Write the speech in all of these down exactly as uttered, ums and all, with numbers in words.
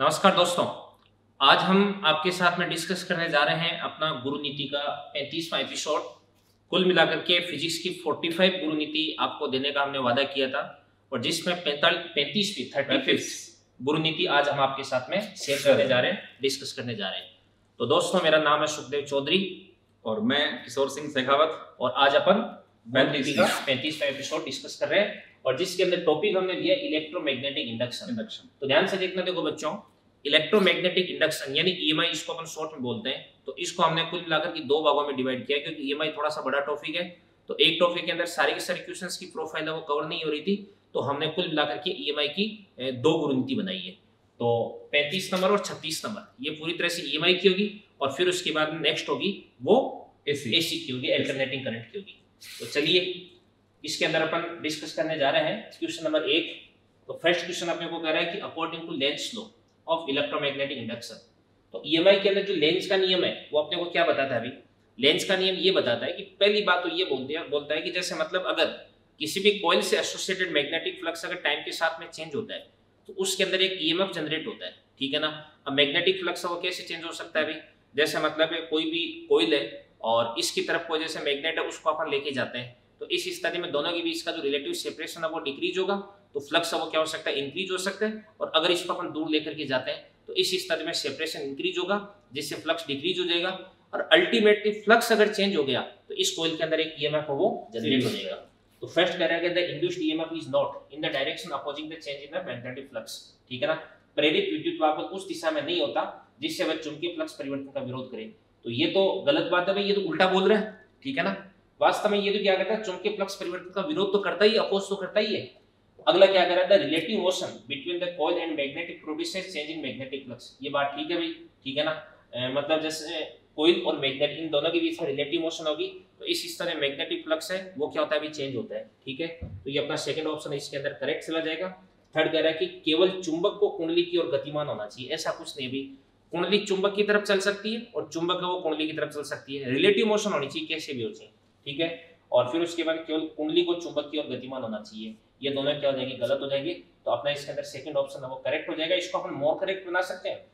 नमस्कार दोस्तों, आज हम आपके साथ में डिस्कस करने जा रहे हैं अपना गुरु नीति का पैंतीसवां एपिसोड। कुल मिलाकर के फिजिक्स की पैंतालीस गुरु नीति आपको देने का हमने वादा किया था और जिसमें पैंतालीसवीं पैंतीसवीं गुरु नीति आज हम आपके साथ में शेयर करने जा रहे हैं, डिस्कस करने जा रहे हैं। तो दोस्तों, मेरा नाम है सुखदेव चौधरी और मैं किशोर सिंह शेखावत और आज अपन पैंतीसवां एपिसोड डिस्कस कर रहे हैं और जिसके अंदर टॉपिक हमने लिया इलेक्ट्रोमैग्नेटिक इंडक्शन इंडक्शन तो ध्यान से देखना। देखो बच्चों, इलेक्ट्रोमैग्नेटिक इंडक्शन यानी ईएमआई, इसको अपन शॉर्ट में बोलते हैं, तो इसको हमने कुल मिलाकर के दो भागों में डिवाइड किया क्योंकि ईएमआई थोड़ा सा बड़ा टॉपिक है। तो एक टॉपिक के अंदर सारी की सारी क्वेश्चंस की प्रोफाइल है वो कवर नहीं हो रही थी, तो हमने कुल मिलाकर के ईएमआई की दो गुरु नीति बनाई है। तो पैंतीस नंबर और छत्तीस नंबर ये पूरी तरह से ईएमआई की होगी और फिर उसके बाद नेक्स्ट होगी वो एसी एसी की होगी, अल्टरनेटिंग करंट की होगी। तो चलिए, इसके अंदर अपन डिस्कस करने जा रहे हैं क्वेश्चन नंबर एक। तो फर्स्ट क्वेश्चन अपने को कह रहा है कि according to Lenz law of electromagnetic induction, तो ईएमआई के अंदर जो लेंज का नियम है वो अपने को क्या बताता है? अभी लेंज का नियम ये बताता है कि पहली बात तो ये बोलते हैं बोलता है कि जैसे मतलब अगर किसी भी कॉइल से एसोसिएटेड मैग्नेटिक फ्लक्स अगर टाइम के साथ में चेंज होता है तो उसके अंदर एक ईएमएफ जनरेट होता है, ठीक है ना। अब मैग्नेटिक फ्लक्स वो कैसे चेंज हो सकता है भाई? जैसे मतलब कोई भी कॉइल है और इसकी तरफ को जैसे मैग्नेट है उसको अपन लेके जाते हैं, तो इस स्थिति में दोनों के बीच का जो रिलेटिव सेपरेशन है वो डिक्रीज होगा, तो फ्लक्स वो क्या हो सकता है? इंक्रीज हो सकता है। और अगर इसको अपन दूर लेकर के जाते हैं तो इस स्थिति में सेपरेशन इंक्रीज होगा जिससे फ्लक्स डिक्रीज हो जाएगा और अल्टीमेटली फ्लक्स अगर चेंज हो गया तो इस कॉइल के अंदर एक ईएमएफ वो जनरेट हो जाएगा। तो फर्स्ट कह रहा है कि the induced EMF is not in the direction opposing the change in the magnetic flux, ठीक है ना। प्रेरित विद्युत वाहक उस दिशा में नहीं होता जिससे वह चुंबकीय फ्लक्स परिवर्तन का विरोध करे। तो ये तो गलत बात है भाई, ये तो उल्टा बोल रहा है, ठीक है ना। वास्तव में ये तो क्या कहता है? चुंबकीय फ्लक्स परिवर्तन का विरोध तो करता ही, अपोज तो करता ही है। अगला क्या कह रहा है? The relative motion between the coil and magnetic produces change in magnetic flux. ये बात ठीक है भाई, ठीक है ना। ए, मतलब जैसे कॉइल और मैग्नेट इन दोनों के बीच में रिलेटिव मोशन होगी तो इस हिस्से में मैग्नेटिक फ्लक्स है वो क्या होता है? अभी चेंज होता है, ठीक है। तो ये अपना सेकंड ऑप्शन है, इसके अंदर करेक्ट चला जाएगा। थर्ड कह रहा है कि केवल चुंबक को कुंडली की ओर गतिमान होना चाहिए, ऐसा कुछ नहीं। अभी कुंडली चुंबक की तरफ चल सकती है और चुंबक है वो कुंडली की तरफ चल सकती है, रिलेटिव मोशन होनी चाहिए कैसे भी हो चाहिए, ठीक है। और फिर उसके बाद केवल कुंडली को चुंबक की ओर गतिमान होना चाहिए, ये दोनों क्या हो जाएंगे? गलत हो जाएंगे। तो अपना इसके अंदर सेकंड ऑप्शन है वो करेक्ट हो जाएगा। इसको अपन मोर करेक्ट बना सकते हैं,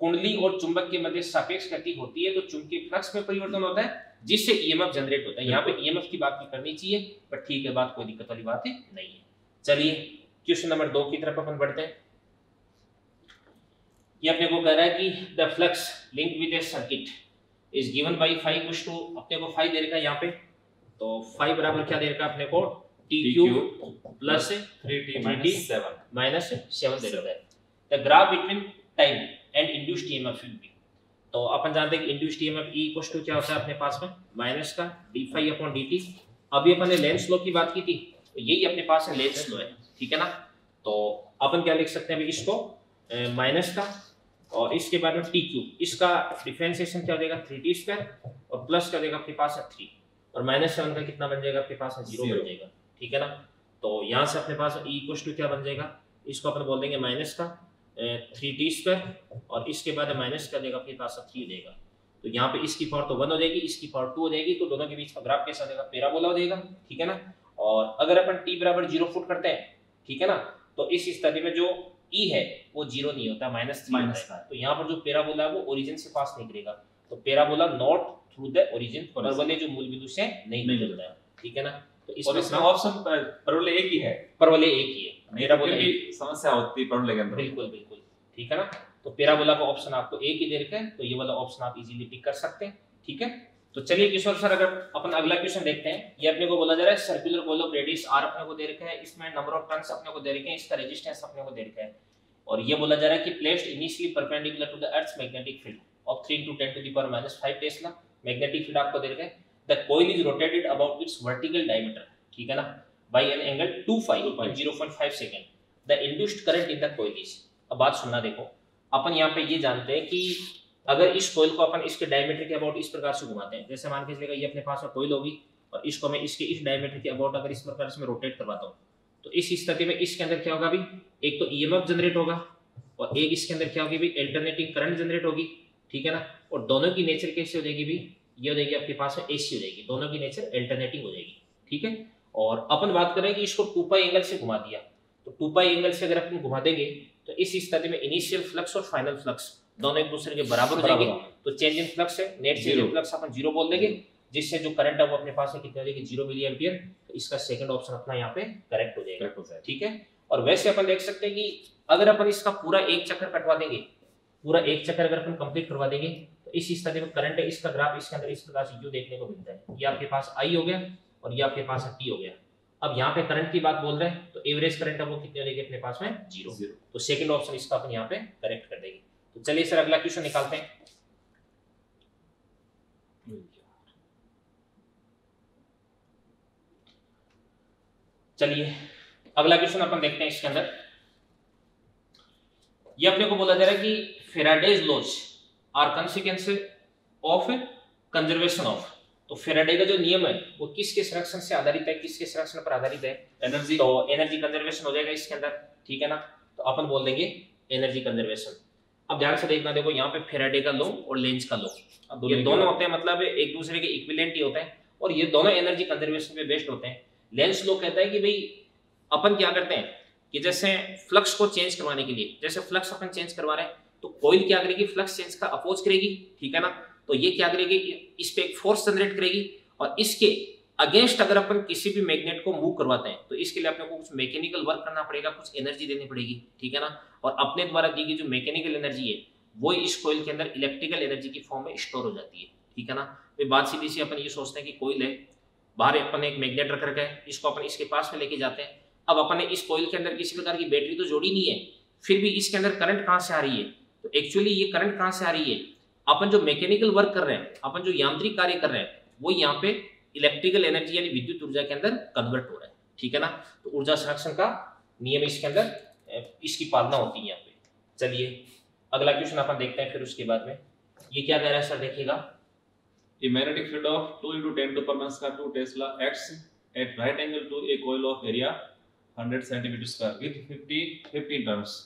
कुंडली और चुंबक के मध्य सापेक्ष गति होती है तो चुंबकीय फ्लक्स में परिवर्तन होता है जिससे ईएमएफ जनरेट होता है। यहाँ पे ईएमएफ की बात करनी चाहिए, पर ठीक है, बात कोई दिक्कत वाली बात नहीं है। चलिए क्वेश्चन नंबर दो की तरफ अपन बढ़ते हैं। ये अपने को कह रहा है कि the flux link with a circuit is given by five is two, अपने को फाइव दे रखा है यहाँ पे, तो फाइव बराबर क्या दे रखा है अपने को? T Q plus three T minus seven minus seven दे रखा है। The graph between time and induced EMF will be, तो अपन जानते हैं कि induced EMF E equals to क्या होता है अपने पास में? माइनस का D phi upon D T. अभी अपन ने लेंस लॉ की बात की थी, तो यही अपने पास है लेंस लॉ है, ठीक है ना। तो अपन क्या लिख सकते हैं अभी? इसको माइनस का और इसके बाद में टी क्यू, इसका डिफ्रेंसिएशन क्या हो जाएगा? थ्री टी स्क्वायर और प्लस क्या हो जाएगा? अपने पास है थ्री और माइनस सेवन का कितना बन जाएगा? आपके पास जीरो बन जाएगा, ठीक है ना। तो यहाँ से अपने पास ई इक्वल्स टू क्या बन जाएगा? इसको अपन बोल देंगे माइनस का थ्री टी स्क्वायर और इसके बाद माइनस का देगा आपके पास थ्री देगा। तो यहाँ पे इसकी पावर तो वन हो जाएगी, इसकी पावर टू हो जाएगी, तो दोनों के बीच का ग्राफ कैसा देगा? पैराबोला हो जाएगा, ठीक है ना। और अगर अपन टी बराबर जीरो फुट करते हैं, ठीक है ना, तो इस स्थिति में जो ई है वो जीरो नहीं होता, माइनस माइनस का, तो यहाँ पर जो पैराबोला है वो ओरिजिन से पास नहीं करेगा, तो parabola not through the origin, परवलय जो मूल बिंदु से नहीं मिलता है, ठीक है ना। तो इसमें ऑप्शन परवलय एक ही है, परवलय एक ही है, पैराबोला की समस्या होती है परवलय के अंदर, बिल्कुल बिल्कुल, ठीक है ना। तो पैराबोला का ऑप्शन आपको एक ही दे रखा है, तो ये वाला ऑप्शन आप इजीली टिक कर सकते हैं, ठीक है। तो चलिए किशोर सर, अगर अपन अगला क्वेश्चन देखते हैं। ये अपने को बोला जा रहा है circular coil of radius r अपने को दे रखा है, इसमें नंबर ऑफ टर्न्स अपने को दे रखे हैं, इसका रेजिस्टेंस अपने को दे रखा है और ये बोला जा रहा है कि placed initially perpendicular to the earth magnetic field of three into ten to the power minus five tesla, magnetic field आपको दे रखा है। The coil is rotated about its vertical diameter, ठीक है ना, by an angle two pi point zero five second. The induced current in the coil is, अब बात सुनना, देखो अपन यहाँ पे ये जानते हैं कि अगर इस कॉइल को अपन इसके डायमीटर के अबाउट इस प्रकार से घुमाते हैं, जैसे मान के चलिएगा ये अपने पास में कॉइल होगी और इसको मैं इसके इस डायमीटर के अबाउट अगर इस प्रकार से मैं रोटेट करवाता हूँ तो इस स्थिति में इसके अंदर क्या होगा? अभी एक तो ईएमएफ जनरेट होगा और एक इसके अंदर क्या होगी? भाई अल्टरनेटिंग करंट जनरेट होगी, ठीक है ना। और दोनों की नेचर कैसी हो जाएगी? भी ये हो जाएगी आपके पास में एसी हो जाएगी, दोनों की नेचर अल्टरनेटिंग हो जाएगी, ठीक है। और अपन बात करें कि इसको टू पाई एंगल से घुमा दिया, तो टू पाई एंगल से अगर अपन घुमा देंगे तो इस स्थिति में इनिशियल फ्लक्स और फाइनल फ्लक्स दोनों एक दूसरे के बराबर हो जाएंगे, तो चेंज इन फ्लक्स है, नेट चेंज इन फ्लक्स अपन जीरो बोल देंगे, जिससे जो करंट है वो अपने पास है कितना देगी जीरो मिली एम्पियर। तो इसका सेकंड ऑप्शन अपना यहाँ पे करेक्ट हो जाएगा, ठीक है। और वैसे अपन देख सकते हैं कि अगर अपन इसका पूरा एक चक्कर कटवा देंगे, पूरा एक चक्कर अगर अपन कंप्लीट करवा देंगे, तो इस स्थिति में करंट है इसका ग्राफ इसके अंदर इस प्रकार से यू देखने को मिलता है, ये आपके पास आई हो गया और ये आपके पास टी हो गया। अब यहाँ पे करंट की बात बोल रहे हैं तो एवरेज करंट है वो कितनी हो जाएगी अपने पास में जीरो, तो सेकंड ऑप्शन इसका अपन यहाँ पे करेक्ट कर देंगे। तो चलिए सर अगला क्वेश्चन निकालते हैं। चलिए अगला क्वेश्चन अपन देखते हैं। इसके अंदर ये अपने को बोला जा रहा है कि Faraday's laws are consequence of conservation of, तो फेराडे का जो नियम है वो किसके संरक्षण से आधारित है, किसके संरक्षण पर आधारित है? एनर्जी, तो एनर्जी कंजर्वेशन हो जाएगा इसके अंदर, ठीक है ना। तो अपन बोल देंगे एनर्जी कंजर्वेशन। अब ध्यान से देखना, देखो यहाँ पे फेराडे का लॉ और लेंज का लॉ, अब ये दोनों होते हैं मतलब एक दूसरे के इक्विवेलेंट ही होते हैं, और ये दोनों एनर्जी कंजर्वेशन पे बेस्ड होते हैं। लेंज लॉ कहता है कि भाई अपन क्या करते हैं कि जैसे फ्लक्स को चेंज करवाने के लिए, जैसे फ्लक्स अपन चेंज करवा रहे हैं तो कॉइल क्या करेगी, फ्लक्स चेंज का अपोज करेगी, ठीक है ना। तो ये क्या करेगी, इस पे एक फोर्स जनरेट करेगी, और इसके अगेंस्ट अगर अपन किसी भी मैग्नेट को मूव करवाते हैं तो इसके लिए अपने को कुछ मैकेनिकल वर्क करना पड़ेगा, कुछ एनर्जी देनी पड़ेगी, ठीक है ना। और अपने द्वारा दी गई जो मैकेनिकल एनर्जी है वो इस कोयल के अंदर इलेक्ट्रिकल एनर्जी की फॉर्म में स्टोर हो जाती है, ठीक है ना। तो बात सीधी सी अपन ये सोचते हैं कि कोयल है, बाहर अपन एक मैग्नेट रख रखा है, इसको अपन इसके पास में लेके जाते हैं। अब अपन ने इस कोयल के अंदर किसी प्रकार की बैटरी तो जोड़ी नहीं है, फिर भी इसके अंदर करंट कहाँ से आ रही है, तो एक्चुअली ये करंट कहाँ से आ रही है, अपन जो मैकेनिकल वर्क कर रहे हैं, अपन जो यांत्रिक कार्य कर रहे हैं वो यहाँ पे इलेक्ट्रिकल एनर्जी यानी विद्युत ऊर्जा के अंदर कन्वर्ट हो रहा है, ठीक है ना। तो ऊर्जा संरक्षण का नियम इसके अंदर इसकी पालना होती है यहाँ पे। चलिए अगला क्वेश्चन अपन देखते हैं। फिर उसके बाद में ये क्या कह रहा है सर, देखिएगा magnetic field of two into ten to the power minus two tesla acts at right angle to a coil of area hundred centimetre square with fifty fifteen turns.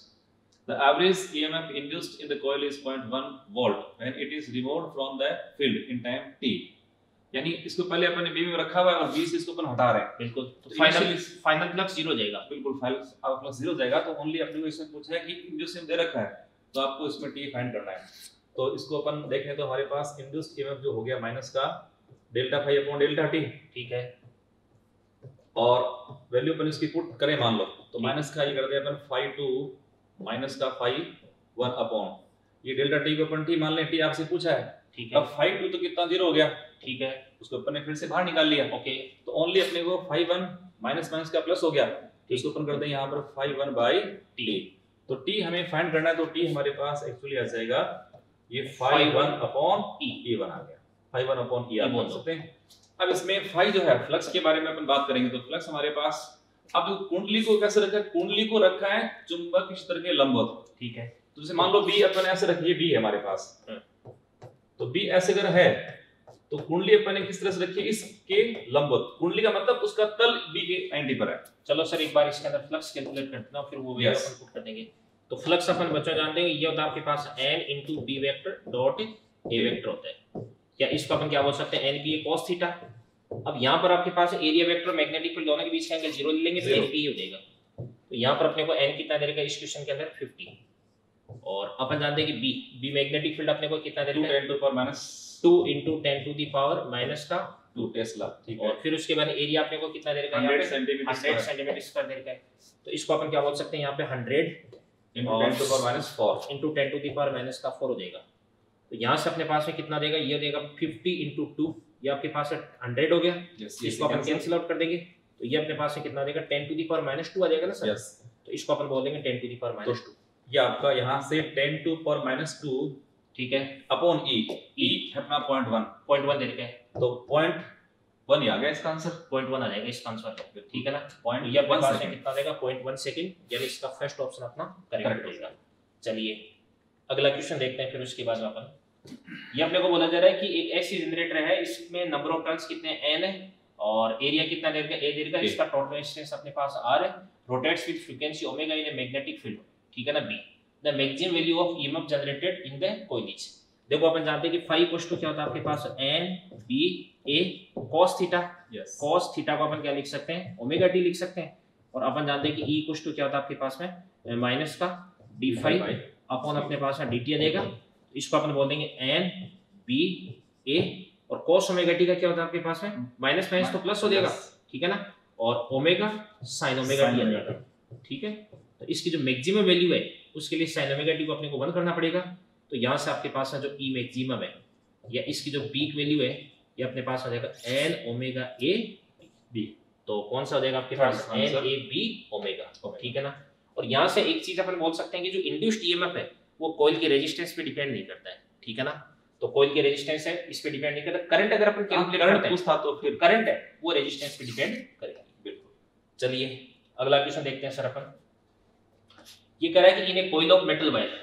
The average E M F induced in the coil is zero point one volt when it is removed from the field in time t. यानी इसको पहले अपन ने B में रखा हुआ है और B से इसको अपन हटा रहे हैं। बिल्कुल। तो final final flux zero जाएगा। बिल्कुल final flux zero जाएगा। तो only अपने को इसमें पूछा है कि induced दे रखा है, तो आपको इसमें t find करना है। तो इसको अपन देखें तो हमारे पास induced E M F जो हो गया minus का delta phi upon delta t, ठीक है। और value अपन इसकी put करें मान लो, तो minus का ये कर दिया अपन phi two माइनस का फाई वन अपॉन ये डेल्टा टी को अपन टी मान लें, टी आपसे पूछा है, ठीक है। अब फाई टू तो कितना जीरो हो गया, ठीक है, उसको अपन ने फिर से बाहर निकाल लिया, ओके। तो ओनली अपने को फाई वन माइनस माइनस का प्लस हो गया, इसको अपन करते हैं यहाँ पर फाई वन बाई टी। तो टी हमें फाइंड करना है, तो टी हमारे पास एक्चुअली आ जाएगा ये phi one upon E one आ गया, फाई वन अपॉन ई आप बोल सकते हैं। अब इसमें फाई जो है फ्लक्स के बारे में अपन बात करेंगे, तो फ्लक्स हमारे पास अब कुंडली को कैसे रखा है, कुंडली को रखा है चुंबक क्षेत्र के लंबवत, ठीक है। तो जैसे मान लो बी अपन ऐसे रखिए, बी है हमारे पास, तो बी ऐसे अगर है तो कुंडली अपन किस तरह से रखिए इसके लंबवत, कुंडली का मतलब उसका तल बी के नब्बे पर है। चलो सर एक बार इसके अंदर फ्लक्स कैलकुलेट करते हैं, फिर वो वैल्यू अपन पुट कर देंगे। तो फ्लक्स अपन बच्चों जानते हैं ये होता है आपके पास n * b vector dot a vector होता है, या इसको अपन क्या बोल सकते हैं, n b a cos थीटा। अब यहाँ पर आपके पास एरिया वेक्टर मैग्नेटिक फील्ड दोनों के बीच का एंगल जीरो ले लेंगे तो एन पी हो जाएगा। तो यहाँ पर अपने को एन कितना दे रखा है इस क्वेश्चन के अंदर पचास, और अपन जानते हैं कि बी बी मैग्नेटिक फील्ड अपने को कितना दे रखा है two into ten to the power minus का टू टेस्ला, ठीक है। और फिर उसके बाद एरिया अपने को कितना दे रखा है हंड्रेड सेंटीमीटर स्क्वायर दे रखा है, तो इसको अपन क्या बोल सकते हैं यहाँ पे hundred into ten to the power minus four into ten to the power minus का फोर हो जाएगा। तो यहाँ से अपने पास में कितना देगा, ये देगा फिफ्टी इंटू टू, ये आपके पास हंड्रेड हो गया, yes, इसको अपन कैंसिल आउट कर देंगे, तो ये अपने पास से कितना देगा ten to the power minus two आ जाएगा ना सर, yes. तो इसको अपन बोल देंगे ten to the power minus two, ये आपका यहां से ten to the power minus two, ठीक है, अपॉन e e अपना पॉइंट वन पॉइंट वन दे रखा है, तो पॉइंट वन ही आ गया इसका आंसर, पॉइंट वन आ जाएगा इसका आंसर, ठीक है ना। पॉइंट ये अपने पास में कितना देगा पॉइंट वन सेकंड, यानी इसका फर्स्ट ऑप्शन अपना करेक्ट हो जाएगा। चलिए अगला क्वेश्चन देखते हैं। फिर उसके बाद अपन ये अपने को बोला जा रहा है कि एक ऐसी जनरेटर है, इसमें नंबर ऑफ टर्न्स कितने n है और एरिया कितना दे रखा है a दे रखा है, इसका टोटल रेजिस्टेंस अपने पास r है, rotates with frequency omega in a magnetic field, ठीक है ना b। The maximum value of EMF generated in the coil is, देखो अपन जानते हैं कि फाई इक्वल टू क्या होता है आपके पास n b a cos थीटा, यस, cos थीटा को अपन क्या लिख सकते हैं ओमेगा t लिख सकते हैं, और अपन जानते हैं कि e इक्वल टू क्या होता है आपके पास में माइनस का डी फाइव अपॉन अपने पास डी टी देगा, इसको अपन बोल देंगे एन बी ए, और कोस ओमेगा टी का क्या होता है आपके पास में माइनस माइनस तो प्लस हो जाएगा, ठीक है ना, और ओमेगा साइन ओमेगा टी आ जाएगा, ठीक है। तो इसकी जो मैक्सिमम वैल्यू है उसके लिए साइन ओमेगा टी को अपने को वन करना पड़ेगा, तो यहाँ से आपके पास जो ई मैक्सिमम है या इसकी जो पीक वैल्यू है ये अपने पास आ जाएगा एन ओमेगा ए बी, तो कौन सा हो जाएगा आपके पास एन ए बी ओमेगा, ठीक है ना। और यहाँ से एक चीज अपन बोल सकते हैं कि जो इंड्यूस्ड ईएमएफ है वो कॉइल के रेजिस्टेंस पे डिपेंड नहीं करता है, ठीक है ना, तो कॉइल के रेजिस्टेंस है इस पे डिपेंड नहीं करता, करंट अगर अपन कैलकुलेट करते हैं तो फिर करंट है वो रेजिस्टेंस पे डिपेंड करेगा, बिल्कुल। चलिए अगला क्वेश्चन देखते हैं सर अपन, ये कह रहा है कि in a coil of metal wire,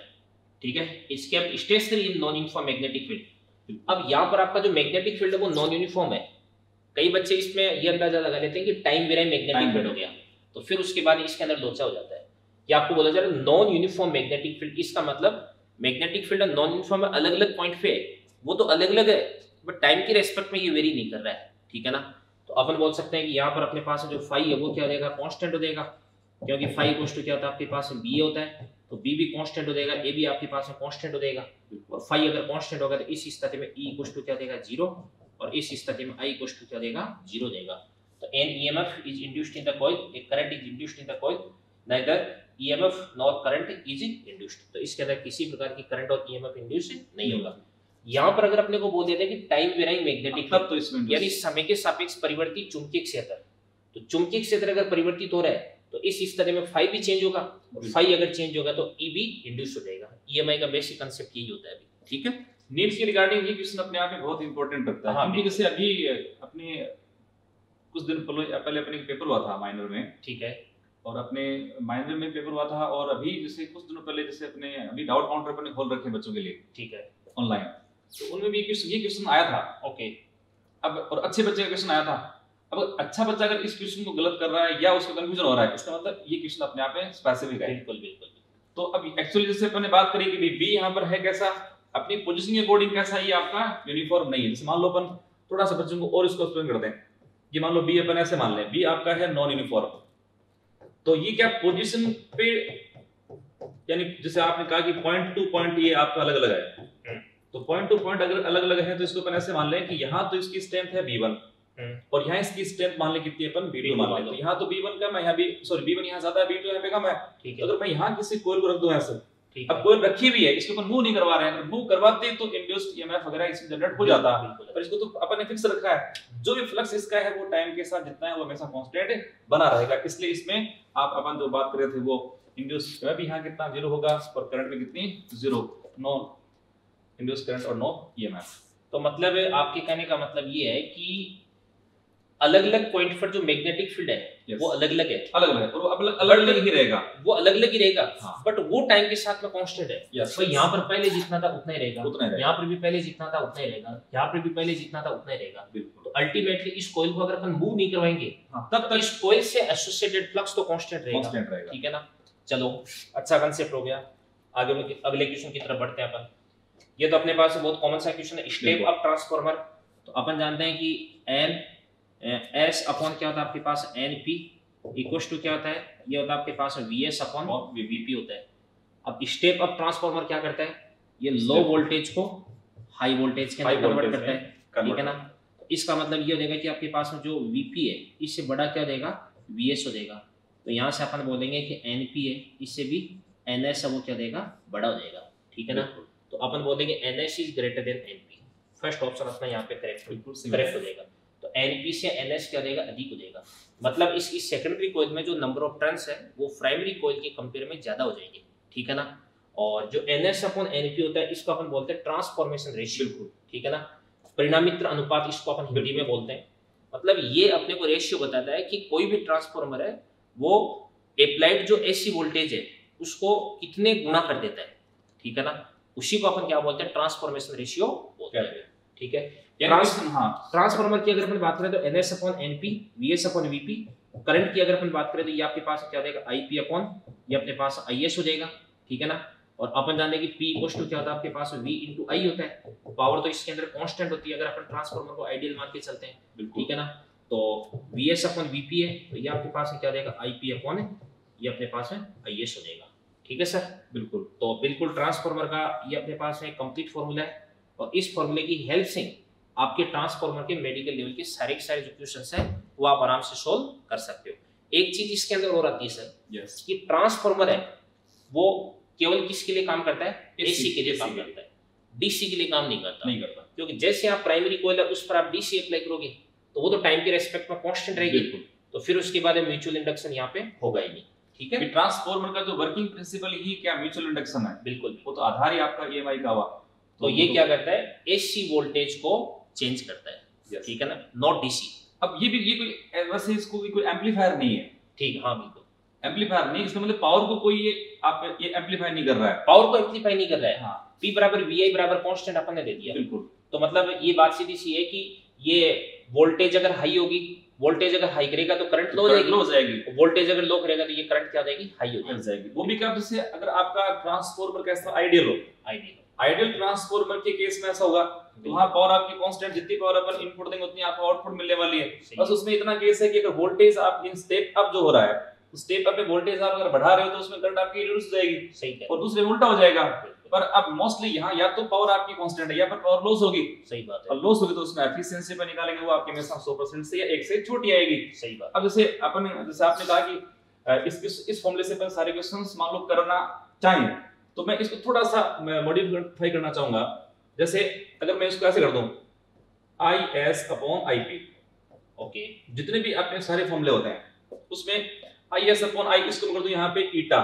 ठीक है, it's kept stationary in non uniform magnetic field. अब यहाँ पर आपका जो मैग्नेटिक फील्ड है वो नॉन यूनिफॉर्म है, कई बच्चे इसमें ये अंदाजा लगा लेते हैं कि टाइम बिना मैग्नेटिक फील्ड हो गया, तो फिर उसके बाद इसके अंदर लोचा हो जाता है। ये आपको बोला जा रहा है नॉन यूनिफॉर्म मैग्नेटिक फील्ड, इसका मतलब मैग्नेटिक फील्ड और नॉन यूनिफॉर्म अलग अलग पॉइंट पे वो तो अलग अलग है, बट टाइम के रेस्पेक्ट में ये वेरी नहीं कर रहा है, ठीक है ना। तो अपन बोल सकते हैं कि यहाँ पर अपने पास जो फाई है वो क्या हो जाएगा कांस्टेंट हो जाएगा, क्योंकि फाई कोस्ट क्या होता है आपके पास बी होता है, तो बी भी कांस्टेंट हो जाएगा, ए भी आपके पास में कांस्टेंट हो जाएगा, और फाई अगर कांस्टेंट होगा तो इस स्थिति में ई कोस्ट क्या देगा जीरो, और इस स्थिति में आई कोस्ट क्या देगा जीरो देगा। तो an E M F is induced in the coil, एक current is induced in the coil, neither E M F nor current is induced, तो इसके अंदर किसी प्रकार की करंट और E M F इंड्यूस नहीं होगा। यहाँ पर अगर अपने को बोल देते हैं कि टाइम वेरिंग मैग्नेटिक फील्ड, तो इसमें यानी समय के सापेक्ष परिवर्तित चुंबकीय क्षेत्र, तो चुंबकीय क्षेत्र अगर परिवर्तित हो रहा है तो इस इस तरह में फाई भी चेंज होगा, और फाई अगर चेंज होगा तो ई भी इंड्यूस हो जाएगा। E M I का बेसिक कंसेप्ट यही होता है, ठीक है। नीड्स के रिगार्डिंग ये क्वेश्चन अपने आप में बहुत इंपॉर्टेंट लगता है। हाँ, जैसे अभी अपने कुछ दिन पहले अपने पेपर हुआ था माइनर में, ठीक है, और अपने माइनर में पेपर हुआ था, और अभी जैसे कुछ दिनों पहले जैसे अपने अभी डाउट काउंटर पर खोल रखे बच्चों के लिए, ठीक है, ऑनलाइन, तो उनमें भी ये क्वेश्चन आया था, ओके। अब और अच्छे बच्चे का क्वेश्चन आया था, अब अच्छा बच्चा अगर इस क्वेश्चन को गलत कर रहा है या उसका कंफ्यूजन हो रहा है, उसका मतलब ये क्वेश्चन अपने आप में स्पेसिफिक है, बिल्कुल बिल्कुल। तो अब एक्चुअली जैसे अपने बात करी कि बी यहाँ पर है कैसा, अपनी पोजिशन अकॉर्डिंग कैसा, ये आपका यूनिफॉर्म नहीं है। जैसे मान लो अपन थोड़ा सा बच्चों को और इसको एक्सप्लेन करते हैं, ये मान लो बी अपन ऐसे मान लें, बी आपका है नॉन यूनिफॉर्म, तो ये क्या पोजीशन पे, यानी जैसे आपने कहा कि पॉइंट टू पॉइंट ये आपका अलग अलग है, तो पॉइंट टू पॉइंट अगर अलग अलग है तो इसको अपन ऐसे मान लें कि यहाँ तो इसकी स्ट्रेंथ है बी वन और यहाँ इसकी स्ट्रेंथ मान लें कितनी है अपन बी टू मान लें, तो यहाँ तो बी वन कम है, यहाँ बी सॉरी बी वन यहाँ ज्यादा है, बी टू यहाँ पे कम है, ठीक है। अगर मैं यहाँ किसी कोयल को रख दूं ऐसे, अब कोयल रखी भी है, इसके ऊपर मूव नहीं करवा रहे हैं, अगर मूव करवाते तो इंड्यूस्ड ईएमएफ वगैरह इसमें जनरेट हो जाता, पर इसको तो अपन ने फिक्स रखा है, जो भी फ्लक्स इसका है वो टाइम के साथ जितना है वो हमेशा कांस्टेंट बना रहेगा, इसलिए इसमें आप अपन जो बात कर रहे थे वो इंड्यूस्ड ईएमएफ यहां कितना जीरो होगा और करंट में कितनी जीरो, नो इंड्यूस्ड करंट और नो ईएमएफ। तो मतलब आपके कहने का मतलब ये है कि अलग-अलग पॉइंट पर जो मैग्नेटिक फील्ड है yes. वो अलग-अलग है, अलग-अलग है और वो अलग-अलग ही रहेगा, वो अलग-अलग ही रहेगा, बट वो टाइम के साथ में कांस्टेंट है yes. तो यहाँ पर पहले जितना था उतना ही रहेगा, यहाँ पर भी पहले जितना था उतना ही रहेगा, यहाँ पर भी पहले जितना था उतना ही रहेगा, बिल्कुल। अल्टीमेटली इस कॉइल को अगर अपन मूव नहीं करवाएंगे तब तक इस कॉइल से एसोसिएटेड फ्लक्स तो कांस्टेंट रहेगा, ठीक है ना। चलो, अच्छा कंसेप्ट हो गया, आगे अगले क्वेश्चन की तरफ बढ़ते हैं अपन। ये तो अपने पास बहुत कॉमन सा क्वेश्चन है, स्टेप अप ट्रांसफार्मर। तो अपन जानते हैं कि एन एस अपॉन क्या होता है आपके पास एनपी इक्वल्स टू क्या होता है, ये होता है आपके पास वीएस अपॉन वीपी होता है। अब स्टेप अप ट्रांसफार्मर क्या करता है, ये लो वोल्टेज को हाई वोल्टेज के अंदर कन्वर्ट करता है, ठीक है ना। इसका मतलब ये हो जाएगा कि आपके पास में जो वीपी है इससे बड़ा क्या हो जाएगा वीएस हो जाएगा, तो यहाँ से अपन बोलेंगे कि एनपी है इससे भी एनएस है वो क्या देगा बड़ा हो जाएगा, ठीक है ना। तो अपन बोलेंगे NS is greater than NP, first option अपना यहाँ पे करेक्ट करेक्ट हो जाएगा। तो एनपी से एनएस क्या देगा अधिक हो जाएगा, मतलब इसकी सेकेंडरी कॉइल में जो नंबर ऑफ टर्न्स है वो प्राइमरी कॉइल के कंपेयर में ज्यादा हो जाएंगे, ठीक है ना। और जो एनएस अपॉन एनपी होता है इसको अपन बोलते हैं ट्रांसफॉर्मेशन रेशियो, ठीक है ना, परिणामित्र अनुपात इसको अपन हिंदी में बोलते हैं। मतलब ये अपने को रेशियो बताता है कि कोई भी ट्रांसफॉर्मर है वो एप्लाइड जो एसी वोल्टेज है उसको कितने गुणा कर देता है, ठीक है ना, उसी को अपन क्या बोलते हैं ट्रांसफॉर्मेशन रेशियो बोलते हैं, ठीक है। ट्रांसफार्मर की अगर अपन बात करें तो NS upon NP VS upon VP, current की अगर अपन बात करें तो ये आपके पास क्या देगा आईपी अपॉन ये अपने पास आईएस हो जाएगा, ठीक है ना। और अपन जानते हैं कि पी इक्वल्स टू क्या होता है आपके पास वी इनटू आई होता है, पावर तो इसके अंदर कांस्टेंट होती है अगर अपन ट्रांसफार्मर को आइडियल मान के चलते हैं, ठीक है ना। तो वीएस अपॉन वीपी है तो ये आपके पास क्या देगा आईपी अपॉन ये अपने पास आईएस हो जाएगा, ठीक है सर, बिल्कुल। तो बिल्कुल ट्रांसफार्मर का ये अपने पास है कंप्लीट फॉर्मूला है, और इस फॉर्मूले की हेल्प से आपके ट्रांसफार्मर के मेडिकल लेवल के सारे के सारे जो क्वेश्चंस हैं वो आप आराम से सोल्व कर सकते हो। एक चीज इसके अंदर और आती है सर, yes. कि ट्रांसफार्मर है वो केवल किसके लिए काम करता है? एसी के लिए काम करता है, डीसी के लिए काम नहीं करता नहीं करता क्योंकि जैसे आप प्राइमरी कोयल है उस पर आप डीसी अप्लाई करोगे तो वो तो टाइम के रेस्पेक्ट में कॉन्स्टेंट रहेगी, तो फिर उसके बाद म्यूचुअल इंडक्शन यहाँ पे होगा ही नहीं। ठीक है, ट्रांसफार्मर का जो वर्किंग प्रिंसिपल ही क्या म्यूचुअल इंडक्शन है, बिल्कुल वो तो आधार ही आपका ईएमआई का हुआ। तो ये क्या करता है, एसी वोल्टेज को चेंज करता है, ठीक है ना, नॉट डीसी। अब ये भी ये कोई वैसे इसको भी कोई एम्पलीफायर नहीं है, ठीक, हाँ बिल्कुल एम्पलीफायर नहीं, इसका मतलब पावर को कोई ये आप ये एम्पलीफाई नहीं कर रहा है, पावर को एम्पलीफाई नहीं कर रहा है। हां, P बराबर V I बराबर कांस्टेंट अपन ने दे दिया, बिल्कुल। तो मतलब ये बात सीधी सी है कि ये वोल्टेज अगर हाई होगी, वोल्टेज अगर हाई करेगा तो करंट लो जाएगी, लो जाएगी, वोल्टेज अगर लो करेगा तो ये करंट क्या हो जाएगी, हाई हो जाएगी। वो भी कब से अगर आपका ट्रांसफार्मर कैसा आइडियल हो, आइडियल आइडियल ट्रांसफार्मर के केस में ऐसा होगा तो वहां पावर आपकी कांस्टेंट, जितनी पावर अपन इनपुट देंगे उतनी आपको आउटपुट मिलने वाली है। बस उसमें इतना केस है कि अगर वोल्टेज आप इन स्टेप अप जो हो रहा है, उस स्टेप अप पे वोल्टेज आप अगर बढ़ा रहे हो तो उसमें करंट आपकी रिड्यूस हो जाएगी, सही है, और दूसरे उल्टा हो जाएगा। पर अब मोस्टली यहाँ या तो पावर आपकी कांस्टेंट है या पर पावर लॉस होगी, सही बात है, और लॉस होगी तो उसमें एफिशिएंसी पे निकालेंगे वो आपके हमेशा सौ परसेंट से या एक से छोटी आएगी, सही बात। अब जैसे अपन जैसे आपने कहा कि इस इस फॉर्मूले से अपन सारे क्वेश्चंस मान लो करना चाहिए, तो मैं इसको थोड़ा सा मॉडिफाई करना चाहूंगा। जैसे अगर मैं इसको ऐसे कर दूं I S upon I P, okay, जितने भी आपके सारे फॉर्मूले होते हैं उसमें आई एस अपॉन आई इसको कर दूं यहाँ पे ईटा,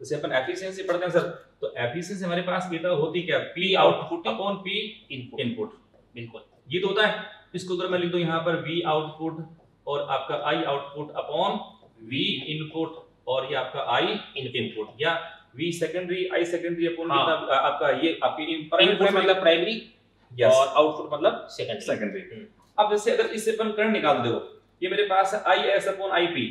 जैसे अपन एफिशिएंसी पढ़ते हैं सर, तो एफिशिएंसी हमारे पास ईटा होती क्या, P output upon P input, बिल्कुल ये तो होता है। इसको अगर मैं लिख दूं यहाँ पर वी आउटपुट और आपका I output upon V input और ये आपका आई इनपुट या V secondary, I secondary अपॉन आपका ये आपके इनपुट मतलब प्राइमरी और आउटपुट मतलब सेकेंडरी सेकेंडरी। अब जैसे अगर इससे अपन करंट निकाल दो, ये मेरे पास है I S अपॉन I P,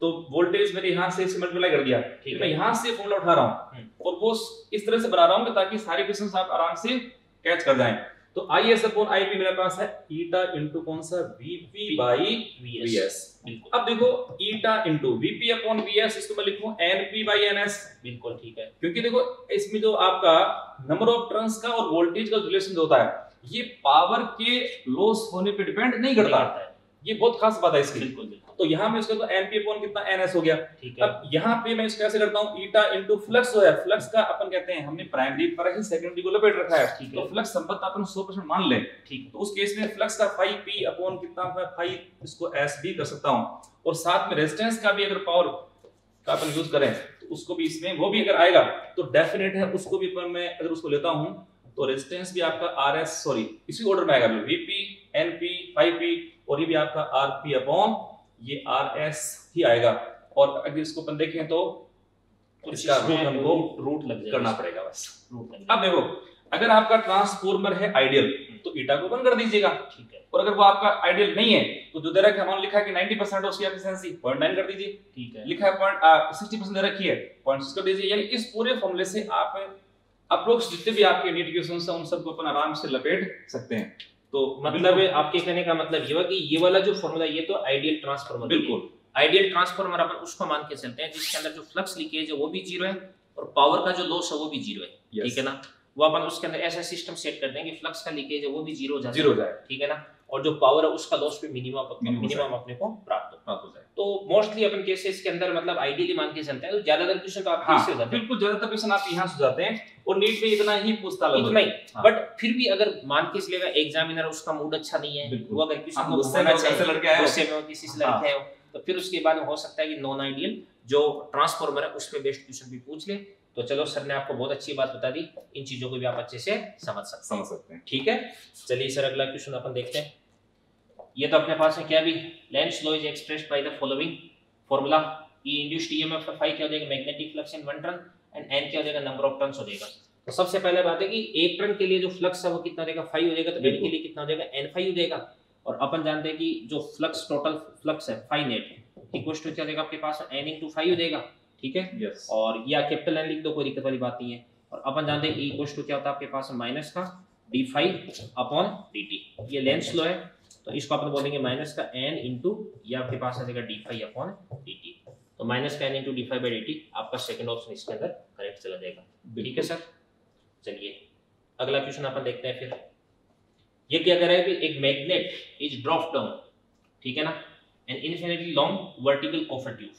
तो वोल्टेज मैंने यहाँ से मल्टीप्लाई कर दिया, ठीक है, मैं यहाँ से फॉर्मूला उठा रहा हूँ और वो इस तरह से बना रहा हूँ ताकि सारे क्वेश्चन आप आराम से कैच कर जाएं। तो I S अपॉन I P मेरे पास है ईटा इनटू कौन सा V P by V S, बिल्कुल। अब देखो ईटा इनटू V P अपॉन V S इसको मैं लिखूं N P by N S, बिल्कुल ठीक है, क्योंकि देखो इसमें जो आपका नंबर ऑफ टर्न्स का और वोल्टेज का रिलेशन होता है ये पावर के लॉस होने पे डिपेंड नहीं करता है, ये बहुत खास बात है इसकी, बिल्कुल बिल्कुल। तो यहाँ मैं इसको तो N P अपॉन कितना N S हो गया, ठीक है। अब यहाँ पे मैं इसको कैसे करता हूँ, ईटा इनटू फ्लक्स जो है, फ्लक्स का अपन कहते हैं हमने प्राइमरी पर ही सेकेंडरी को लपेट रखा है, ठीक है, तो फ्लक्स संबंध अपन सौ परसेंट मान ले, ठीक है, तो उस केस में फ्लक्स का फाई P अपॉन कितना मैं फाई इसको S भी कर सकता हूँ, और साथ में रेजिस्टेंस का भी अगर पावर का अपन यूज करें तो उसको भी इसमें वो भी अगर आएगा तो डेफिनेट है उसको भी अपन मैं अगर उसको लेता हूँ तो रेजिस्टेंस भी आपका आर एस सॉरी इसी ऑर्डर में आएगा, वीपी एनपी फाइव पी और ये भी आपका आरपी अपॉन ये आरएस ही आएगा। और अगर इसको अपन देखें तो इसका रूट हमको रूट लग करना पड़ेगा बस। अब देखो अगर आपका ट्रांसफार्मर है आइडियल तो ईटा को बंद कर दीजिएगा, ठीक है, और अगर वो आपका आइडियल नहीं है तो जो दे रखा है हमने लिखा है कि नब्बे परसेंट उसकी एफिशिएंसी पॉइंट नाइन कर दीजिए, ठीक है, लिखा है पॉइंट साठ परसेंट दे रखी है पॉइंट सिक्स कर दीजिए, यानी इस पूरे फॉर्मूले से आप अप्रोक्स जितने भी आपके नीट क्वेश्चंस हैं उन सबको अपन आराम से लपेट सकते हैं। तो मतलब आपके कहने का मतलब ये हुआ कि ये वाला जो फॉर्मूला ये तो आइडियल ट्रांसफार्मर, बिल्कुल आइडियल ट्रांसफार्मर अपन उसको मान के चलते हैं जिसके अंदर जो फ्लक्स लीकेज है वो भी जीरो है और पावर का जो लॉस है वो भी जीरो है, yes. ठीक है ना, वो अपन उसके अंदर ऐसा सिस्टम सेट कर देंगे फ्लक्स का लीकेज है वो भी जीरो हो जाए, ठीक है ना, और जो पावर है उसका लॉस भी मिनिमम मिनिमम अपने को प्राप्त हो जाए। तो मोस्टली अपन केसेस के अंदर मतलब आइडियली मान के चलते हैं तो ज्यादातर क्वेश्चन तो आप इससे हो जाते हैं, बिल्कुल ज्यादातर क्वेश्चन आप यहां से जाते हैं और नीट में इतना ही पूछता लग रहा है। बट फिर भी अगर मान के चलेगा एग्जामिनर उसका मूड अच्छा नहीं है, वो अगर किसी को गुस्सा से लड़के आया हो, गुस्से में किसी से लड़के आया हो, तो फिर उसके बाद हो सकता है कि नॉन आइडियल जो ट्रांसफार्मर है उस पे बेस्ट क्वेश्चन भी पूछ ले। तो चलो सर ने आपको बहुत अच्छी बात बता दी, इन चीजों को भी आप अच्छे से समझ सकते समझ सकते हैं, ठीक है। चलिए सर अगला क्वेश्चन अपन देखते हैं। ये तो अपने पास है क्या भी Lenz law is expressed by the following formula, E induced EMF phi क्या हो जाएगा magnetic flux in one turn and N क्या हो जाएगा नंबर ऑफ टर्न्स हो जाएगा। तो सबसे पहले बात है कि एक टर्न के लिए जो फ्लक्स है वो कितना हो जाएगा फाई हो जाएगा, तो एन के लिए कितना हो जाएगा एन फाई हो जाएगा, और अपन जानते हैं कि जो फ्लक्स टोटल फ्लक्स है फाई नेट इक्वल टू क्या हो जाएगा आपके पास एन इनटू फाई हो जाएगा, ठीक है, yes. और या कैपिटल एन लिख दो कोई दिक्कत वाली बात नहीं है, और अपन जानते हैं ई इक्वल टू क्या होता है आपके पास माइनस का D phi upon D T, ये लेंस लॉ है, तो इसको अपन बोलेंगे माइनस का एन इंटू ये आपके पास आ जाएगा D phi upon D T. तो minus ten into D five by D T आपका सेकेंड ऑप्शन इसके अंदर करेक्ट चला जाएगा। ठीक है सर, चलिए अगला क्वेश्चन अपन देखते हैं। फिर ये क्या कह रहा है कि एक मैग्नेट इज ड्रॉप डाउन, ठीक है ना, an infinitely long vertical copper tube.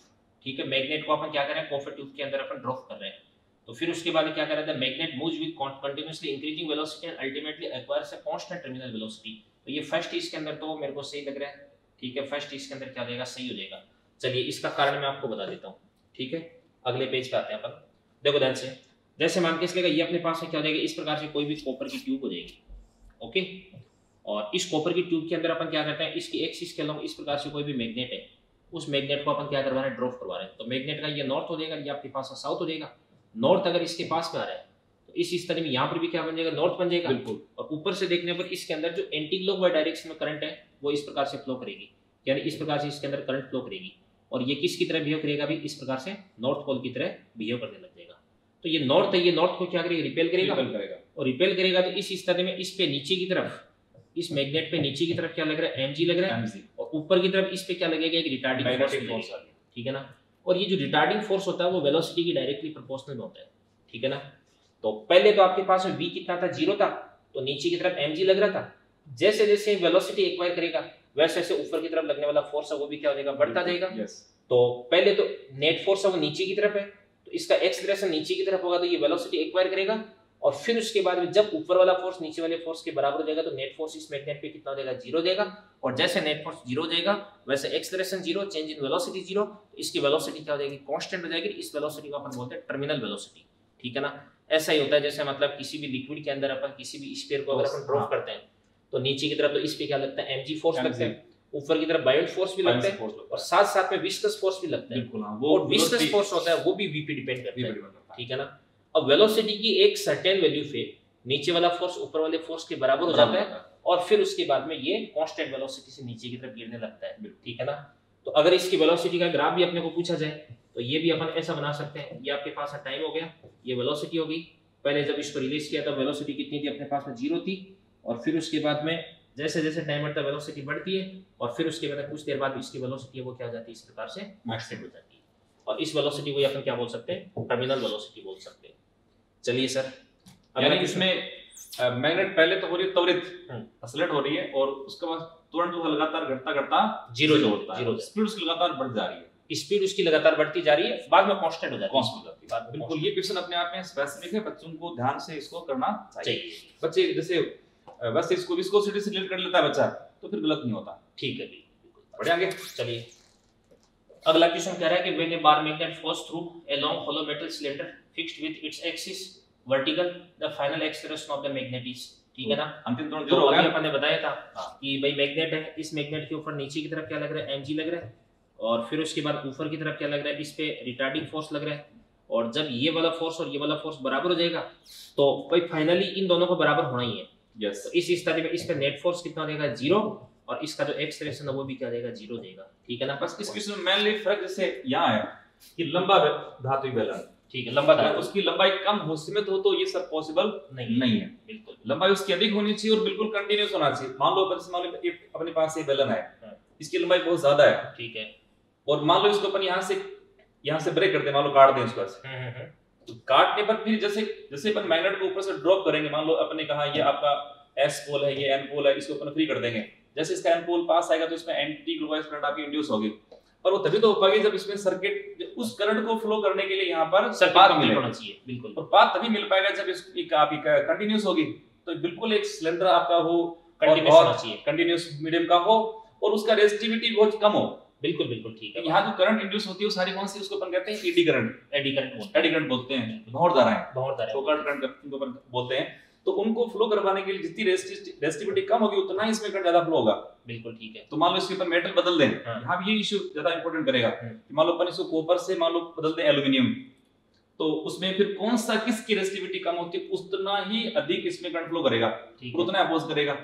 ठीक है, मैग्नेट को अपन क्या कर रहे हैं, कॉफर ट्यूब के अंदर अपन ड्रॉप कर रहे हैं। तो फिर उसके बाद क्या कर रहा था, magnet moves with continuously increasing velocity and ultimately acquires a constant terminal velocity. तो ये फर्स्ट इसके अंदर तो मेरे को सही लग रहा है। ठीक है, फर्स्ट इसके अंदर क्या हो जाएगा, सही हो जाएगा। चलिए इसका कारण मैं आपको बता देता हूँ। ठीक है, अगले पेज पे आते हैं अपन। देखो ध्यान से, जैसे मान के इसलिए ये अपने पास में क्या हो जाएगा, इस प्रकार से कोई भी कॉपर की ट्यूब हो जाएगी। ओके, और इस कॉपर की ट्यूब के अंदर अपन क्या करते हैं, इसकी एक्सिस के अलोंग इस प्रकार से कोई भी मैग्नेट है, उस मैग्नेट को अपन क्या करवा रहे हैं, ड्रॉप करवा रहे हैं। तो मैग्नेट का ये नॉर्थ हो जाएगा, ये आपके पास में साउथ हो जाएगा। नॉर्थ अगर इसके पास में आ रहा है तो इस इस तरह में यहाँ पर भी क्या बन जाएगा, नॉर्थ बन जाएगा। बिल्कुल, और ऊपर से देखने पर इसके अंदर जो एंटी क्लॉकवाइज डायरेक्शन में करंट है वो इस प्रकार से फ्लो करेगी, यानी इस प्रकार से इसके अंदर करंट फ्लो करेगी। और ये किसकी तरह बिहेव करेगा भी, इस प्रकार से नॉर्थ पोल की तरह बिहेव करने लग जाएगा। तो ये नॉर्थ है, ये नॉर्थ को क्या करेगा, रिपेल करेगा करेगा और रिपेल करेगा। तो इस इस तरह में इस पे नीचे की तरफ, इस मैग्नेट पे नीचे की तरफ क्या लग रहा है, एम जी लग रहा है, और ऊपर की तरफ इस पे क्या लगेगा, एक रिटार्डिंग फोर्स। ठीक है ना, और ये जो रिटार्डिंग फोर्स होता है वो वेलोसिटी की डायरेक्टली प्रोपोर्शनल होता है। ठीक है ना, तो पहले तो आपके पास में v कितना था, जीरो था, तो नीचे की तरफ mg लग रहा था। जैसे जैसे वेलोसिटी एक्वायर करेगा वैसे वैसे ऊपर की तरफ लगने वाला फोर्स है वो भी क्या हो जाएगा, बढ़ता जाएगा। yes. तो पहले तो नेट फोर्स है वो नीचे की तरफ है, तो इसका एक्सेलरेशन नीचे की तरफ होगा, तो ये वेलोसिटी एक्वायर करेगा। और फिर उसके बाद में जब ऊपर वाला फोर्स नीचे वाले फोर्स के बराबर हो जाएगा तो नेट फोर्स इस मैग्नेट पे कितना हो जाएगा, जीरो देगा। और जैसे नेट फोर्स जीरो देगा वैसे acceleration zero, change in velocity zero, तो इसकी वेलोसिटी क्या हो जाएगी, कांस्टेंट हो जाएगी। इस वेलोसिटी को अपन बोलते हैं टर्मिनल वेलोसिटी। ठीक है ना, ऐसा ही होता है जैसे मतलब किसी भी लिक्विड के अंदर अपन किसी भी स्फीयर को अगर अपन ड्रॉप करते हैं तो नीचे की तरफ तो इस पे क्या लगता है, एमजी फोर्स लगता है, ऊपर की तरफ बायोट फोर्स भी लगता है, और साथ साथ में विस्कस फोर्स भी लगता है। बिल्कुल, वो विस्कस फोर्स होता है वो भी वी पे डिपेंड करता है। ठीक है ना, अब वेलोसिटी की एक सर्टेन वैल्यू पे नीचे वाला फोर्स ऊपर वाले फोर्स के बराबर हो जाता है, और फिर उसके बाद में ये कांस्टेंट वेलोसिटी से नीचे की तरफ गिरने लगता है। ठीक है ना, तो अगर इसकी वेलोसिटी का ग्राफ भी अपने को पूछा जाए तो ये भी अपन ऐसा बना सकते हैं। ये आपके पास टाइम हो गया, ये वेलोसिटी होगी। पहले जब इसको रिलीज किया था वेलोसिटी कितनी थी, अपने पास में जीरो थी, और फिर उसके बाद में जैसे जैसे टाइम बढ़ता है वेलोसिटी बढ़ती है, और फिर उसके बाद कुछ देर बाद इसकी वेलोसिटी वो क्या हो जाती है, इस प्रकार से कांस्टेंट हो जाती है। और इस वेलोसिटी को अपन क्या बोल सकते हैं, टर्मिनल वेलोसिटी बोल सकते हैं। चलिए सर, यानी इसमें मैग्नेट पहले तो हो रही है त्वरित असलेट हो रही है, और उसके बाद तुरंत वो लगातार घटता घटता जीरो जो होता है, स्पीड उसकी लगातार बढ़ जा रही है, स्पीड उसकी लगातार बढ़ती जा रही है, बाद में कांस्टेंट हो जाती है। बिल्कुल, ये क्वेश्चन अपने आप में स्पेसिफिक है, बच्चों को ध्यान से इसको करना चाहिए। बच्चे जैसे बस इसको विस्कोसिटी से रिलेट कर लेता है बच्चा तो फिर गलत नहीं होता। ठीक है, बढ़िया, आगे चलिए। अगला क्वेश्चन कह रहा है कि when a bar magnet falls through a long hollow metal cylinder fixed with its axis vertical, the final acceleration of the magnet is. ठीक है ना, अंतिम तो जो अभी अपन ने बताया था कि भाई मैग्नेट है, इस मैग्नेट के ऊपर नीचे की तरफ क्या लग रहा है, mg लग रहा है, और फिर उसके बाद ऊपर की तरफ क्या लग रहा है, इस पे रिटार्डिंग फोर्स लग रहा है। और जब ये वाला फोर्स और ये वाला फोर्स बराबर हो जाएगा तो भाई फाइनली इन दोनों को बराबर होना ही है। यस, तो इस इस तरह में इस पे नेट फोर्स कितना देगा, जीरो, और इसका जो एक्सेलरेशन है वो भी क्या देगा, जीरो देगा। ठीक है ना, बस इस क्वेश्चन में मेनली फर्क जैसे यहाँ है कि लंबा धातु बेलन, ठीक है, लंबा धातु उसकी लंबाई कम हो, सीमित हो, तो ये सब पॉसिबल नहीं नहीं है। बिल्कुल, लंबाई उसकी अधिक होनी चाहिए और बिल्कुल कंटीन्यूअस होना चाहिए। मान लो मान लो अपने पास ये बेलन है, इसकी लंबाई बहुत ज्यादा है, ठीक है, और मान लो इसको अपन यहाँ से यहाँ से ब्रेक कर दे, मान लो काट दें इसको, तो काटने पर फिर जैसे जैसे अपन मैग्नेट को ऊपर से ड्रॉप करेंगे, मान लो अपने कहा ये आपका एस पोल है, ये एन पोल है, इसको अपन फ्री कर देंगे, जैसे इसका एन पोल पास आएगा तो इसमें एंटी क्लॉकवाइज करंट आपकी इंड्यूस होगी, और वो तभी तो हो पाएगी जब इसमें सर्किट उस करंट को फ्लो करने के लिए यहाँ पर पाथ मिलना चाहिए। बिल्कुल, और पाथ तभी मिल पाएगा जब इसकी आपकी कंटिन्यूस होगी, तो बिल्कुल एक सिलेंडर आपका हो कंटिन्यूस मीडियम का हो और उसका रेजिस्टिविटी बहुत कम हो। बिल्कुल बिल्कुल, ठीक है, यहाँ जो करंट इंड्यूस होती है वो सारी कौन सी, उसको अपन कहते हैं eddy current, eddy current eddy current बोलते हैं, बहुत धाराएं बहुत धाराएं शॉर्ट करंट को अपन बोलते हैं। तो उनको फ्लो करवाने के लिए जितनी रेजिस्टिविटी कम होगी उतना इसमें करंट ज्यादा फ्लो होगा। बिल्कुल, ठीक है, तो मान लो इसके ऊपर मेटल बदल दें, यहाँ भी ये इशू ज्यादा इंपॉर्टेंट करेगा कि मान लो अपन इसको कॉपर से मान लो बदल दें एल्यूमिनियम, तो उसमें फिर कौन सा किसकी रेजिस्टिविटी कम होती है उतना ही अधिक इसमें करंट फ्लो करेगा, उतना अपोज करेगा,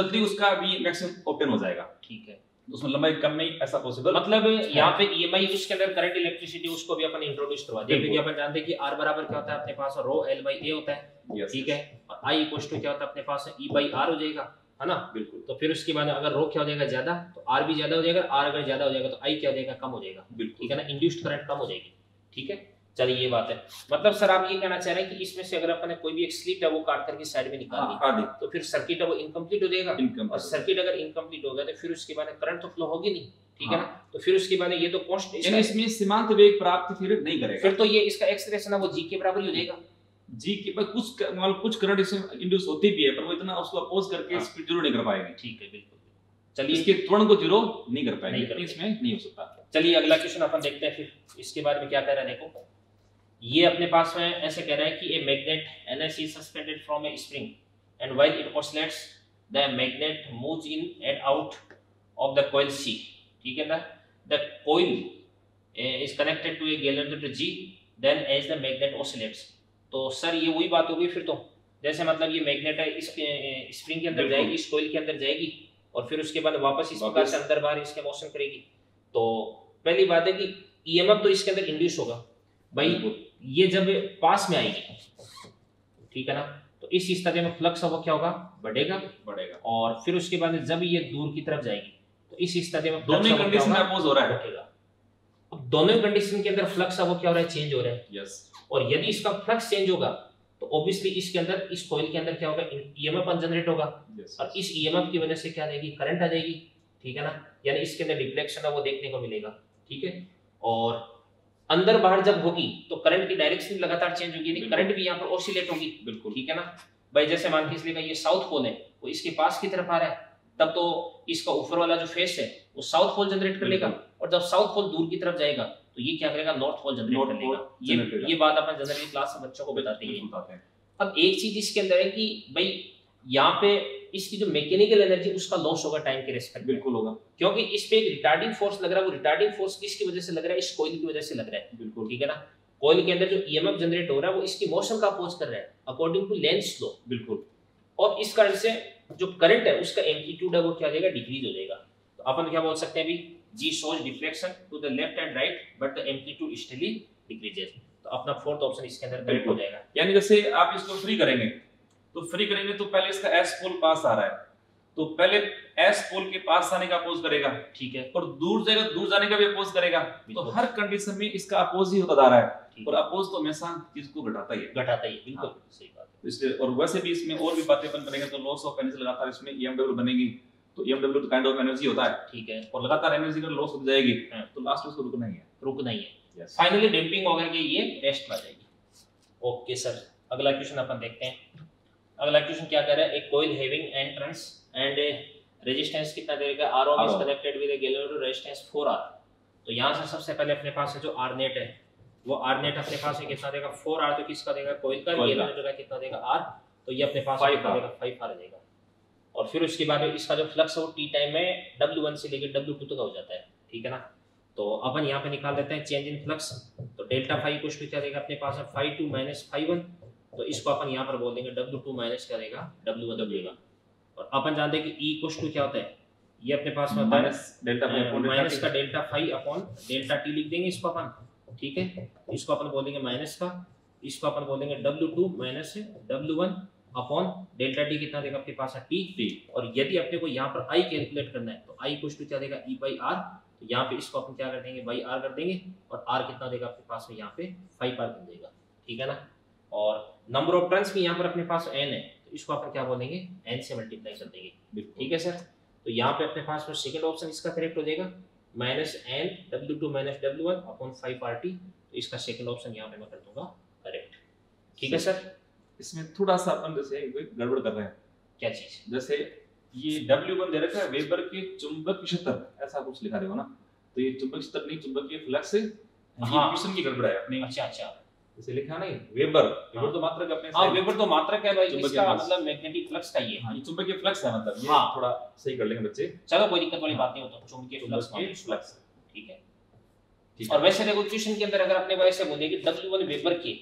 जल्दी उसका भी मैक्सिमम ओपन हो जाएगा। ठीक है, उसमें लंबाई कम में ऐसा पॉसिबल, मतलब यहाँ पे ईएमआई उसके अंदर करंट इलेक्ट्रिसिटी उसको भी अपन इंट्रोड्यूस करवा दिया, क्योंकि अपन जानते हैं कि R बराबर क्या होता है अपने पास, रो L बाई ए होता है, ठीक है, और I इक्वल टू क्या होता है अपने पास, E बाई R हो जाएगा। है ना, बिल्कुल। तो फिर उसके बाद अगर रो क्या हो जाएगा ज्यादा, तो आर भी ज्यादा हो जाएगा, आर अगर ज्यादा हो जाएगा तो आई क्या हो जाएगा, कम हो जाएगा, बिल्कुल, ठीक है ना, इंड्यूस्ड करंट कम हो जाएगी, ठीक है। चलिए ये बात है, मतलब सर आप ये कहना चाह रहे हैं कि इसमें से अगर अपने कोई भी एक स्लिट है वो काट करके साइड में निकाल दी, हाँ, तो फिर सर्किट है वो इनकम्प्लीट हो जाएगा, और सर्किट अगर इनकम्प्लीट हो गया तो फिर उसके बाद करंट तो फ्लो होगी नहीं, ठीक है ना। तो फिर उसके बाद ये तो कांस्टेंट इसमें सीमांत वेग प्राप्त फिर नहीं करेगा, फिर तो ये इसका एक्सलेशन है वो जी के बराबर ही हो जाएगा, जी के पर कुछ मतलब कुछ करंट इसमें इंड्यूस होती भी है पर वो इतना उसको अपोज करके स्पीड जीरो नहीं कर पाएंगे, ठीक है, बिल्कुल। चलिए इसके त्वरण को जीरो नहीं कर पाएंगे, इसमें नहीं हो सकता। चलिए अगला क्वेश्चन अपन देखते हैं फिर, इसके बारे में क्या कह रहा है देखो। ये अपने पास में ऐसे कह रहा है कि a magnet NS is suspended from a spring and while it oscillates the magnet moves in and out of the coil C, ठीक है ना। The coil is connected to a gallon G then as the magnet oscillates. तो sir ये वही बात हो गई फिर तो, जैसे मतलब ये मैग्नेट है इस स्प्रिंग के अंदर जाएगी, इस कॉइल के अंदर जाएगी और फिर उसके बाद वापस इस प्रकार से अंदर बाहर इसके मोशन करेगी। तो पहली बात है कि ईएमएफ तो इसके अंदर इंड्यूस होगा भाई, ये जब पास में आएगी, ठीक है ना, तो इस स्थिति में फ्लक्स वो क्या होगा, बढ़ेगा बढ़ेगा और फिर उसके बाद जब ये दूर की तरफ जाएगी तो इस स्थिति में दोनों कंडीशन में अपोज हो रहा है, बढ़ेगा। अब दोनों कंडीशन के अंदर फ्लक्स वो क्या हो रहा है, चेंज हो रहा है, यस। और यदि इसका फ्लक्स चेंज होगा तो ऑब्वियसली इसके अंदर इस कॉइल के अंदर क्या होगा, ईएमएफ जनरेट होगा, yes, और इस ईएमएफ की वजह से क्या आएगी, करंट आ जाएगी, ठीक है ना। यानी इसके अंदर रिफ्लेक्शन है वो देखने को मिलेगा, ठीक है। और अंदर बाहर जब होगी तो करंट की डायरेक्शन लगातार चेंज होगी, यानी करंट भी यहाँ पर ऑसिलेट होगी, बिल्कुल, ठीक है ना भाई। जैसे मान के इसलिए ये साउथ पोल है वो इसके पास की तरफ आ रहा है, तब तो इसका ऊपर वाला जो फेस है वो साउथ पोल जनरेट कर लेगा, और जब साउथ पोल दूर की तरफ जाएगा तो ये क्या करेगा, नॉर्थ पोल जनरेट कर लेगा। ये ये बात अपन जनरली क्लास में बच्चों को बताते हैं। अब एक चीज इसके अंदर है कि भाई यहाँ पे इसकी जो मैकेनिकल एनर्जी उसका लॉस होगा टाइम के रेस्पेक्ट, बिल्कुल होगा, क्योंकि इस पे एक रिटार्डिंग फोर्स लग रहा है, वो रिटार्डिंग फोर्स किसकी वजह से लग रहा है, इस कॉइल की वजह से लग रहा है, बिल्कुल, ठीक है ना। कॉइल के अंदर जो ईएमएफ जनरेट हो रहा है वो इसकी मोशन का अपोज कर रहा है अकॉर्डिंग टू लेंस लॉ, बिल्कुल। और इस कारण से जो करंट है उसका एम्पलीट्यूड है वो क्या हो जाएगा, डिक्रीज हो जाएगा। तो अपन क्या बोल सकते हैं अभी, G shows deflection to the left and right, but the amplitude steadily decreases. तो अपना फोर्थ ऑप्शन इसके अंदर करेक्ट हो जाएगा। यानी जैसे आप इसको फ्री करेंगे, तो फ्री करेंगे तो पहले इसका S पोल पास आ रहा है, तो पहले S पोल के पास आने का अपोज करेगा, ठीक है, और दूर जाएगा, दूर जाने का भी अपोज करेगा। तो हर कंडीशन में इसका अपोज ही होता जा रहा है, और अपोज तो हमेशा चीज को घटाता ही है, घटाता ही है, बिल्कुल सही बात है। इसलिए और वैसे भी इसमें और भी बातें अपन करेंगे, तो लॉस ऑफ एनर्जी लगातार इसमें ईएमडब्ल्यू बनेगी, तो ईएमडब्ल्यू तो काइंड ऑफ एनर्जी होता है, ठीक है, और लगातार एनर्जी का लॉस हो जाएगी, तो लास्ट में उसको रुकना ही है, रुकना ही है, फाइनली डैम्पिंग होगा कि ये रेस्ट में जाएगी। ओके सर, अगला क्वेश्चन अपन देखते हैं। अगला क्वेश्चन क्या कह रहा है, एक coil having entrance and resistance कितना देगा, R ohm is connected with a gallon resistance four R. तो यहां से सबसे पहले अपने पास है जो आर नेट है, वो आर नेट अपने पास है कितना देगा, फोर आर, तो किसका देगा, कॉइल का, गैलन का कितना देगा, आर, तो ये अपने पास फाइव आर देगा। और फिर उसके बाद में इसका जो फ्लक्स है वो टी टाइम में डब्ल्यू वन से लेकर डब्ल्यू टू तक हो जाता है, ठीक है ना। तो अपन यहाँ पे निकाल देते हैं चेंज इन फ्लक्स, तो डेल्टा फाई कुछ क्या देगा अपने पास है phi two minus phi one, तो इसको अपन यहाँ पर बोल देंगे डब्ल्यू टू माइनस क्या देगा, डब्ल्यू वन देगा। और अपन जानते हैं कि E कुछ क्या होता है, ये अपने पास में minus delta phi upon minus का delta phi upon delta T लिख देंगे इसको अपन, ठीक है, इसको अपन बोलेंगे माइनस का, इसको अपन बोलेंगे W two minus W one upon delta T कितना देगा अपने पास है टी टी। और यदि अपने को यहाँ पर आई कैलकुलेट करना है तो आई कुछ क्या देगा ई बाई आर, तो यहाँ पे इसको अपन क्या कर देंगे बाई आर कर देंगे, और आर कितना देगा अपने पास में यहाँ पे फाइव आर बन जाएगा, ठीक है ना। और नंबर ऑफ टर्न्स भी यहाँ पर अपने पास एन है, तो इसको अपन क्या बोलेंगे एन से मल्टीप्लाई कर देंगे, ठीक है सर। तो यहाँ पे अपने पास में सेकेंड ऑप्शन इसका करेक्ट हो जाएगा, minus N W two minus W one upon five R T, तो इसका सेकेंड ऑप्शन यहाँ पे मैं कर दूंगा करेक्ट, ठीक है सर। इसमें थोड़ा सा अपन जैसे गड़बड़ कर रहे हैं, क्या चीज, जैसे ये डब्ल्यू वन दे रखा है वेबर के चुंबक क्षेत्र, ऐसा कुछ लिखा रहेगा ना, तो ये चुंबक क्षेत्र नहीं, चुंबकीय फ्लक्स है, ये क्वेश्चन की गड़बड़ है अपनी। अच्छा अच्छा, जैसे लिखा नहीं वेबर, वेबर तो मात्रक अपने, हां वेबर तो मात्रक है भाई, इसका मतलब मैग्नेटिक फ्लक्स का ये, हां ये चुंबकीय फ्लक्स है, मतलब ये थोड़ा सही कर लेंगे बच्चे, चलो कोई दिक्कत वाली बात नहीं, होता चुंबकीय फ्लक्स मात्रक फ्लक्स, ठीक है। और वैसे रेगुलेशन के अंदर अगर अपने बारे से बोलेंगे डब्ल्यू वन वेबर के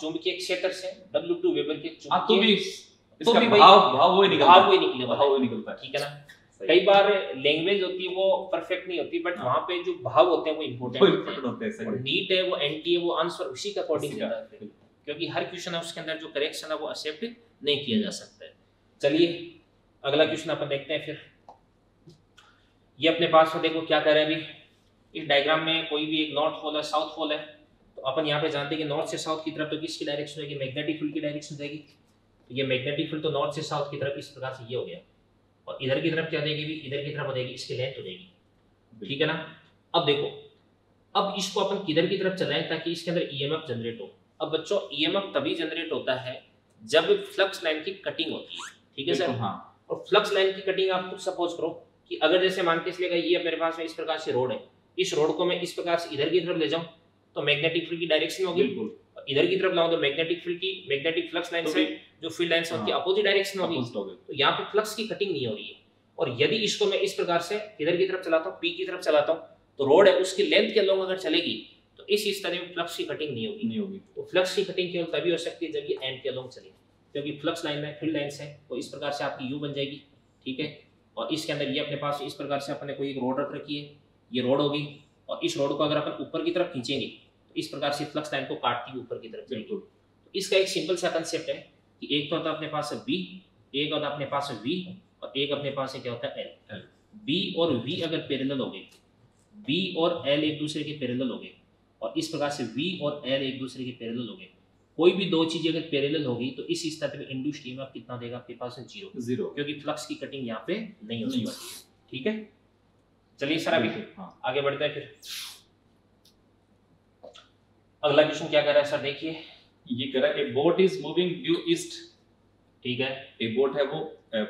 चुंबकीय क्षेत्र से डब्ल्यू टू वेबर के चुंबकीय, तो भी इसका भाव भाव वही निकलता है, भाव वही निकलेगा, भाव वही निकलता है, ठीक है ना। कई बार लैंग्वेज होती है वो परफेक्ट नहीं होती, बट वहां पे जो भाव होते हैं वो इंपॉर्टेंट होते हैं। सही नीट है वो एनटी है वो आंसर उसी के अकॉर्डिंग देता है, क्योंकि हर क्वेश्चन है उसके अंदर जो करेक्शन है वो एक्सेप्ट नहीं किया जा सकता है। चलिए अगला क्वेश्चन अपन देखते हैं। फिर ये अपने पास है, देखो क्या कह रहे हैं अभी इस डायग्राम में। कोई भी एक नॉर्थ पोल है, साउथ पोल है, तो अपन यहाँ पे जानते हैं कि नॉर्थ से साउथ की तरफ तो किसकी डायरेक्शन होगी, मैग्नेटिक फील्ड की डायरेक्शन जाएगी। तो ये मैग्नेटिक फील्ड तो नॉर्थ से साउथ की तरफ इस प्रकार से ये हो गया, और इधर की तरफ क्या देगी भी, इधर की तरफ हो जाएगी, इसकी लेंथ हो जाएगी, ठीक है ना। अब देखो अब इसको अपन किधर की तरफ चलाएं ताकि इसके अंदर ई एम एफ जनरेट हो। अब बच्चों ई एम एफ तभी जनरेट होता है जब फ्लक्स लाइन की कटिंग होती है, ठीक है सर। हाँ, और फ्लक्स लाइन की कटिंग आप कुछ सपोज करो कि अगर जैसे मान के इसलिए ये मेरे पास में इस प्रकार से रोड है, इस रोड को मैं इस प्रकार से इधर की तरफ ले जाऊं तो मैग्नेटिक फील्ड की डायरेक्शन होगी, और इधर की तरफ लाऊं तो मैग्नेटिक फील्ड की मैग्नेटिक फ्लक्स लाइन से जो फील्ड लाइन है उसकी अपोजिट डायरेक्शन होगी। तो यहाँ पे फ्लक्स की कटिंग नहीं हो रही है, और यदि इसको मैं इस प्रकार से इधर की तरफ चलाता हूँ, पी की तरफ चलाता हूँ, तो रोड है उसकी लेंथ के अलोंग अगर चलेगी तो इस इस तरह में फ्लक्स की कटिंग नहीं होगी नहीं होगी तो फ्लक्स की कटिंग केवल तभी हो सकती है जब ये एंड के अलोंग चलेगी, क्योंकि फ्लक्स लाइन में फील्ड लाइंस है। तो इस प्रकार से आपकी यू बन जाएगी, ठीक है। और इसके अंदर ये अपने पास इस प्रकार से अपने कोई एक रोड रख रखी है, ये रोड होगी, और इस रोड को अगर अपन ऊपर की तरफ खींचेंगे तो इस प्रकार से फ्लक्स लाइन को काटती हुई ऊपर की तरफ जाएगी। तो इसका एक सिंपल सा कंसेप्ट है कि एक तो होता है अपने पास बी, एक होता है अपने पास वी, और एक अपने पास क्या होता है एल। बी और वी अगर पैरेलल हो गए, बी और एल एक दूसरे के पैरेलल हो गए, और इस प्रकार से वी और एल एक दूसरे के पैरेलल हो गए। कोई भी दो चीजें अगर पैरेलल होगी तो इस स्थिति में इंड्यूस्ड ईएमएफ कितना देगा आपके पास, जीरो जीरो क्योंकि फ्लक्स की कटिंग यहाँ पे नहीं होती, ठीक है। चलिए सर अभी हाँ। आगे बढ़ते हैं। फिर अगला क्वेश्चन क्या कह रहा है सर, देखिए ये कह रहा है a boat is moving due east, ठीक है। ए बोट है वो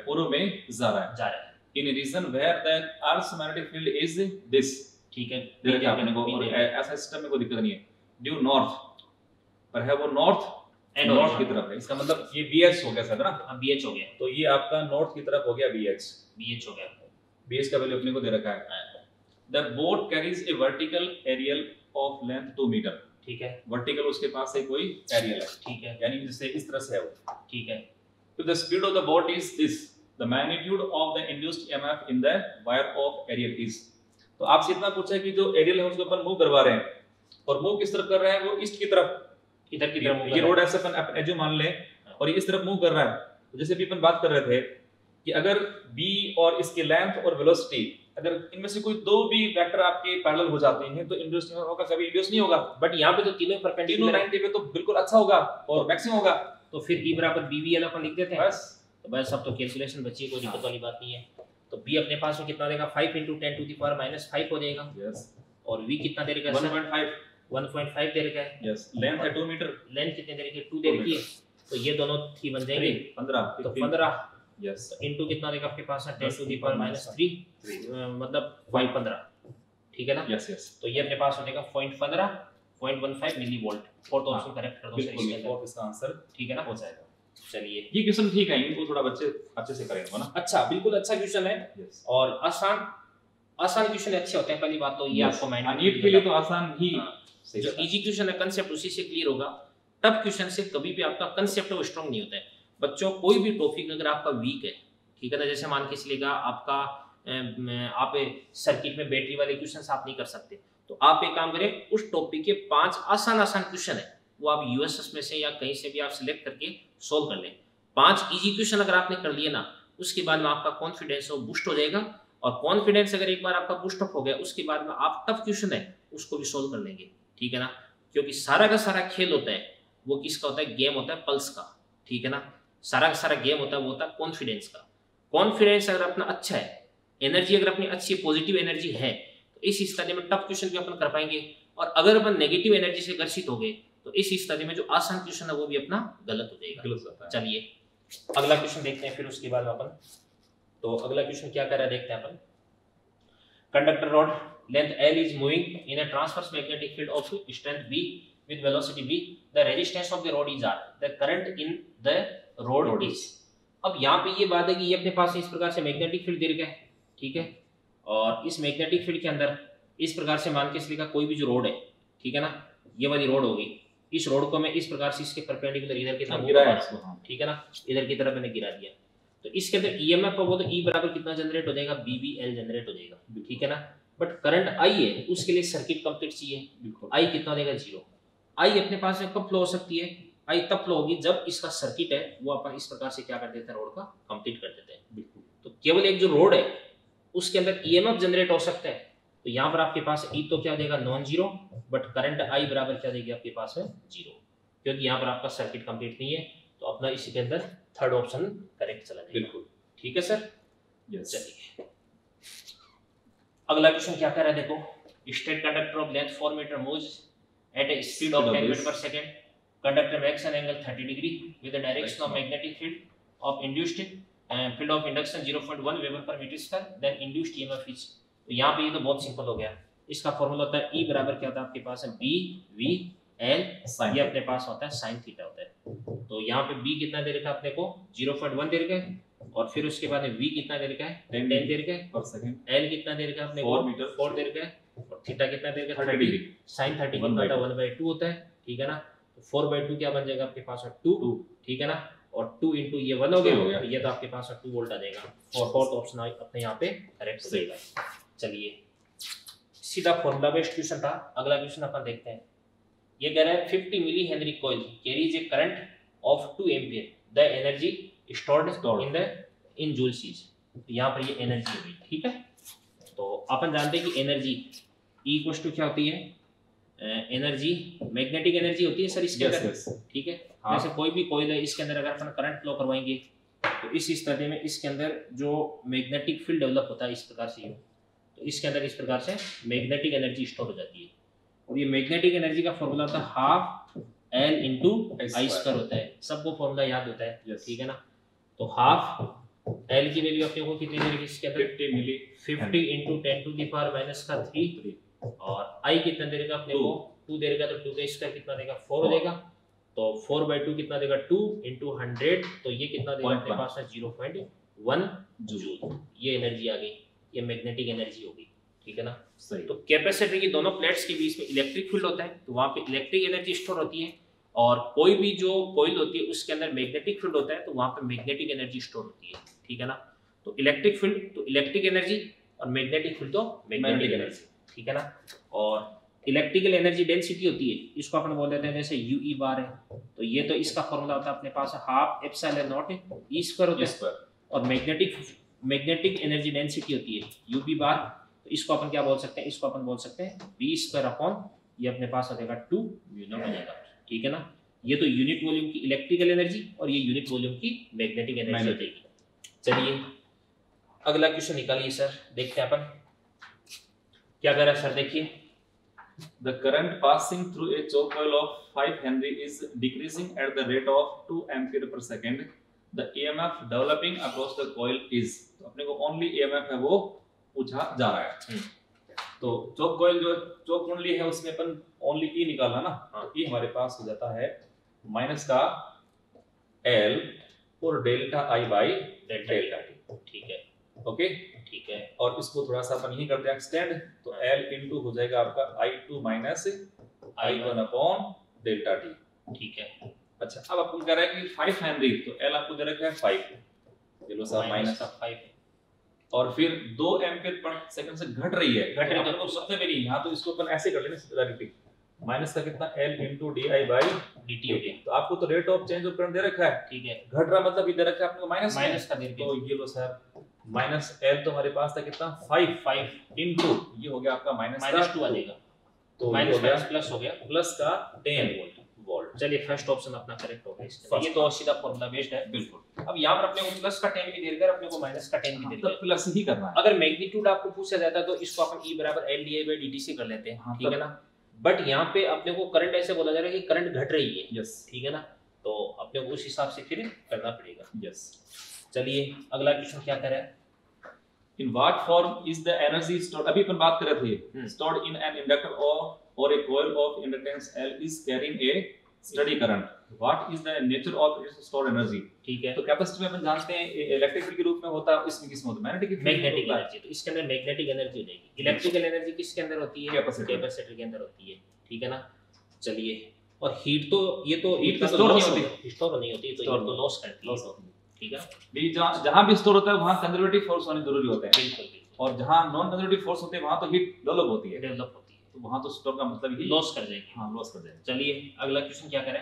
पूर्व में जा रहा है जा रहा है in a region where the earth magnetic field is this, ठीक है। देखिए आपने को ऐसा सिस्टम में कोई दिक्कत नहीं है। ड्यू नॉर्थ पर है वो, नॉर्थ एंड नॉर्थ की तरफ है। इसका मतलब ये बीएच हो गया सर ना, हां बीएच हो गया। तो ये आपका नॉर्थ की तरफ हो गया बीएच, बीएच हो गया। बेस का वैल्यू अपने को दे रखा है the boat carries a vertical aerial of length two metre, ठीक है। वर्टिकल उसके पास से कोई एरियल है, ठीक है, यानी जैसे इस तरह से है वो, ठीक है। तो the speed of the boat is this, the magnitude of the induced EMF in the wire of aerial is. तो आपसे इतना पूछा है कि जो एरियल है उसको अपन मूव करवा रहे हैं, और मूव किस तरफ कर रहे हैं, वो ईस्ट की तरफ, इधर की तरफ। ये रोड ऐसे अपन एज्यूम मान ले और ये इस तरफ मूव कर रहा है। जैसे भी अपन बात कर रहे थे कि अगर b और इसकी लेंथ और वेलोसिटी, अगर इनमें से कोई दो भी वेक्टर आपके पैरेलल हो जाते हैं तो इंड्यूस होगा, कभी इंड्यूस नहीं होगा। बट यहाँ पे तो तीनों परपेंडिकुलर लाइन पे तो बिल्कुल अच्छा होगा और मैक्सिमम होगा। तो फिर e बराबर bvl अपन लिख देते हैं बस। तो बस अब तो कैलकुलेशन बची, कोई दिक्कत वाली बात नहीं है। तो b अपने पास में कितना देगा, five into ten to the power minus five हो जाएगा, यस। और v कितना दे रखा है, वन पॉइंट फाइव दे रखा है, यस। लेंथ है टू मीटर, लेंथ कितने दे रखी है, टू दे रखी है। तो ये दोनों थ्री बन जाएंगे, पंद्रह। तो पंद्रह यस इनटू कितना देगा आपके पास है, ten to the power minus three, मतलब पॉइंट वन फाइव, ठीक है ना, यस यस। तो ये अपने पास हो जाएगा point one five millivolt. Fourth option correct कर दो सर, इसका फोर्थ इसका आंसर, ठीक है ना, हो जाएगा। चलिए ये क्वेश्चन ठीक है, इनको थोड़ा बच्चे अच्छे से करेंगे ना। अच्छा, बिल्कुल अच्छा क्वेश्चन है yes. और आसान आसान क्वेश्चन अच्छे होते हैं। पहली बात तो ये आपको माइंड में, नीट के लिए तो आसान ही, जो इजी क्वेश्चन है कांसेप्ट उसी से क्लियर होगा। टफ क्वेश्चन से कभी भी आपका कांसेप्ट वो स्ट्रांग नहीं होता है। बच्चों कोई भी टॉपिक अगर आपका वीक है, ठीक है ना, जैसे मान के चलेगा आपका आप सर्किट में बैटरी वाले क्वेश्चंस आप नहीं कर सकते, तो आप एक काम करें, उस टॉपिक के पांच आसान आसान क्वेश्चन है वो आप यूएसएस में से या कहीं से भी आप सिलेक्ट करके सोल्व कर लें। पांच इजी क्वेश्चन अगर आपने कर लिए ना, उसके बाद में आपका कॉन्फिडेंस वो बूस्ट हो जाएगा, और कॉन्फिडेंस अगर एक बार आपका बूस्ट अप हो गया उसके बाद में आप टफ क्वेश्चन है उसको भी सोल्व कर लेंगे, ठीक है ना। क्योंकि सारा का सारा खेल होता है वो किसका होता है, गेम होता है पल्स का, ठीक है ना। सारा का सारा गेम होता है वो होता है कॉन्फिडेंस का। कॉन्फिडेंस अगर अपना अच्छा है, एनर्जी अगर अपनी अच्छी पॉजिटिव एनर्जी है, तो इस स्थिति में टफ क्वेश्चन भी अपन कर पाएंगे, और अगर अपन नेगेटिव एनर्जी से ग्रसित हो गए तो इस स्थिति में जो आसान क्वेश्चन है वो भी अपना गलत हो जाएगा, गलत होता है। चलिए अगला क्वेश्चन देखते हैं। फिर उसके बाद अपन तो अगला क्वेश्चन क्या कर रहा है देखते हैं अपन। Conductor rod length L is moving in a transverse magnetic field of strength B with velocity v, the resistance of the rod is r, the current in the rod, rod is। अब यहाँ पे ये बात है कि ये अपने पास इस प्रकार से मैग्नेटिक फील्ड दे रखा है, ठीक है। और इस मैग्नेटिक फील्ड के अंदर इस प्रकार से मान के इसलिए कोई भी जो रोड है, ठीक है ना, ये वाली रोड होगी, इस रोड को मैं इस प्रकार से इसके परपेंडिकुलर इधर की तरफ गिरा है, ठीक है ना, इधर की तरफ मैंने गिरा दिया। तो इसके अंदर ई एम एफ वो तो ई बराबर कितना जनरेट हो जाएगा, बी बी एल जनरेट हो जाएगा, ठीक है ना। बट करंट आई है उसके लिए सर्किट कंप्लीट चाहिए, आई कितना देगा, जीरो। आई अपने पास में कब फ्लो हो सकती है, आई तब फ्लो होगी जब इसका सर्किट है वो अपन इस प्रकार से क्या कर देते हैं, रोड का कंप्लीट कर देते हैं, बिल्कुल। केवल एक जो रोड है उसके अंदर ईएमएफ जनरेट हो सकता है, तो यहाँ पर आपके पास ई तो क्या देगा non zero, but current I बराबर क्या देगी आपके पास है जीरो, क्योंकि यहाँ पर आपका सर्किट कंप्लीट नहीं है, तो अपना इसी के अंदर थर्ड ऑप्शन करेक्ट चला जाएगा। बिल्कुल ठीक है सर। यस चलिए अगला क्वेश्चन क्या कह रहा है देखो, straight conductor of length four metre moves at a speed of ten metre per second, conductor makes an angle thirty degree with the direction of magnetic field of induced field of induction zero point one weber per metre square, then induced EMF is. तो यहां पे ये तो बहुत simple हो गया, इसका formula होता है E बराबर क्या होता है आपके पास है B V L, ये अपने पास होता है sin थीटा होता है। तो यहां पे B कितना दे रखा है अपने को ज़ीरो पॉइंट वन दे रखा है, और फिर उसके बाद में V कितना दे रखा है टेन दे रखा है पर सेकंड, L कितना दे रखा है अपने को फोर दे रखा है, और थीटा कितना दे रखा है थर्टी डिग्री, sin थर्टी का वन बाय टू होता है ठीक है ना, तो फोर बाय टू क्या बन जाएगा आपके पास है टू ठीक है ना, और टू इंटू ये वन हो गया, ये तो आपके पास टू वोल्ट आ जाएगा, और फोर्थ ऑप्शन अपने यहाँ पे करेक्ट हो जाएगा। चलिए सीधा फॉर्मूला बेस्ड क्वेश्चन था। अगला क्वेश्चन अपन देखते हैं, ये कह रहा है fifty milli henry coil carries a current of two ampere, the energy stored in the in joules is. यहाँ पर ये एनर्जी होगी ठीक है, तो अपन जानते हैं कि एनर्जी इक्वल्स टू क्या होती है, एनर्जी मैग्नेटिक एनर्जी होती है सर इसके अंदर ठीक है। जैसे कोई भी कॉइल है इसके अंदर अगर अपन करंट फ्लो करवाएंगे तो इस स्थिति में इसके अंदर जो मैग्नेटिक फील्ड डेवलप होता है इस प्रकार से, तो इसके अंदर इस प्रकार से मैग्नेटिक एनर्जी स्टोर हो जाती है, और ये मैग्नेटिक एनर्जी का फॉर्मूला होता है half L into I square होता है, सबको फॉर्मूला याद होता है ठीक है ना। तो हाफ एल की वैल्यू अपने को कितनी मिलेगी इसके अंदर fifty milli fifty into ten to the power minus का थ्री, और आई कितना देगा अपने को टू देगा, तो टू का स्क्वायर कितना देगा फोर देगा, तो फोर बाई टू कितना देगा टू इंटू हंड्रेड, तो ये कितना देगा अपने पास है जीरो पॉइंट वन जूल, ये एनर्जी आ गई, ये मैग्नेटिक एनर्जी होगी ठीक है ना। सही। तो कैपेसिटर की दोनों प्लेट्स के बीच में इलेक्ट्रिक फील्ड होता है, तो वहाँ पे इलेक्ट्रिक एनर्जी स्टोर होती है, और कोई भी जो कॉइल होती है उसके अंदर मैग्नेटिक फील्ड होता है, तो वहाँ पे मैग्नेटिक एनर्जी स्टोर होती है ठीक है ना। तो इलेक्ट्रिक फील्ड तो इलेक्ट्रिक एनर्जी, और मैग्नेटिक फील्ड तो मैग्नेटिक एनर्जी ठीक है ना। और इलेक्ट्रिकल एनर्जी डेंसिटी होती है, इसको अपन बोल देते हैं जैसे यू ई बार है, तो ये तो इसका फॉर्मूला होता है अपने पास half epsilon naught E square होता है, और मैग्नेटिक मैग्नेटिक एनर्जी डेंसिटी होती है यू बी बार, तो इसको अपन क्या बोल सकते हैं, इसको अपन बोल सकते हैं बी स्क्वायर अपॉन ये अपने पास हो जाएगा टू म्यू नॉट हो जाएगा ठीक है ना। ये तो यूनिट वॉल्यूम की इलेक्ट्रिकल एनर्जी और ये यूनिट वॉल्यूम की मैग्नेटिक एनर्जी हो जाएगी। चलिए अगला क्वेश्चन निकालिए सर, देखते हैं अपन क्या कह रहा है सर। देखिए the current passing through a choke coil of five henry is decreasing at the rate of two ampere per second, the EMF developing across the coil is. तो अपने को ओनली ईएमएफ है वो पूछा जा रहा है। तो चोक कॉइल जो चोक कुंडली है उसमें अपन ओनली ई निकालना ना, तो ई हमारे पास हो जाता है माइनस का एल और delta I by delta T ठीक है ओके ठीक है। और इसको थोड़ा सा अपन यही कर दें एक्सटेंड, तो L इनटू हो जाएगा आपका I two minus I one upon delta T ठीक है। अच्छा अब अपन कह रहे हैं कि फाइव हेनरी, तो L आपको दे रखा है फाइव, चलो साहब माइनस का फाइव, और फिर दो एम्पीयर पर सेकंड से घट रही है घट रही है तो सबसे पहले यहां तो इसको अपन ऐसे कर लेना सीधा रिपीट माइनस का कितना L into di by dt हो गया। तो आपको तो rate of change of current दे रखा है ठीक है, घट रहा मतलब ये दे रखा है आपको माइनस माइनस का दे दिया, तो ये लो सर माइनस एल तो हमारे पास था कितना फाइव फाइव इनटू ये हो गया आपका माइनस माइनस टू आ जाएगा, तो माइनस माइनस प्लस हो गया प्लस का टेन वोल्ट वोल्ट। चलिए फर्स्ट ऑप्शन अपना करेक्ट हो गया, ये तो सीधा फॉर्मूला बेस्ड है बिल्कुल। अब यहां पर अपने को प्लस का टेन भी दे दिया, अपने को माइनस का टेन भी दे दिया, तो प्लस ही करना है। अगर मैग्नीट्यूड आपको पूछा जाता तो इसको अपन e बराबर l di by dt से कर लेते हैं ठीक है ना, बट यहाँ पे अपने को करंट ऐसे बोला जा रहा है कि करंट घट रही है यस ठीक है ना, तो अपने को उस हिसाब से फिर करना पड़ेगा यस। चलिए अगला क्वेश्चन क्या कह रहा है, in what form is the energy stored, अभी अपन बात कर रहे थे स्टोर्ड इन एन इंडक्टर और और a coil of inductance L is carrying a steady current, what is the nature of its stored energy ठीक है। तो कैपेसिटर में अपन जानते हैं इलेक्ट्रिक फील्ड के रूप में होता है, इसमें किसमें होता है मैग्नेटिक मैग्नेटिक एनर्जी, तो इसके अंदर मैग्नेटिक एनर्जी हो जाएगी। इलेक्ट्रिकल एनर्जी किसके अंदर होती है कैपेसिटर के अंदर होती है ठीक है ना। चलिए और हीट तो ये तो हीट स्टोर नहीं होती स्टोर नहीं होती, तो ये तो लॉस करती है ठीक है। जहां भी स्टोर होता है वहां कंजर्वेटिव फोर्स होने जरूरी होता है बिल्कुल, और जहां नॉन कंजर्वेटिव फोर्स होते हैं वहां तो हीट डेवलप होती है डेवलप होती है, तो वहां तो स्टोर का मतलब ही लॉस कर जाएगी हां लॉस कर जाएगी। चलिए अगला क्वेश्चन क्या करें,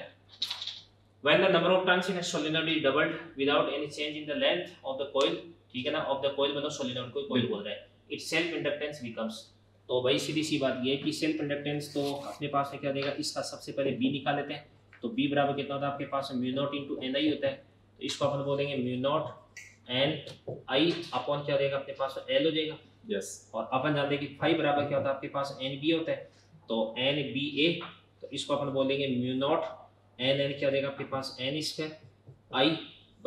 When the number of turns in a solenoid is doubled without any change in the length of the coil, ठीक है ना, of the coil मतलब solenoid को coil बोल रहा है, its self inductance becomes, तो भाई सीधी सी बात ये है कि self inductance तो अपने पास में क्या देगा, इसका सबसे पहले B निकाल लेते हैं, तो B बराबर कितना होता है आपके पास mu naught into N I होता है, तो इसको अपन बोलेंगे mu naught N I upon क्या देगा अपने पास L हो जाएगा, yes, और अपन जानते हैं कि phi बराबर क्या होता है आपके पास N B होता है, तो N B A, तो इसको अपन बोलेंगे mu naught n n क्या देगा आपके पास n स्क्वायर i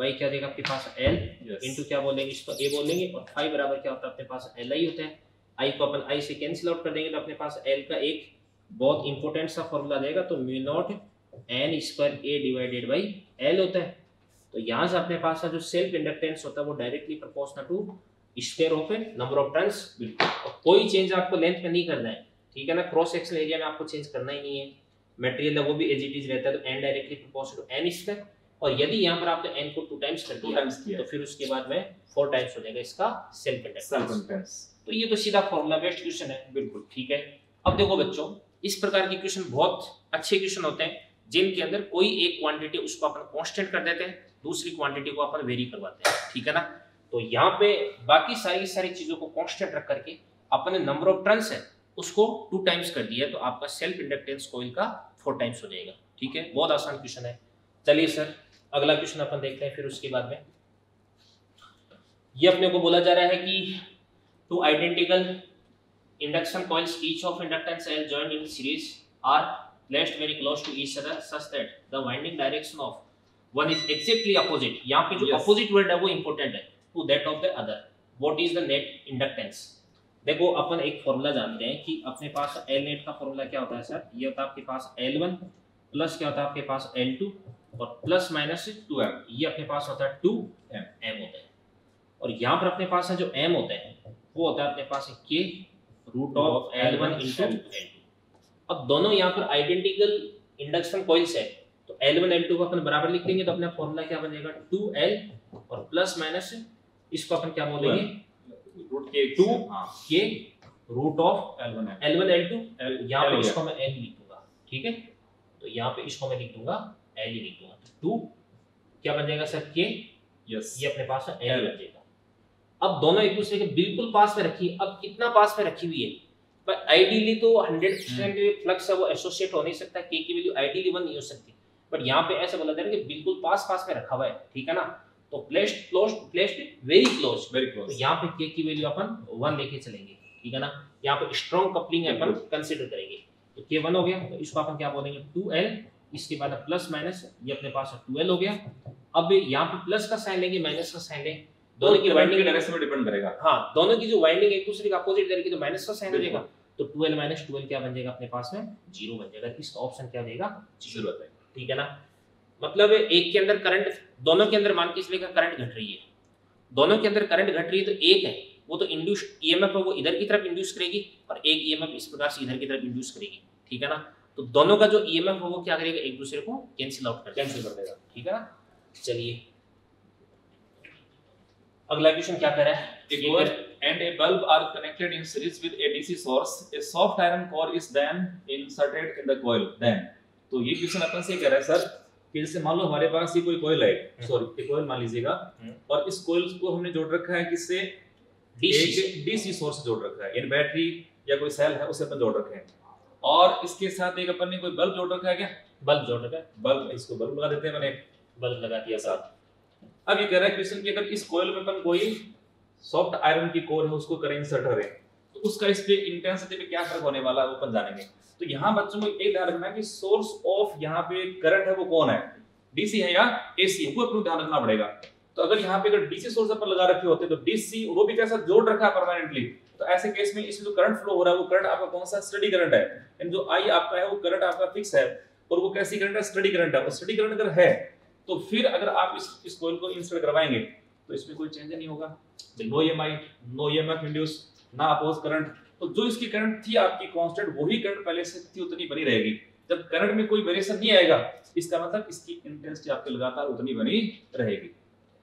y क्या देगा आपके पास l yes. इनटू क्या बोलेंगे इसको a बोलेंगे और फाइव बराबर क्या होता है अपने पास li होता है, i को अपन i से कैंसिल आउट कर देंगे तो अपने पास l का एक बहुत इंपॉर्टेंट सा फार्मूला रहेगा, तो mu naught n square a divided by l होता है। तो यहां से अपने पास का जो सेल्फ इंडक्टेंस होता है वो directly proportional to square of number of turns, बिल्कुल कोई चेंज आपको लेंथ में नहीं करना है, ठीक है ना, क्रॉस सेक्शनल एरिया में आपको चेंज करना ही नहीं है, मटेरियल वो भी एज इट इज रहता है, तो n directly proportional to n square, और यदि यहां पर आपने n को टू टाइम्स कर दिया तो फिर उसके बाद में फोर टाइम्स हो जाएगा इसका सेल्फ इंडक्टेंस। तो ये तो सीधा फार्मूला बेस्ड क्वेश्चन है, बिल्कुल ठीक है। अब देखो बच्चों, इस प्रकार के क्वेश्चन बहुत अच्छे क्वेश्चन होते हैं जिनके अंदर कोई एक क्वांटिटी उसको अपन कांस्टेंट कर देते हैं, दूसरी क्वांटिटी को अपन वेरी करवाते हैं, ठीक है ना। तो यहां पे बाकी सारी सारी चीजों को कांस्टेंट रख करके अपने नंबर ऑफ टर्न्स है उसको टू टाइम्स कर दिया, तो आपका सेल्फ इंडक्टेंस कॉइल का फोर टाइम्स हो जाएगा, ठीक है, बहुत आसान क्वेश्चन है। चलिए सर अगला क्वेश्चन अपन देखते हैं, फिर उसके बाद में ये अपने को बोला जा रहा है कि two identical induction coils each of inductance L joined in series are placed very close to each other such that the winding direction of one is exactly opposite, यहां पे जो अपोजिट वर्ड है वो इंपॉर्टेंट है, to that of the other. What is the net inductance? देखो अपन एक formula जानते हैं कि अपने पास एल नेट का फॉर्मूला क्या होता है सर, ये होता है आपके पास एल वन प्लस क्या होता है आपके पास एल टू और प्लस माइनस टू एम, ये अपने पास होता है टू एम एम होता है, और यहाँ पर अपने पास है जो एम होता है वो होता है अपने पास के root of L one into L two. अब दोनों यहाँ पर आइडेंटिकल इंडक्शन कॉइल्स है तो एल वन एल टू को अपन बराबर लिख देंगे तो अपना फॉर्मूला क्या बनेगा टू एल और प्लस माइनस इसको अपन क्या बोलेंगे रूट के टू के root of L one L one L two, यहां पे इसको मैं n लिख दूंगा, ठीक है, तो यहां पे इसको मैं लिख दूंगा l ही लिख दूंगा, तो टू क्या बन जाएगा सर k, यस, ये अपने पास l बन जाएगा। अब दोनों एक दूसरे के बिल्कुल पास में रखी, अब कितना पास में रखी हुई है, पर आइडियली तो हंड्रेड परसेंट फ्लक्स है वो एसोसिएट हो नहीं सकता, k की वैल्यू आइडियली वन नहीं हो सकती, बट यहां पे ऐसा बोला जा रहा है कि बिल्कुल पास पास में रखा हुआ है, ठीक है ना, तो placed close placed very close very close, तो यहां पे k की वैल्यू अपन वन लेके चलेंगे, ठीक है ना, यहां पे स्ट्रांग कपलिंग है अपन कंसीडर करेंगे, तो k वन हो गया, तो इसको अपन क्या बोलेंगे टू एल, इसके बाद प्लस माइनस ये अपने पास टू एल हो गया। अब यहां पे प्लस का साइन लेंगे माइनस का साइन लेंगे, दोनों की वाइंडिंग के डायरेक्शन पे डिपेंड करेगा, हां दोनों की जो वाइंडिंग एक दूसरे के अपोजिट जाएगी तो माइनस का साइन हो जाएगा, तो two L minus two L क्या बन जाएगा अपने पास में जीरो बन जाएगा, इसका ऑप्शन क्या देगा जीरो बन जाएगा, ठीक है ना। मतलब एक के अंदर करंट, दोनों के अंदर मान के इसलिए करंट घट रही है, दोनों के अंदर करंट घट रही है तो एक है वो तो इंड्यूस ईएमएफ वो इधर की तरफ इंड्यूस करेगी और एक ईएमएफ इस प्रकार से इधर की तरफ इंड्यूस करेगी, ठीक है ना, तो दोनों का जो ईएमएफ वो क्या करेगा एक दूसरे को कैंसिल आउट कर कैंसिल कर देगा, ठीक है ना। चलिए अगला क्वेश्चन क्या कह रहा है, एक core and a bulb are connected in series with a DC source, a soft iron core is then inserted in the coil then. तो ये क्वेश्चन अपन से कह रहा है सर जैसे मान लो हमारे पास ये कोई कोयल है, सॉरी कोयल मान लीजिएगा, और इस कोयल को हमने जोड़ रखा है किससे एक डीसी सोर्स से जोड़ रखा है, यानी बैटरी या कोई सेल है उसे अपन जोड़ रखे हैं, और इसके साथ एक अपन ने कोई बल्ब जोड़ रखा है, क्या बल्ब जोड़ रखा है, बल्ब इसको बल्ब लगा देते हैं, मैंने बल्ब लगा दिया साथ। अब ये कह रहा है क्वेश्चन कि अगर इस कोयल में अपन कोई सॉफ्ट आयरन की कोर है उसको करें इंसर्ट करें तो उसका इस पे इंटेंसिटी पे क्या फर्क होने वाला है वो अपन जानेंगे। तो यहाँ बच्चों को एक ध्यान रखना है कि सोर्स ऑफ यहाँ पे करंट है वो कौन है, डीसी है या एसी है, वो अपने ध्यान रखना पड़ेगा। तो अगर यहाँ पे अगर डीसी सोर्स पर लगा रखे होते तो डीसी वो भी कैसा जोड़ रखा है परमानेंटली, तो ऐसे केस में इसमें जो करंट फ्लो हो रहा है वो करंट आपका कौन सा स्टडी करंट है, यानी जो आई आपका है वो करंट आपका फिक्स है और वो कैसी करंट है स्टडी करंट है, और स्टडी करंट अगर है तो फिर अगर आप इस इस कॉइल को इंसर्ट करवाएंगे तो इसमें कोई चेंज नहीं होगा, no EMI no EMF induce ना अपोज करंट, तो जो इसकी करंट थी आपकी कांस्टेंट वही करंट पहले से थी उतनी बनी रहेगी। जब करंट में कोई वेरिएशन नहीं आएगा इसका मतलब इसकी इंटेंसिटी आपके लगातार उतनी बनी रहेगी,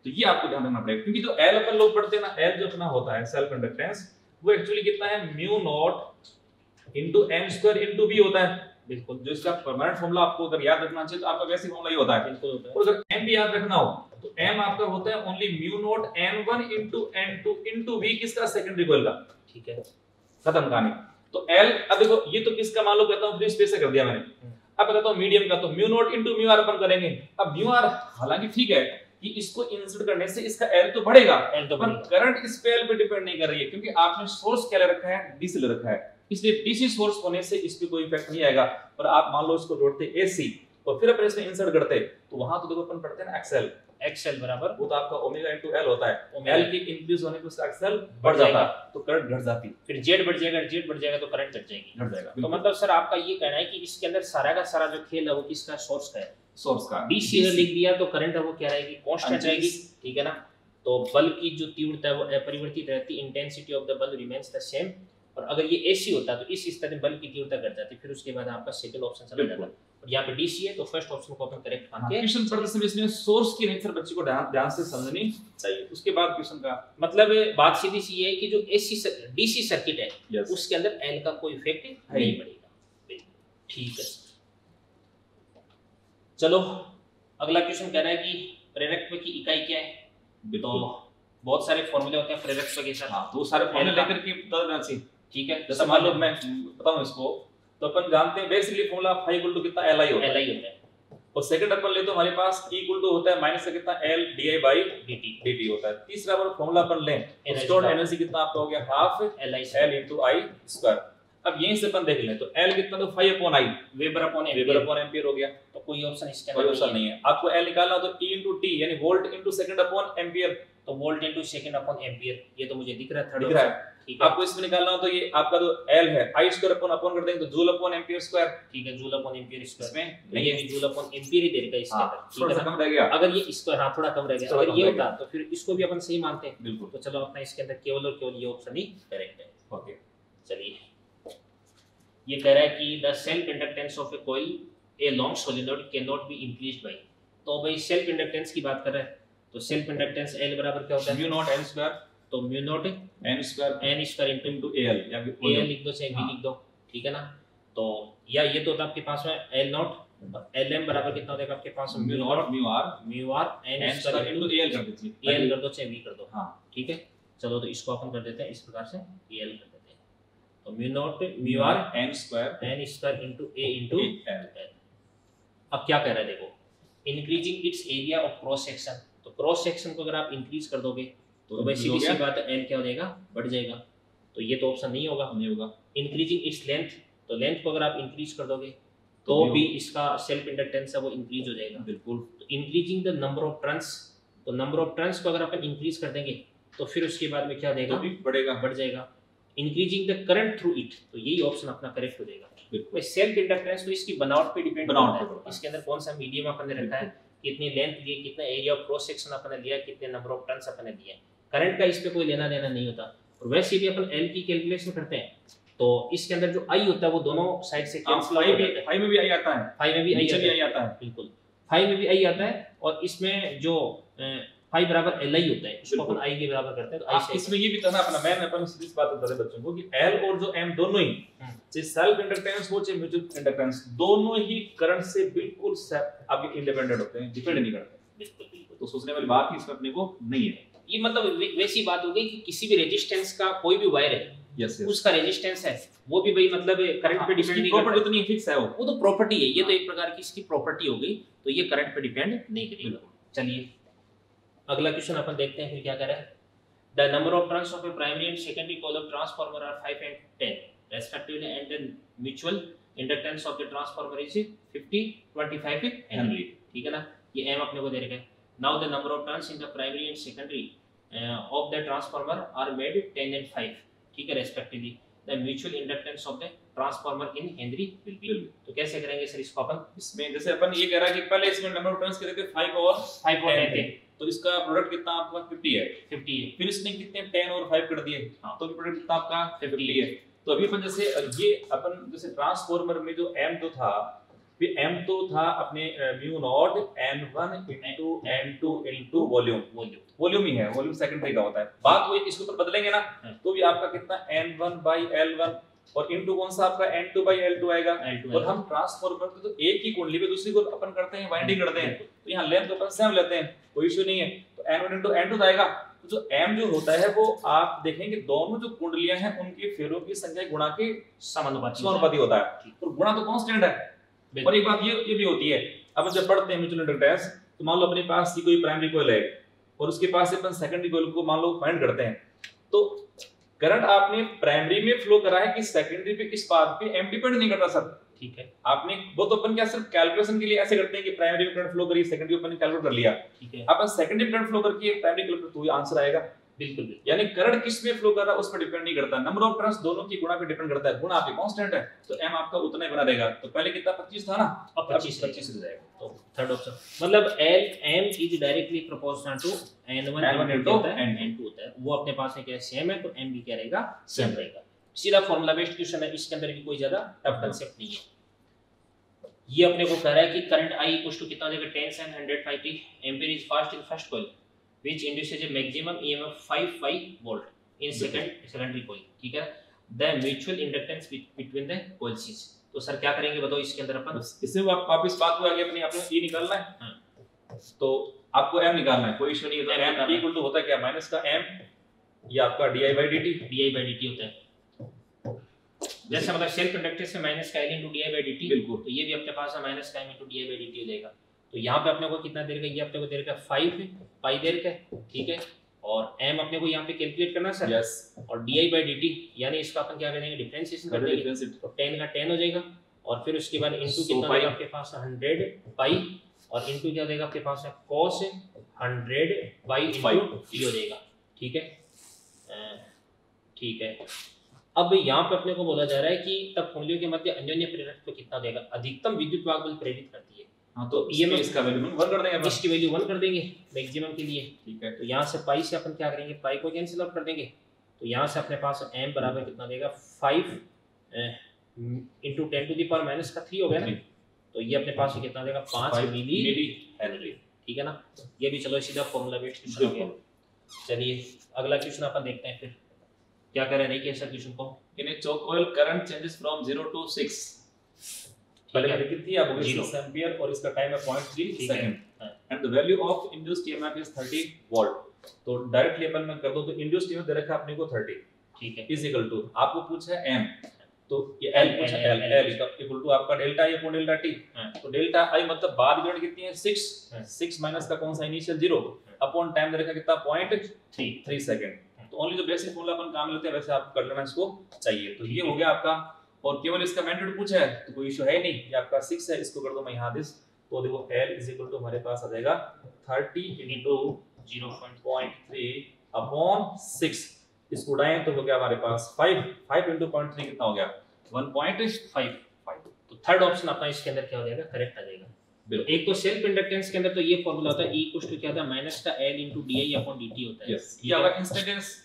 तो ये आपको ध्यान रखना पड़ेगा, क्योंकि जो एल अपन लोग पढ़ते हैं ना, एल जो अपना होता है सेल्फ इंडक्टेंस वो एक्चुअली कितना है mu naught into M square into B होता है, बिल्कुल, जो इसका परमानेंट फॉर्मूला आपको अगर याद रखना चाहिए तो आपका बेसिक फॉर्मूला ये होता है। बिल्कुल होता है। और अगर m भी याद रखना हो तो m आपका होता है only mu naught n one into n two into v किसका, सेकेंडरी कॉइल का। ठीक है, खत्म कहानी। तो l अब देखो ये तो किसका मान लो कहता हूं फ्री स्पेस से कर दिया मैंने, अब कहता हूं मीडियम का, तो mu naught into mu r अपन करेंगे। अब म्यू r हालांकि ठीक है कि इसको इंसर्ट करने से इसका एल तो बढ़ेगा, तो पर करंट इस पे एल पे डिपेंड नहीं कर रही है क्योंकि आपने सोर्स क्या ले रखा है, डीसी ले रखा है, इसलिए डीसी सोर्स होने से इस पे कोई इफेक्ट नहीं आएगा। पर आप मान लो इसको जोड़ते एसी और फिर अपन इसमें इंसर्ट करते तो वहां तो देखो अपन पढ़ते हैं ना एक्सएल, एक्सएल बराबर वो तो आपका ओमेगा इनटू एल होता है, एल के इंक्रीज होने पे उसका एक्सएल बढ़ जाता तो करंट घट जाती, फिर जेड बढ़ जाएगा, जेड बढ़ जाएगा तो करंट घट जाएगी, घट जाएगा। तो मतलब सर आपका ये कहना है कि इसके अंदर सारा का सारा जो खेल है वो किसका, सोर्स का है। सोर्स का डीसी लिख दिया तो करंट वो क्या रहेगी, कांस्टेंट रहेगी। ठीक है ना, तो बल्ब की जो तीव्रता है वो अपरिवर्तित रहती, intensity of the bulb remains the same. और अगर ये एसी होता तो इस स्तर में बल्ब की तीव्रता घट जाती, फिर उसके बाद आपका सेकंड ऑप्शन चला जाता। और यहां पे डीसी है तो फर्स्ट ऑप्शन को अपन करेक्ट मान के क्वेश्चन पढ़ते समय इसमें सोर्स की नेचर बच्चे को ध्यान से समझनी चाहिए। उसके बाद क्वेश्चन का मतलब बात सीधी सी है कि जो एसी डीसी सर्किट है उसके अंदर एल का कोई इफेक्ट नहीं पड़ेगा। ठीक है, चलो अगला क्वेश्चन कह रहा है कि प्रेरकत्व की इकाई क्या है। तो बहुत सारे फॉर्मूले होते हैं प्रेरकत्व के सर, तो सारे फॉर्मूले लेकर के बता देना चाहिए। ठीक है, जैसे मान लो मैं बताऊं इसको तो अपन जानते हैं basically formula phi equal to कितना एल आई होता है, एल आई होता है। और सेकंड अपन ले तो हमारे पास ई इक्वल टू होता है माइनस से कितना L D I by DT, DT होता है। तीसरा अपन फॉर्मूला अपन ले स्टोर्ड एनर्जी कितना आपका हो गया half L I L into I square. अब यहीं से अपन देख लें तो L कितना, तो five upon I weber upon weber upon ampere हो गया। तो कोई ऑप्शन इसके अंदर कोई ऑप्शन नहीं है। आपको L निकालना तो E इनटू T यानी volt into second upon ampere, तो volt into second upon ampere ये तो मुझे दिख रहा है, थर्ड दिख रहा है। ठीक है, आपको इसमें निकालना हो तो ये आपका जो L है I स्क्वायर अपॉन अपॉन कर देंगे तो जूल अपॉन एम्पीयर स्क्वायर। ठीक है, जूल अपॉन एम्पीयर स्क्वायर में नहीं है, जूल अपॉन एम्पीयर ही दे रखा है इसके अंदर। ठीक है, कम रह गया अगर ये स्क्वायर, हां थोड़ा कम रह गया। अगर ये होता तो फिर इसको भी अपन सही मानते हैं। बिल्कुल, तो चलो अपना इसके अंदर केवल और केवल ये ऑप्शन ही करेक्ट है। ओके, चलिए ये कह रहा है कि the self inductance of a coil a long solenoid can not be increased by. तो भाई सेल्फ इंडक्टेंस की बात कर रहा है, तो सेल्फ इंडक्टेंस L बराबर क्या होता है, म्यू नॉट n स्क्वायर, तो mu naught n square n square into Al या Al लिख दो चाहे v लिख दो। ठीक है ना, तो या ये तो होता आपके पास में L नॉट Lm बराबर कितना हो जाएगा आपके पास में mu naught mu r mu r n square into Al कर दीजिए, Al कर दो चाहे v कर दो। हां ठीक है, चलो तो इसको अपन कर देते हैं इस प्रकार से Al कर देते हैं, तो mu naught mu R N square N square into A into L. अब क्या कह रहा है देखो, increasing its area of cross section, तो क्रॉस सेक्शन को अगर आप इंक्रीज कर दोगे तो वैसे सीधी सी बात है एल क्या हो जाएगा, बढ़ जाएगा। तो ये तो ऑप्शन नहीं होगा, नहीं होगा। इंक्रीजिंग इट्स लेंथ, तो लेंथ को अगर आप इंक्रीज कर दोगे तो भी इसका सेल्फ इंडक्टेंस है वो इंक्रीज हो जाएगा। बिल्कुल, तो increasing the number of turns, तो नंबर ऑफ टर्न्स को अगर अपन इंक्रीज कर देंगे तो फिर उसके बाद में क्या देगा, बढ़ेगा, बढ़ जाएगा। Increasing the current through it, तो यही ऑप्शन अपना करेक्ट हो जाएगा। सेल्फ इंडक्टेंस तो इसकी बनावट पे डिपेंड करता है, इसके अंदर कौन सा मीडियम अपन ने रखा है, कितनी लेंथ ली, कितना एरिया ऑफ क्रॉस सेक्शन अपन ने लिया, कितने नंबर ऑफ टर्न्स अपन ने लिए, करंट का इस पे कोई लेना देना नहीं होता। और वैसे भी अपन एल की कैलकुलेशन करते हैं तो इसके अंदर जो आई होता है वो दोनों साइड से कैंसिल हो जाता है। फाइव में भी आई आता है, फाइव में भी आई आता है, बिल्कुल फाइव में भी आई आता है। और इसमें जो फाइव बराबर एल आई होता है इसको अपन आई के बराबर करते हैं। तो आई इसमें ये भी था ना अपना, मैंने अपन सीरीज बात बता रहे बच्चों को कि एल और जो एम दोनों ही चाहे सेल्फ इंडक्टेंस हो चाहे म्यूचुअल इंडक्टेंस, दोनों ही करंट से बिल्कुल आपके इंडिपेंडेंट होते हैं, डिपेंड नहीं करते। बिल्कुल बिल्कुल, तो सोचने वाली बात ही इसमें अपने को नहीं है। ये मतलब वैसी बात हो गई कि किसी भी रेजिस्टेंस का, कोई भी वायर है Yes, yes. उसका रेजिस्टेंस है वो भी भाई मतलब करंट पे डिपेंड नहीं करता, उतनी फिक्स है वो वो तो प्रॉपर्टी है, ये तो एक प्रकार की इसकी प्रॉपर्टी हो गई, तो ये करंट पे डिपेंड नहीं करेगी। चलिए अगला क्वेश्चन अपन देखते हैं फिर क्या कह रहा है। The number of turns of a primary and secondary coil of transformer are five and ten respectively and the mutual inductance of the transformer is fifty, twenty five henry. ठीक है ना, ये m अपने को दे रखा है। Now the number of turns in the primary and secondary of the transformer are made ten and five, ठीक है, respectively the mutual inductance of the transformer in henry will be. तो कैसे करेंगे सर इसको अपन, इसमें जैसे अपन ये कह रहा है कि पहले इसमें नंबर ऑफ टर्न्स के देते फाइव और फाइव और टेन, तो इसका प्रोडक्ट कितना आपका फिफ्टी है, फिफ्टी है। फिर इसने कितने टेन और फाइव कर दिए, हाँ। तो प्रोडक्ट कितना आपका फिफ्टी है। तो अभी अपन जैसे ये अपन जैसे ट्रांसफार्मर में जो m तो था, फिर m तो था अपने mu naught N one into N two into volume, volume volume ही है, वॉल्यूम सेकेंडरी का होता है। बात वही, इसके ऊपर बदलेंगे ना तो भी आपका कितना N one by L one और इनटू कौन सा आपका N two by L two आएगा। और हम ट्रांसफॉर्मर को तो एक ही कुंडली पे दूसरी को अपन करते हैं वाइंडिंग करते हैं, तो यहां लेंथ अपन सेम लेते हैं, कोई इशू नहीं है। तो N one into N two आएगा, तो जो m जो होता है वो आप देखेंगे दोनों जो कुंडलियां हैं उनके फेरों की संख्या गुणा के समानुपाती होता है, और गुणा तो कांस्टेंट है। और एक बात ये ये भी होती है, अब जब पढ़ते हैं म्यूचुअल इंडक्टेंस, तो मान लो अपने पास सी कोई प्राइमरी कॉइल है और उसके पास अपन सेकेंडरी कॉइल को मान लो फाइंड करते हैं, तो करंट आपने प्राइमरी में फ्लो करा है कि सेकेंडरी पे, इस बात पे एम डिपेंड नहीं करता सर, ठीक है। आपने वो तो अपन क्या सिर्फ कैलकुलेशन के लिए ऐसे करते हैं कि प्राइमरी में करंट फ्लो करी सेकेंडरी पे अपन कैलकुलेट कर लिया, ठीक है। अपन सेकेंडरी में करंट फ्लो करके प्राइमरी कैलकुलेट तो ये आंसर आएगा, बिल्कुल भी। यानी करंट किस में फ्लो कर रहा है उस पर डिपेंड नहीं करता, नंबर ऑफ टर्न्स दोनों की गुणा पे डिपेंड करता है, गुणा आपके कांस्टेंट है, तो m आपका उतना ही बना रहेगा। तो पहले कितना पच्चीस था ना, अब पच्चीस पच्चीस हो जाएगा। तो थर्ड ऑप्शन मतलब l m is directly proportional to N one होता है एन टू होता है, वो अपने पास है क्या सेम है, तो m भी क्या रहेगा सेम रहेगा। सीधा फार्मूला बेस्ड क्वेश्चन है, इसके अंदर भी कोई ज्यादा टफ कांसेप्ट नहीं है। ये अपने को कह रहा है कि करंट i = कितना हो जाएगा ten sin one hundred five T ampere is fast in first coil which induces a maximum E M F five pi volt in second secondary coil, ठीक है। the mutual inductance between the coils is, तो sir क्या करेंगे बताओ इसके अंदर अपन, इससे आप वापस बात को आगे अपनी आपने E निकालना है, हाँ। तो आपको M निकालना है, कोई इशू नहीं होता है। M इक्वल टू होता है क्या माइनस का M, ये आपका di by dt di by dt होता है, जैसे मतलब सेल्फ इंडक्टेंस से माइनस का L into di by dt, बिल्कुल। तो ये भी अपने पास है माइनस का M into di by dt हो जाएगा। तो यहाँ पे अपने को कितना देर का, ये अपने को देर का फाइव पाई देर का, ठीक है। और m अपने को यहाँ पे कैलकुलेट करना सर, यस yes. और di by dt यानी इसका अपन क्या करेंगे डिफरेंशिएशन कर देंगे, तो टेन का टेन हो जाएगा, और फिर उसके बाद इनटू कितना होगा आपके पास हंड्रेड पाई, और इनटू क्या देगा आपके पास है cos hundred pi into t हो जाएगा, ठीक है ठीक है। अब यहाँ पे अपने को बोला जा रहा है कि तब कुंडलियों के मध्य अन्योन्य प्रेरक को कितना देगा, अधिकतम विद्युत वाहक बल प्रेरित करती है, हाँ। तो ईएमएफ इसका वैल्यू वन कर देंगे, इसकी वैल्यू वन कर देंगे मैक्सिमम के लिए, ठीक है। तो यहां से पाई से अपन क्या करेंगे, पाई को कैंसिल आउट कर देंगे, तो यहां से अपने पास m बराबर कितना देगा five into ten to the power minus का थ्री हो गया ना, तो ये अपने पास कितना देगा फाइव मिली हेनरी, ठीक है ना। ये भी चलो सीधा फार्मूला बेस्ड क्वेश्चन हो गया। चलिए अगला क्वेश्चन अपन देखते हैं, फिर क्या कर रहे हैं देखिए सर क्वेश्चन को, in a choke coil current changes from zero to six, पहले मैंने लिखी थी आप सिक्स एम्पीयर और इसका टाइम है point three second and the value of induced EMF is thirty volt. तो डायरेक्ट लेवल में कर दो, तो इंड्यूस्ड ईएमएफ दे रखा है अपने को थर्टी, ठीक है, इज इक्वल टू आपको पूछा है m, तो ये l पूछा l l इक्वल टू आपका delta i upon delta t, तो डेल्टा i मतलब बाद करंट कितनी है सिक्स, सिक्स माइनस का कौन सा इनिशियल जीरो अपॉन टाइम दे रखा कितना पॉइंट थ्री सेकंड। तो ओनली जो बेसिक फॉर्मूला अपन काम लेते हैं वैसे आप कर लेना इसको चाहिए। तो ये हो गया आपका, और केवल इसका मैग्नीट्यूड पूछा है तो कोई इशू है नहीं, ये आपका सिक्स है, इसको कर दो मैं यहां दिस, तो देखो l इक्वल टू हमारे पास आ जाएगा thirty into zero point three upon six, इसको उड़ाएं तो हो गया हमारे पास five five into point three कितना हो गया वन पॉइंट फाइव फाइव। तो थर्ड ऑप्शन अपना इसके अंदर क्या हो जाएगा करेक्ट आ जाएगा। बिल्कुल, एक तो सेल्फ इंडक्टेंस के अंदर तो ये फार्मूला होता है e इक्वल टू क्या था माइनस का l into di upon dt होता है, यस। ये आपका इंस्टेंटेनियस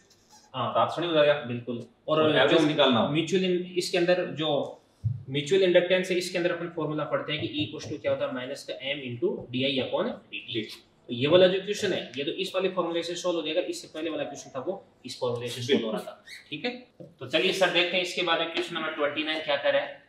हो जाएगा, बिल्कुल। और जो निकालना म्यूचुअल इसके अंदर जो म्यूचुअल इंडक्टेंस है इसके अंदर अपन फॉर्मूला पढ़ते हैं कि E क्या होता है माइनस का m into di upon dt। तो ये वाला जो क्वेश्चन है ये तो इस वाले फॉर्मूले से सॉल्व हो जाएगा, इससे पहले वाला क्वेश्चन था वो इस फॉर्मूले से सॉल्व हो रहा था, ठीक है। तो चलिए सर देखते हैं इसके बाद क्वेश्चन नंबर ट्वेंटी नाइन क्या कर रहा है,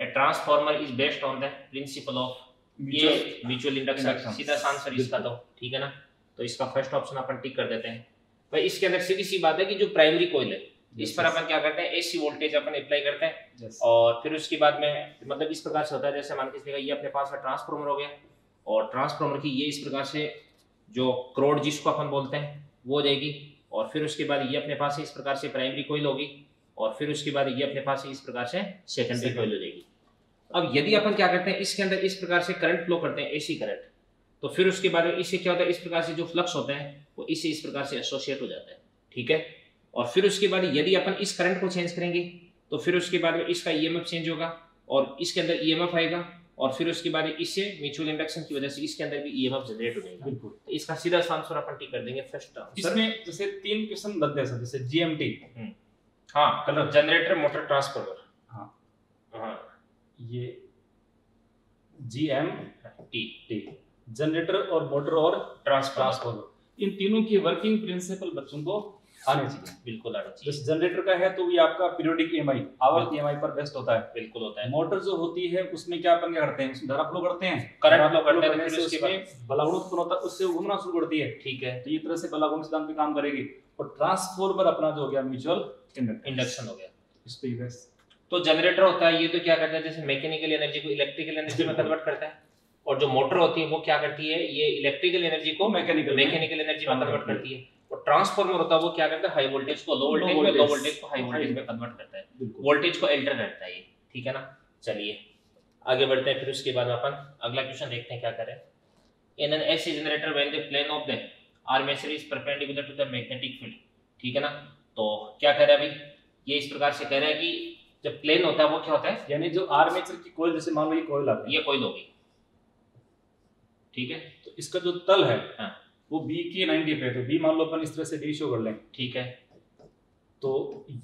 a transformer is based on the principle of mutual induction, सीधा सा आंसर इसका दो, ठीक है ना। तो इसका फर्स्ट ऑप्शन अपन टिक कर देते हैं। भाई इसके अंदर सीधी सी बात है कि जो प्राइमरी कॉइल है इस पर अपन क्या करते हैं एसी वोल्टेज अपन अप्लाई करते हैं, और फिर उसके बाद में मतलब इस प्रकार से होता है, जैसे मान के चलिए ये अपने पास का ट्रांसफार्मर हो गया, और ट्रांसफार्मर की ये इस प्रकार से जो क्रोड जिसको अपन बोलते हैं वो जाएगी, और फिर उसके बाद ये अपने पास इस प्रकार से प्राइमरी कॉइल होगी, और फिर उसके बाद ये अपने पास इस प्रकार से सेकेंडरी कॉइल हो जाएगी। अब यदि अपन क्या करते हैं इसके अंदर इस प्रकार से करंट फ्लो करते हैं एसी करंट, तो फिर उसके बाद में इससे क्या होता है इस प्रकार से जो फ्लक्स होता है वो इससे इस प्रकार से एसोसिएट हो जाता है, ठीक है। और फिर उसके बाद यदि अपन इस करंट को चेंज करेंगे तो फिर उसके बाद में इसका ईएमएफ चेंज होगा और इसके अंदर ईएमएफ आएगा, और फिर उसके बाद इससे म्यूचुअल इंडक्शन की वजह से इसके अंदर भी ईएमएफ जनरेट हो जाएगा, बिल्कुल। तो इसका सीधा आंसर अपन टिक कर देंगे फर्स्ट आंसर। इसमें जैसे तीन किस्म बनते हैं जैसे जीएमटी, हां मतलब जनरेटर मोटर ट्रांसफार्मर, हां हां ये जीएमटी टी जनरेटर और मोटर और ट्रांसफार्मर, इन तीनों की वर्किंग प्रिंसिपल बच्चों को आना चाहिए, बिल्कुल आना चाहिए। जनरेटर का है तो ये आपका पीरियोडिक ईएमआई आवर ईएमआई पर बेस्ड होता है, बिल्कुल होता है। मोटर जो होती है उसमें क्या अपन क्या करते हैं, उसमें धारा फ्लो करते हैं, करंट फ्लो करते हैं, फिर उसके बाद बलागुण उत्पन्न होता है, उससे घूमना शुरू करती है, ठीक है। तो ये तरह से बलागुण सिद्धांत पे काम करेगी। और ट्रांसफॉर्मर अपना जो हो गया म्यूचुअल इंडक्शन हो गया। इस पे बस तो जनरेटर होता है, ये तो क्या करता है जैसे मैकेनिकल एनर्जी को इलेक्ट्रिकल एनर्जी में कन्वर्ट करता है, और जो मोटर होती है वो क्या करती है, ये इलेक्ट्रिकल एनर्जी को मैकेनिकल मैकेनिकल एनर्जी में कन्वर्ट करती है। और ट्रांसफार्मर होता है वो क्या करता है, हाई वोल्टेज को लो वोल्टेज में, लो वोल्टेज को हाई वोल्टेज में कन्वर्ट करता है, वोल्टेज को एल्टर करता है, ठीक है ना। चलिए आगे बढ़ते हैं, फिर उसके बाद अपन अगला क्वेश्चन देखते हैं क्या करें। In an AC generator when the plane of the armature is perpendicular to the magnetic field, ठीक है ना। तो क्या कह रहा है अभी, ये इस प्रकार से कह रहा है कि जब प्लेन होता है वो क्या होता है, यानी जो आर्मेचर की कोयल, जैसे मान लो ये कोयल आती है, ये कोयल होगी, ठीक है। तो इसका जो तल है हाँ। वो बी के नब्बे पे, तो बी मान लो अपन इस तरह से डी शो कर लें, ठीक है। तो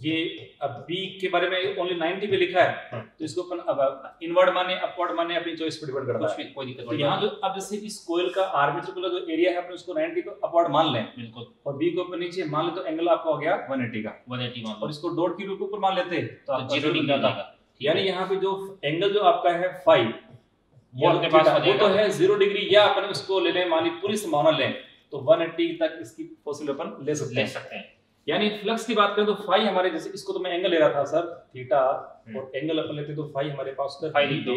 ये अब बी के बारे में ओनली नब्बे पे लिखा है हाँ। तो इसको अपन अब इनवर्ड माने अपवर्ड माने अपनी चॉइस पर डिपेंड करता है, कोई दिक्कत नहीं। यहां जो अब जैसे इस कोयल का आर्मेचर का जो एरिया है अपन उसको नब्बे को अपवर्ड मान लें, बिल्कुल, और बी को ऊपर नीचे मान ले, तो एंगल आपका हो गया एक सौ अस्सी का, एक सौ अस्सी मान, और इसको डॉट के ऊपर मान लेते हैं तो आपका जीरो डिग्री आता है। यानी यहां पे जो एंगल जो आपका है फाई वो अपने पास हो जाएगा, वो तो है जीरो डिग्री, या अपन उसको ले लें मानी पूरी संभावना लें तो एक सौ अस्सी तक इसकी पॉसिबल अपन ले सकते हैं, ले सकते हैं। यानी फ्लक्स की बात करें तो फाई हमारे, जैसे इसको तो मैं एंगल ले रहा था सर थीटा, और एंगल अपन लेते तो फाई हमारे पास होता है थीटा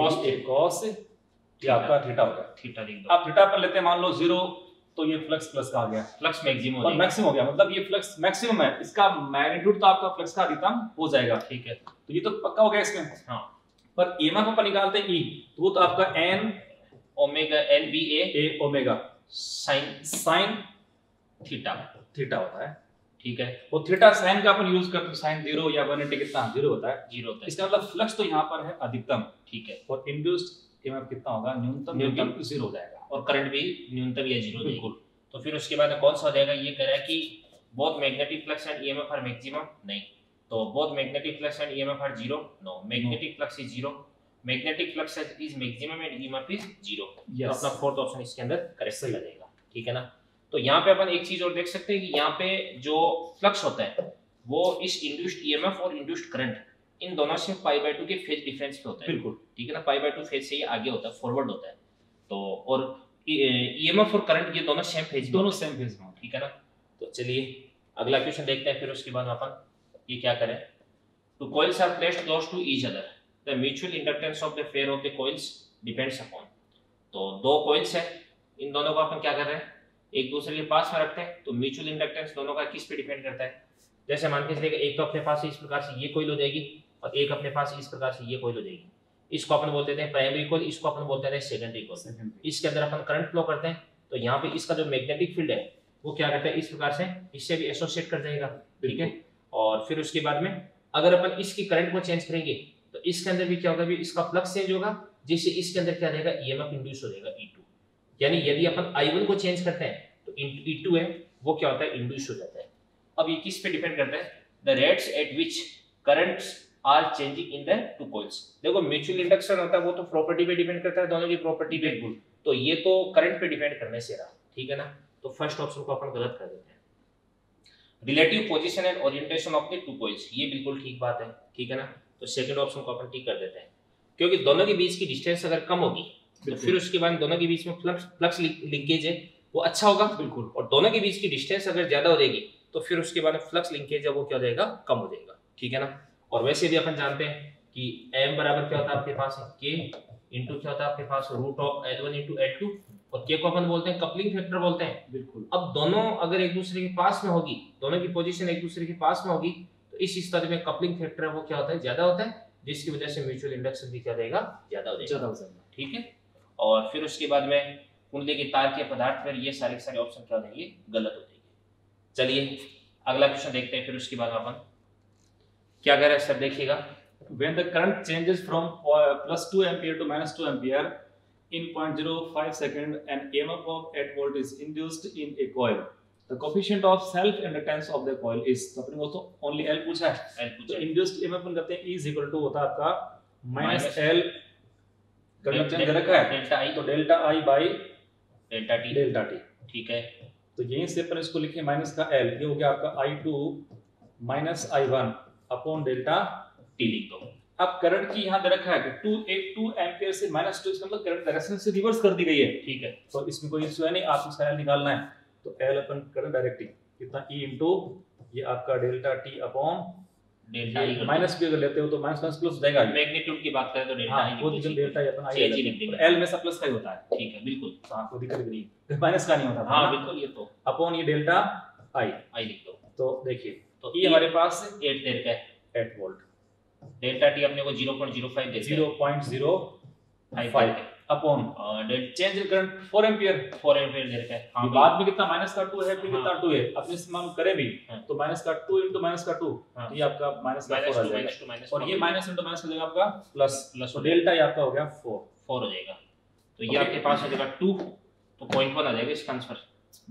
cos a cos ये आपका थीटा होगा, थीटा लिख दो आप। थीटा अपन लेते हैं मान लो जीरो, तो ये फ्लक्स प्लस का आ गया, फ्लक्स मैक्सिमम हो गया, मैक्सिमम हो गया, मतलब ये फ्लक्स मैक्सिमम है, इसका मैग्नीट्यूड तो आपका फ्लक्स का अधिकतम हो जाएगा, ठीक है। तो ये तो पक्का हो गया इसमें, हां। पर ईएमएफ अपन निकालते हैं ई, तो वो तो आपका N omega N B A A omega sine sine theta theta होता है, ठीक है। वो थीटा साइन का अपन यूज करते हैं, साइन जीरो या वन एटी कितना जीरो होता है, जीरो होता है। इसका मतलब फ्लक्स तो यहां पर है अधिकतम, ठीक है, और इंड्यूस्ड ईएमएफ कितना होगा, न्यूनतम, न्यूनतम जीरो हो जाएगा, और करंट भी न्यूनतम या जीरो, बिल्कुल। तो फिर उसके बाद कौन सा हो जाएगा, ये कह रहा है कि both magnetic flux and EMF are maximum, नहीं, तो both magnetic flux and EMF are zero, no, magnetic flux is zero, magnetic flux is maximum and EMF is zero. तो अपना फोर्थ ऑप्शन इसके अंदर करेक्ट हो जाएगा, ठीक है ना। तो यहाँ पे अपन एक चीज और देख सकते हैं कि यहाँ पे जो फ्लक्स होता है वो इस इंड्यूस्ड ईएमएफ और इंड्यूस्ड करंट इन दोनों से पाई बाय टू के फेज डिफरेंस पे होता है, बिल्कुल, ठीक है ना। पाई बाय टू फेज से ये आगे होता है, फॉरवर्ड होता है। तो और ईएमएफ और करंट ये दोनों सेम फेज, दोनों सेम फेज में, ठीक है ना। तो चलिए अगला क्वेश्चन देखते हैं, फिर उसके बाद अपन ये क्या करें। Two coils are placed close to each other, the mutual inductance of the pair of the coils depends upon. तो दो कॉइल्स है, इन दोनों को अपन क्या कर रहे हैं, एक दूसरे के पास में रखते हैं, तो म्यूचुअल इंडक्टेंस दोनों का किस पे डिपेंड करता है। जैसे मान के चलिए एक तो अपने पास इस प्रकार से ये कोयल हो जाएगी, और एक अपने पास इस प्रकार से ये कोयल हो जाएगी। इसको अपन बोलते हैं प्राइमरी कोयल, इसको अपन बोलते हैं सेकेंडरी कोयल। इसके अंदर अपन करंट फ्लो करते हैं, तो यहाँ पे इसका जो मैग्नेटिक फील्ड है वो क्या करता है, इस प्रकार से इससे भी एसोसिएट कर जाएगा, ठीक है। और फिर उसके बाद में अगर अपन इसकी करंट को चेंज करेंगे तो इसके अंदर भी क्या होगा, इसका फ्लक्स चेंज होगा, जिससे इसके अंदर क्या जाएगा, ई एम एफ इंड्यूस हो जाएगा ई टू। यानी यदि अपन आई वन को चेंज करते हैं तो ई टू है वो क्या होता है, इंड्यूस हो जाता है। अब ये किस पे डिपेंड करता है, the rates at which currents are changing in the two coils. देखो म्यूचुअल इंडक्शन होता है वो तो प्रॉपर्टी पे डिपेंड करता है, दोनों की प्रॉपर्टी पे, तो ये तो करंट पे डिपेंड करने से रहा, ठीक है ना। तो फर्स्ट ऑप्शन को अपन गलत कर देते हैं। Relative position and orientation of the two coils, ये बिल्कुल ठीक बात है, ठीक है ना। तो सेकंड ऑप्शन को अपन ठीक कर देते हैं, क्योंकि दोनों के बीच की डिस्टेंस अगर कम होगी तो फिर उसके बाद दोनों के बीच में फ्लक्स फ्लक्स लिंकेज है वो अच्छा होगा, बिल्कुल। और दोनों के बीच की डिस्टेंस अगर ज्यादा हो जाएगी तो फिर उसके बाद फ्लक्स लिंकेज है वो क्या हो जाएगा, कम हो जाएगा, ठीक है ना। और वैसे भी अपन जानते हैं कि m बराबर क्या होता है आपके पास k इनटू क्या होता है आपके पास root of L one into L two, और k को अपन बोलते हैं कपलिंग फैक्टर बोलते हैं, बिल्कुल। अब दोनों अगर एक दूसरे के पास में होगी, दोनों की पोजीशन एक दूसरे के पास में होगी, तो इस स्तर में कपलिंग फैक्टर है वो क्या होता है, ज्यादा होता है, जिसकी वजह से म्यूचुअल इंडक्शन भी क्या रहेगा, ज्यादा हो जाएगा, ठीक है। और फिर उसके बाद में कुंडली के तार के पदार्थ पर ये सारे सारे ऑप्शन क्या हो जाएंगे, गलत हो जाएंगे। चलिए अगला क्वेश्चन देखते हैं, फिर उसके बाद अपन क्या कह रहे हैं सर, देखिएगा। When the current changes from plus two ampere to minus two ampere in point zero five second and EMF of eight volt is induced in a coil, the coefficient of self inductance of the coil is, अपने को तो only L पूछा है, L पूछा है। Induced EMF अपन करते हैं E equal to होता है आपका -L डेल्टा आई, तो delta I by delta T, delta T, ठीक है। तो यहीं से अपन इसको लिखें माइनस का एल, ये हो गया आपका I two minus I one upon delta T लिख दो। अब करंट की यहाँ दे रखा है कि टू एम्पियर से माइनस टू, इसका मतलब करंट डायरेक्शन से रिवर्स कर दी गई है, ठीक है। तो इसमें कोई इश्यू है नहीं, आपको इसका एल निकालना है। तो एल अपन करंट डायरेक्टिंग कितना ई इंटू ये आपका delta T upon delta, minus भी अगर लेते हो तो माइनस माइनस प्लस जाएगा, मैग्नीट्यूड की बात करें तो डेल्टा ही वो डेल्टा अपन आई है, एल में सब प्लस का ही होता है, ठीक है बिल्कुल। तो आपको दिक्कत नहीं है, माइनस का नहीं होता, हां बिल्कुल। ये तो अपॉन ये डेल्टा आई आई लिख दो। तो देखिए तो ये हमारे पास आठ देर का है, आठ वोल्ट, डेल्टा टी अपने को ज़ीरो पॉइंट ज़ीरो फ़ाइव देते हैं, zero point zero five upon delta change current four ampere, four ampere देर का है। बाद में कितना माइनस का टू है, फिर कितना टू है, अपने इस्तेमाल करें भी तो माइनस का टू इनटू माइनस का टू, ये आपका माइनस का फ़ोर आ जाएगा, और ये माइनस इनटू माइनस हो जाएगा आपका प्लस प्लस, और डेल्टा ये आपका हो गया फ़ोर, फ़ोर हो जाएगा। तो ये आपके पास हो जाएगा टू, तो ज़ीरो पॉइंट वन आ जाएगा इसका आंसर,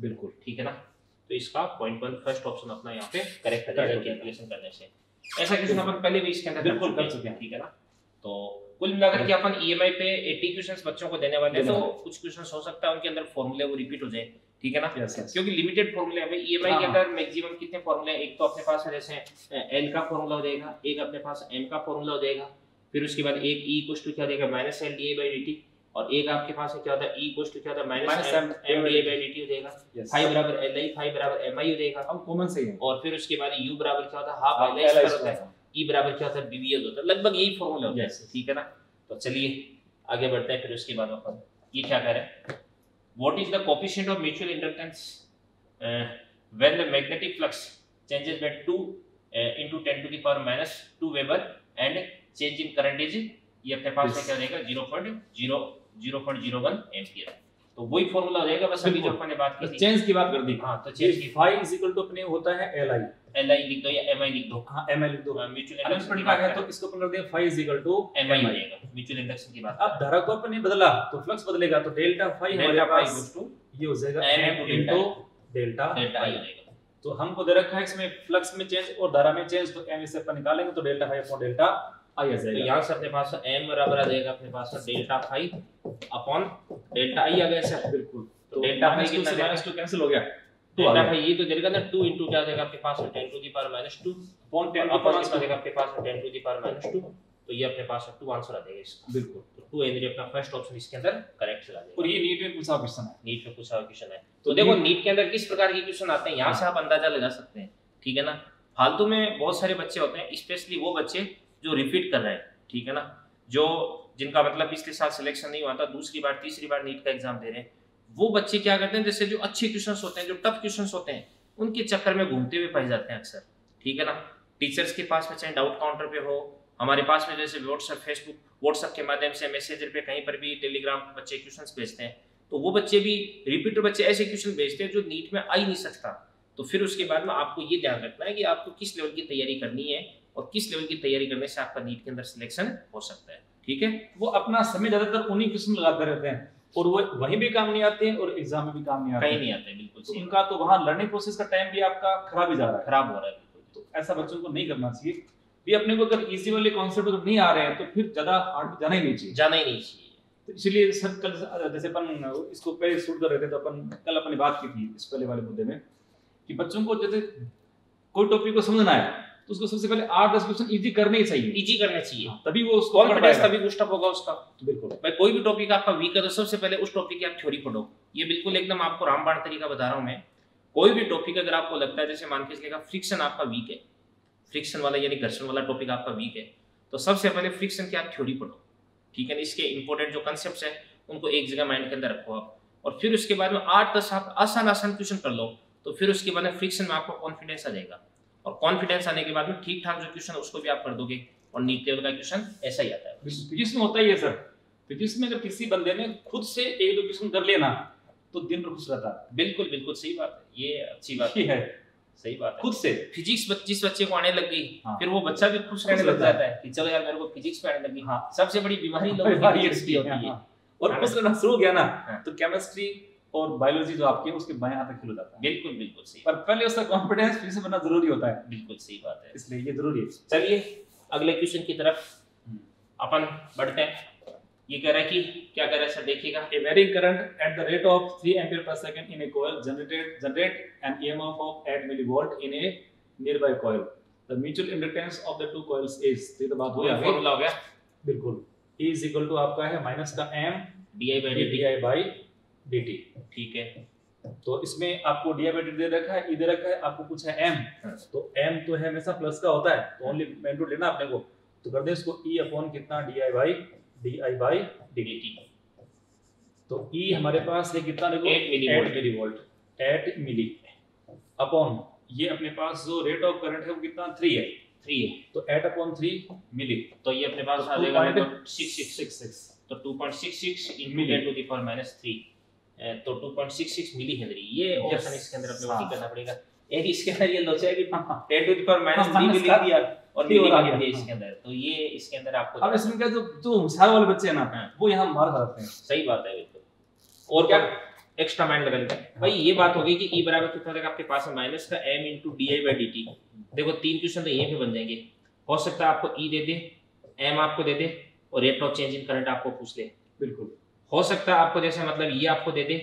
बिल्कुल ठीक है ना। तो इसका zero point one first option अपना यहां पे करेक्ट हो जाएगा कैलकुलेशन करने से। ऐसा क्वेश्चन अपन पहले भी इसके अंदर बिल्कुल कर चुके हैं, ठीक है ना। तो कुल मिलाकर कि अपन ईएमआई पे अस्सी क्वेश्चंस बच्चों को देने वाले हैं, तो कुछ क्वेश्चंस हो सकता है उनके अंदर फार्मूले वो रिपीट हो जाए, ठीक है ना, क्योंकि लिमिटेड फार्मूले हैं। ईएमआई के अंदर मैक्सिमम कितने फार्मूले हैं, एक तो अपने पास जैसे एल का फार्मूला हो जाएगा, एक अपने पास एम का फार्मूला हो जाएगा, फिर उसके बाद एक ई इक्वल टू क्या हो जाएगा minus L D A by D T, और एक आपके पास क्या होता है ई इक्वल टू क्या होता है minus M D A by D T हो जाएगा, फाइव बराबर एल आई फाइव बराबर एम आई हो जाएगा, हम कॉमन से ही है। और फिर उसके बाद यू बराबर क्या होता है हाफ एल आई होता है, ई बराबर क्या होता है बीवीएस होता है, लगभग यही फार्मूला होता है, ठीक है ना। तो चलिए आगे बढ़ते हैं। फिर उसके बाद अपन ये क्या कह रहे हैं, what is the coefficient of mutual inductance when the magnetic flux changes by two into ten to the power minus two weber and change in current is, ये अपने पास yes. क्या रहेगा zero point zero zero point zero one ampere. तो वही formula हो जाएगा, बस अभी जो अपन ने बात की थी चेंज की बात कर दी। हां तो चेंज की फाई इक्वल टू अपने होता है एलआई, एलआई लिख दो या एमआई लिख दो, हां एमआई लिख दो, म्यूचुअल इंडक्शन की बात है तो इसको अपन कर देंगे फाई इक्वल टू एमआई हो जाएगा म्यूचुअल इंडक्शन की बात। अब धारा को अपन ने बदला तो फ्लक्स बदलेगा, तो डेल्टा फाई हमारे पास इक्वल टू ये हो जाएगा M into delta delta I हो जाएगा। तो हमको दे रखा है इसमें फ्लक्स में चेंज और धारा में चेंज, तो एम से अपन निकालेंगे तो delta phi upon delta I आ जाएगा। तो यहां से अपने पास m बराबर आ जाएगा अपने पास delta phi upon delta I आ गया सर, बिल्कुल। तो डेल्टा फाई कितना है, माइनस टू कैंसिल हो गया, डेल्टा फाई ये तो देगा ना टू इनटू क्या आ जाएगा आपके पास ten to the power minus two upon ten to power आ जाएगा आपके पास ten to the power minus two, तो ये अपने पास टू आंसर आ जाएगा इसका, बिल्कुल। तो टू एंड अपना फर्स्ट ऑप्शन इसके अंदर करेक्ट चला जाएगा। और ये नीट में पूछा क्वेश्चन है, नीट में पूछा क्वेश्चन है। तो देखो नीट के अंदर किस प्रकार के क्वेश्चन आते हैं, यहां से आप अंदाजा लगा सकते हैं, ठीक है ना। फालतू में बहुत सारे बच्चे होते हैं, स्पेशली वो बच्चे जो रिपीट कर रहे हैं, ठीक है ना, जो जिनका मतलब पिछले साल सिलेक्शन नहीं हुआ था, दूसरी बार तीसरी बार नीट का एग्जाम दे रहे हैं, वो बच्चे क्या करते हैं, जैसे जो अच्छे क्वेश्चंस होते हैं, जो टफ क्वेश्चंस होते हैं, उनके चक्कर में घूमते हुए फंस जाते हैं अक्सर, ठीक है ना। टीचर्स के पास में चाहे डाउट काउंटर पे हो, हमारे पास में जैसे व्हाट्सएप फेसबुक व्हाट्सएप के माध्यम से मैसेजर पे कहीं पर भी टेलीग्राम पर बच्चे क्वेश्चन भेजते हैं, तो वो बच्चे भी रिपीटर बच्चे ऐसे क्वेश्चन भेजते हैं जो नीट में आ ही नहीं सकता। तो फिर उसके बाद में आपको ये ध्यान रखना है कि आपको किस लेवल की तैयारी करनी है और किस लेवल की तैयारी करने से आपका नीट के अंदर सिलेक्शन हो सकता है, ठीक है। वो अपना समय ज्यादातर उन्हीं क्वेश्चन लगाते रहते हैं और वो वहीं भी काम नहीं आते हैं और एग्जाम में भी काम नहीं आते, कहीं नहीं आते, बिल्कुल। तो उनका तो वहां लर्निंग प्रोसेस का टाइम भी आपका खराब ही जा रहा है, खराब हो रहा है, बिल्कुल। तो ऐसा बच्चों को नहीं करना चाहिए। भी अपने को अगर इजी वाले कॉन्सेप्ट अगर नहीं आ रहे हैं तो फिर ज्यादा हार्ड जाना ही नहीं चाहिए, जाना ही नहीं चाहिए। तो इसलिए सर कल जैसे अपन इसको पहले शूट कर रहे थे, तो अपन कल अपनी बात की थी इस पहले वाले मुद्दे में कि बच्चों को जैसे कोई टॉपिक को समझना है तो उसको सबसे पहले आठ दस क्वेश्चन इजी करने ही चाहिए, इजी करने चाहिए, तभी वो उसको कॉन्फिडेंस तभी बूस्ट अप होगा उसका, बिल्कुल। भाई कोई भी टॉपिक आपका वीक है तो सबसे पहले उस टॉपिक की आप थ्योरी पढ़ो, ये बिल्कुल एकदम आपको रामबाण तरीका बता रहा हूं मैं। कोई भी टॉपिक अगर आपको लगता है, जैसे मान के चलिएगा फ्रिक्शन आपका वीक है, फ्रिक्शन वाला यानी घर्षण वाला टॉपिक आपका वीक है, तो सबसे पहले फ्रिक्शन की आप थ्योरी पढ़ो, ठीक है ना। इसके इंपॉर्टेंट जो कॉन्सेप्ट्स हैं उनको एक जगह माइंड के अंदर रखो आप, और फिर उसके बाद में आठ दस आप आसान आसान क्वेश्चन कर लो, तो फिर उसके बाद में फ्रिक्शन में आपको कॉन्फिडेंस आ जाएगा, और कॉन्फिडेंस आने के बाद में ठीक ठाक जो क्वेश्चन उसको भी आप कर दोगे, और नीट लेवल का क्वेश्चन ऐसा ही आता है। फिजिक्स में होता ही है सर, फिजिक्स में जब किसी बंदे ने खुद से एक दो क्वेश्चन कर लेना तो दिन भर खुश रहता है, बिल्कुल बिल्कुल सही बात है, ये अच्छी बात है, है सही बात है। खुद से फिजिक्स जिस बच्चे को आने लग गई, हाँ। फिर वो बच्चा भी खुश रहने लग जाता है कि चलो यार मेरे को फिजिक्स में आने लगी, हाँ। सबसे बड़ी बीमारी लोगों की होती है, और खुश रहना शुरू हो गया ना तो केमिस्ट्री और बायोलॉजी जो आपके उसके बाएं हाथ तक खिल जाता है, बिल्कुल बिल्कुल सही। पर पहले उसका कॉन्फिडेंस फिर से बनना जरूरी होता है, बिल्कुल सही बात है, इसलिए ये जरूरी है। चलिए अगले क्वेश्चन की तरफ अपन बढ़ते हैं। ये कह रहा है कि क्या कह रहा है सर देखिएगा, a varying current at the rate of three ampere per second in a coil generated generate an EMF of eight millivolt in a nearby coil, the mutual inductance of the two coils is, ये तो बात हो गया, formula हो गया बिल्कुल, E is equal to आपका है माइनस का m di/dt, ठीक है। तो इसमें आपको di/dt दे रखा है, इधर रखा है, आपको पूछा है m, तो m तो है हमेशा प्लस का होता है, तो ओनली मेन रूट लेना आपने को, तो कर दे इसको e अपॉन कितना di/dt, तो e हमारे पास है कितना देखो आठ मिलीवोल्ट, आठ मिली अपॉन ये अपने पास जो रेट ऑफ करंट है वो कितना तीन है, तीन है, तो आठ अपॉन तीन मिली, तो ये अपने पास आ जाएगा छह छह छह छह, तो दो पॉइंट छह छह in milli to the power minus तीन, तो दो पॉइंट छह छह मिली हेनरी, ये ऑप्शन इसके अंदर अपने को करना पड़ेगा, एक इसके अंदर ये लोचा है कि ten to the power minus तीन मिली दिया और मिली का दिया इसके अंदर, तो ये इसके अंदर आपको, अब इसमें क्या जो जो होशियार वाले बच्चे हैं ना वो यहां मार खाते हैं, सही बात है बिल्कुल, और क्या एक्स्ट्रा माइंड लगा लेता है भाई। ये बात हो गई कि e बराबर कितना लगा आपके पास है माइनस का m into di/dt, देखो तीन क्वेश्चन तो यहीं पे बन जाएंगे, हो सकता है आपको e दे दे, m आपको दे दे और rate of change in current आपको पूछ ले, बिल्कुल हो सकता है आपको जैसे मतलब ये आपको दे दे,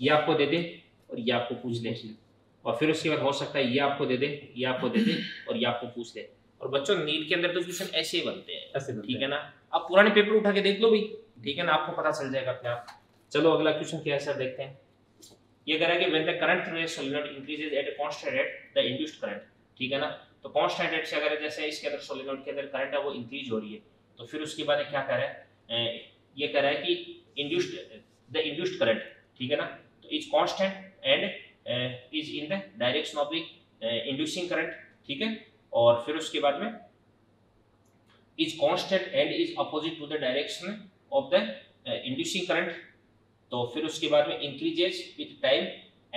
ये आपको दे दे और ये आपको पूछ ले, और फिर उसके बाद हो सकता है ये आपको दे दे, ये आपको दे दे और ये आपको पूछ ले, और बच्चों नीट के अंदर तो क्वेश्चन ऐसे ही बनते हैं, ठीक है ना, आप पुराने पेपर उठा के देख लो भी, ठीक है ना, आपको पता चल जाएगा अपने आप। चलो अगला क्वेश्चन क्या है सर देखते हैं, ये कह रहा है कि when the current through a solenoid increases at a constant rate the induced current, ठीक है ना, तो कांस्टेंट रेट से अगर जैसे इसके अंदर सोलेनॉइड के अंदर करंट है वो इंक्रीज हो रही है, तो फिर उसके बाद क्या कह रहा है, ये कह रहा है कि इंड्यूस्ड द इंड्यूस्ड करंट, ठीक है ना, तो is constant and is in the direction of the inducing current, ठीक है, और फिर उसके बाद में is constant and is opposite to the direction of the inducing current, तो फिर उसके बाद में increases with time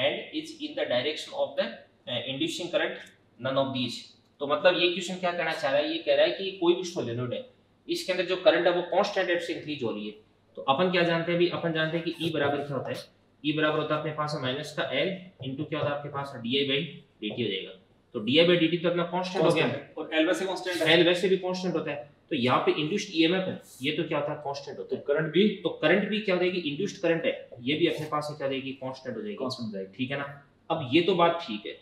and is in the direction of the inducing current none of these, तो मतलब ये क्वेश्चन क्या कहना चाह रहा है, ये कह रहा है कि कोई भी सोलेनोइड है इसके अंदर जो करंट है वो कांस्टेंट रेट से इंक्रीज हो रही है, तो अपन क्या जानते हैं भी, अपन जानते हैं कि E बराबर क्या होता है, E बराबर होता है अपने पास माइनस का L इनटू क्या होता है आपके पास di by dt हो जाएगा, तो di by dt तो अपना कांस्टेंट हो गया और L वैसे कांस्टेंट है, L वैसे भी कांस्टेंट होता है, तो यहाँ पे इंड्यूस्ड ईएमएफ है ये तो क्या होता है कांस्टेंट होता है, करंट भी तो करंट भी क्या हो जाएगी इंड्यूस्ड करंट है ये भी अपने पास क्या हो जाएगी कांस्टेंट हो जाएगी, कांस्टेंट हो जाएगी, ठीक है ना। अब ये तो बात ठीक है,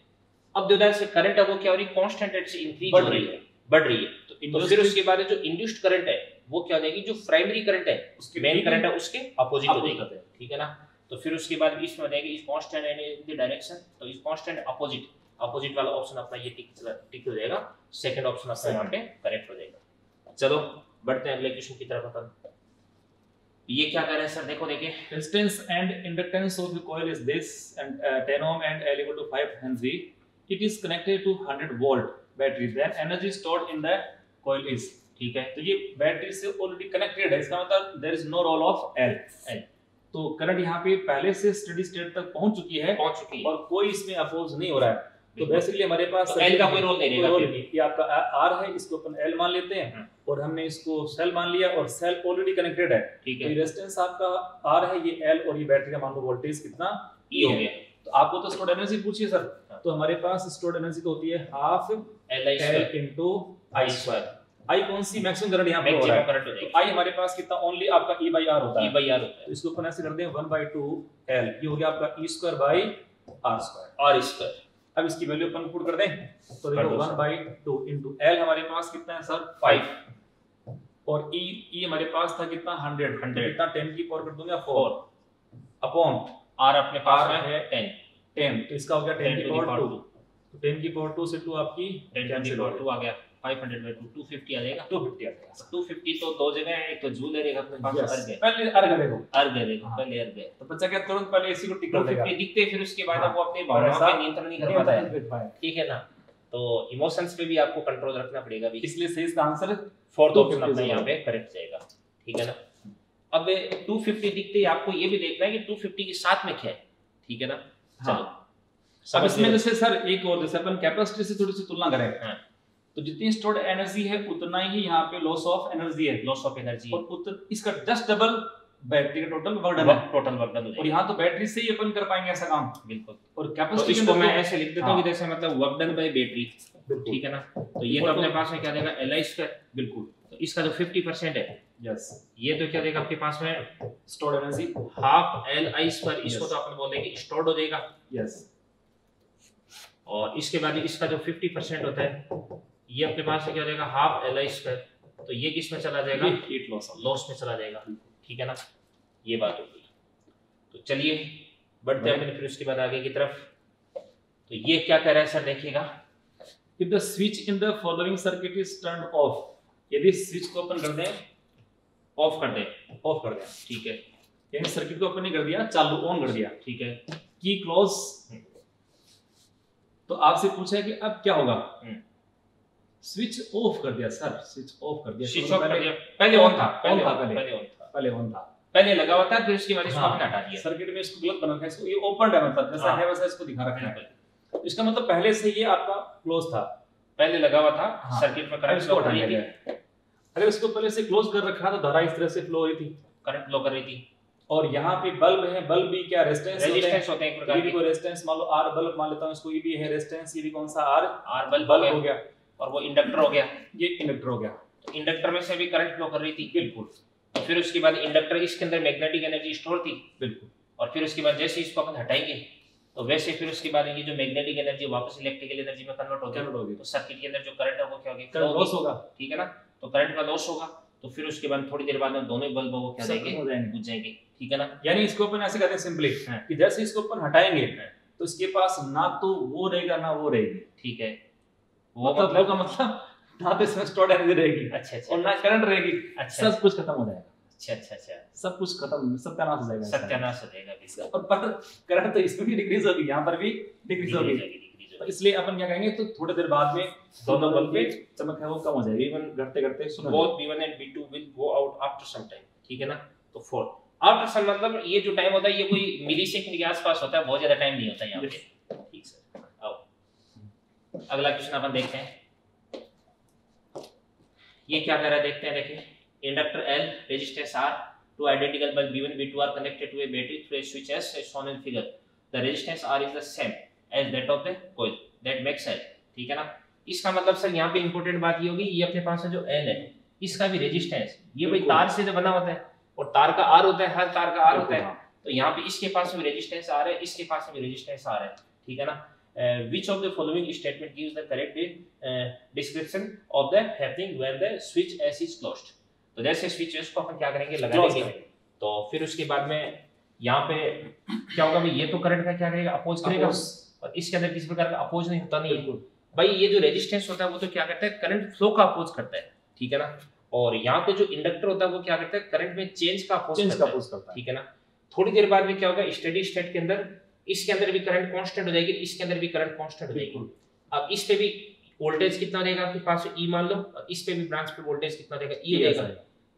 अब जो दरअसल करंट है वो क्या हो रही है कांस्टेंट रेट से इंक्रीज हो रही है, बढ़ रही है, तो फिर उसके बाद जो इंड्यूस्ड करंट है वो क्या हो जाएगी, जो प्राइमरी करंट है उसके मेन करंट है उसके अपोजिट हो जाएगी, ठीक है ना, तो फिर उसके बाद इसमें हो जाएगी is constant and in the direction, तो इज कांस्टेंट अपोजिट, अपोजिट वाला ऑप्शन अपना ये टिक हो जाएगा, सेकंड ऑप्शन अपना यहाँ पे करेक्ट हो जाएगा। चलो बढ़ते हैं अगले क्वेश्चन की तरफ अपन, ये क्या कह रहे हैं सर देखो, देखिए resistance and inductance of the coil is this and ten ohm and L equal to five henry, it is connected to hundred volt battery, then energy stored in the coil is, ठीक है, तो ये battery से already connected है, इसका मतलब there is no role of L, तो current यहाँ पे पहले से स्टेडी स्टेट तक पहुंच चुकी है पहुंच चुकी है और कोई इसमें अपोज नहीं हो रहा है, तो बेसिकली हमारे पास तो L का कोई रोल नहीं रहेगा, ये आपका R है इसको अपन L मान लेते हैं और हमने इसको सेल मान लिया और सेल ऑलरेडी कनेक्टेड है, ठीक है, तो रेजिस्टेंस आपका R है ये L और ये बैटरी का मान लो वोल्टेज कितना E हो गया, तो आपको तो स्टोर्ड एनर्जी पूछिए सर, तो हमारे पास स्टोर्ड एनर्जी तो होती है half L I square, I कौन सी मैक्सिमम करंट यहां पे हो रहा है, तो I हमारे पास कितना ओनली आपका E by R होता है, E by R होता है, इसको अपन ऐसे कर दें वन बाय टू L, ये हो गया आपका E square by R square, R square, अब इसकी वैल्यू अपन पुट कर दें, तो देखो one by two into L हमारे पास कितना है सर फाइव, और E E हमारे पास था कितना हंड्रेड, हंड्रेड कितना टेन की पावर कर दूंगा फोर अपॉन R अपने पास है टेन टेन, तो इसका हो गया टेन की पावर टू, तो टेन की पावर टू से टू आपकी टेन की पावर टू आ गया, five hundred by two two fifty आ जाएगा, टू फिफ्टी आ जाएगा, टू फिफ्टी तो दो जगह है, एक तो जूल रहेगा अपने पास अर्ग है, पहले अर्ग रहेगा, अर्ग रहेगा पहले अर्ग है, तो बच्चा क्या तुरंत पहले इसी को टिक कर देगा, टू फिफ्टी दिखते फिर उसके बाद वो अपने भावनाओं पे नियंत्रण नहीं कर पाता है, ठीक है ना, तो इमोशंस पे भी आपको कंट्रोल रखना पड़ेगा, इसलिए सही इसका आंसर फोर्थ ऑप्शन अपना यहां पे करेक्ट जाएगा, ठीक है ना। अब टू फिफ्टी दिखते ही आपको ये भी देखना है कि टू फिफ्टी के साथ में क्या है, ठीक है ना। चलो अब इसमें जैसे सर एक और जैसे अपन कैपेसिटी से थोड़ी सी तुलना करें, तो जितनी स्टोर्ड एनर्जी है उतना ही यहाँ पे लॉस ऑफ एनर्जी है, लॉस ऑफ एनर्जी और उतना इसका जस्ट डबल बैटरी का टोटल वर्क डन है, टोटल वर्क डन, और यहाँ तो बैटरी से ही अपन कर पाएंगे ऐसा काम, बिल्कुल। और कैपेसिटी को मैं ऐसे लिख देता हूँ जैसे मतलब वर्क डन बाय बैटरी, ठीक है ना। तो ये तो अपने पास में क्या देगा Li स्क्वायर, बिल्कुल। तो इसका जो फिफ्टी परसेंट है yes. ये तो क्या देगा आपके पास में stored energy half L I square, इसको तो आपने बोलेंगे स्टोर्ड हो जाएगा yes. और इसके बाद इसका जो फिफ्टी परसेंट होता है ये अपने पास में क्या हो जाएगा हाफ एल आई स्क्वायर, तो ये किस में चला जाएगा हीट लॉस लॉस में चला जाएगा, ठीक है ना, ये बात होगी। तो चलिए बढ़ते हैं फिर उसके बाद आगे की तरफ। तो ये क्या कह रहा है सर देखिएगा, if the switch in the following circuit is turned off, यदि स्विच को ओपन कर दें ऑफ कर दें ऑफ कर दें ठीक है, यानी सर्किट को ओपन नहीं कर दिया चालू ऑन कर दिया, ठीक है, की क्लोज, तो आपसे पूछा है कि अब क्या होगा, स्विच ऑफ कर दिया सर, स्विच ऑफ कर दिया, स्विच ऑफ कर दिया, पहले ऑन था पहले था पहले ऑन था पहले ऑन था पहले लगा हुआ था, फिर उसके बाद इसको हमने हटा दिया, सर्किट में इसको गलत बना रखा है, इसको ये ओपन है मतलब जैसा है वैसा इसको दिखा रखा है, इसका मतलब पहले से ये आपका क्लोज था, पहले लगा हुआ था, हाँ, सर्किट में करंट फ्लो कर रही थी, अगर इसको पहले से क्लोज कर रखा था धारा इस तरह से फ्लो हो रही थी, करंट फ्लो कर रही थी, और यहाँ पे बल्ब है, बल्ब भी क्या रेजिस्टेंस रेजिस्टेंस होते हैं एक प्रकार के, इसको रेजिस्टेंस मान लो आर बल्ब मान लेता हूँ, इसको ये भी है रेजिस्टेंस, ये भी कौन सा आर आर बल्ब हो गया, और वो इंडक्टर हो गया, ये इंडक्टर हो गया, इंडक्टर में से भी करंट फ्लो कर रही थी बिल्कुल, फिर उसके बाद इंडक्टर इसके अंदर मैग्नेटिक एनर्जी स्टोर थी बिल्कुल, और फिर उसके बाद जैसे इसको अपन हटाएंगे तो वैसे फिर उसके बाद ये जो मैग्नेटिक एनर्जी वापस इलेक्ट्रिकल एनर्जी में कन्वर्ट होगी, होगी तो सर्किट के अंदर जो करंट है वो क्या होगी करंट लॉस होगा, ठीक है ना, तो करंट का लॉस होगा, तो फिर उसके बाद थोड़ी देर बाद में दोनों बल्ब वो क्या हो जाएंगे बुझ जाएंगे, ठीक है ना, यानी इसको अपन ऐसे कहते हैं सिंपली कि जैसे इसको अपन हटाएंगे तो इसके पास ना तो वो रहेगा ना वो रहेगी, ठीक है, वो मतलब का मतलब ना तो इसमें स्टोर्ड एनर्जी रहेगी अच्छा और ना करंट रहेगी, अच्छा सब कुछ खत्म हो जाएगा, अच्छा अच्छा अच्छा सब कुछ खत्म, सत्यानाश हो जाएगा, सत्यानाश हो जाएगा, और पर करंट तो इसमें भी डिक्रीज होगी, यहाँ पर भी डिक्रीज होगी, तो इसलिए अपन क्या कहेंगे तो थोड़ी देर बाद में दोनों बल्ब पे चमक है वो कम हो जाएगी, इवन घटते घटते both B one and B two will go out after some time, ठीक है ना, तो फोर आफ्टर सम मतलब ये जो टाइम होता है ये कोई मिलीसेकंड के आसपास होता है, बहुत ज्यादा टाइम नहीं होता है यहाँ पे, ठीक सर। आओ अगला क्वेश्चन अपन देखते हैं, ये क्या कह रहा है देखते हैं, देखिए inductor L, resistance R, two identical bulbs B one and B two are connected to a battery through a switch as shown in figure. The resistance R is the same as that of the coil. That makes L. ठीक है ना? इसका मतलब sir यहाँ पे important बात ये होगी, ये अपने पास जो L है, इसका भी रेजिस्टेंस, ये भाई तार से जो बना होता है, और तार का R होता है, हर तार का R होता है, तो यहाँ पे इसके पास भी रेजिस्टेंस R है, इसके पास भी रेजिस्टेंस R है, ठीक है ना? Which of the following statement gives the correct description of the happening when the switch S is closed? तो जैसे स्विच इसको अपन क्या करेंगे लगा देंगे, तो फिर उसके बाद में यहाँ पे क्या होगा भाई, ये तो करंट का क्या करेगा अपोज करेगा, और इसके अंदर किसी प्रकार का अपोज नहीं होता, नहीं भाई ये जो रेजिस्टेंस होता है वो तो क्या करता है करंट फ्लो का अपोज करता है, ठीक है ना, और यहाँ पे जो इंडक्टर होता है वो क्या करता है करंट में चेंज का अपोज करता है, ठीक है ना, थोड़ी देर बाद में क्या होगा स्टेडी स्टेट के अंदर इसके अंदर भी करंट कॉन्स्टेंट हो जाएगी, इसके अंदर भी करंट कॉन्स्टेंट हो जाएगी, अब इस पे भी वोल्टेज कितना रहेगा आपके पास ई मान लो, और इस पे भी ब्रांच पे वोल्टेज कितना रहेगा ई रहेगा,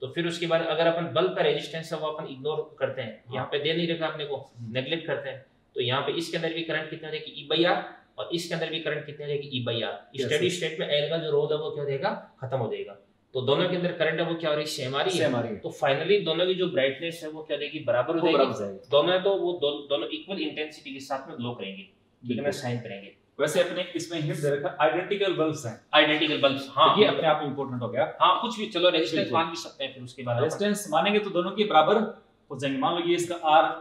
तो फिर उसके बाद अगर अपन बल्ब का रेजिस्टेंस है वो अपन इग्नोर करते हैं, हाँ। यहाँ पे दे नहीं रखा अपने को, नेगलेक्ट करते हैं, तो यहाँ पे इसके अंदर भी करंट कितना रहेगी ई बाई आर, और इसके अंदर भी करंट कितना रहेगी E by R, steady state में एल का जो रोल है वो क्या रहेगा खत्म हो जाएगा, तो दोनों के अंदर करंट है वो क्या हो रही है सेम आ रही है, तो फाइनली दोनों की जो ब्राइटनेस है वो क्या रहेगी बराबर हो जाएगी, दोनों तो वो दोनों इक्वल इंटेंसिटी के साथ में ग्लो करेंगे, ठीक है, साइन करेंगे। वैसे अपने इसमें हिंट दे रखा आइडेंटिकल बल्ब्स हैं, आइडेंटिकल बल्ब्स, हाँ ये अपने आप इंपॉर्टेंट हो गया, हाँ कुछ भी चलो रेजिस्टेंस मान भी सकते हैं, फिर उसके बाद रेजिस्टेंस मानेंगे तो दोनों के बराबर हो जाएंगे, मान लो ये इसका आर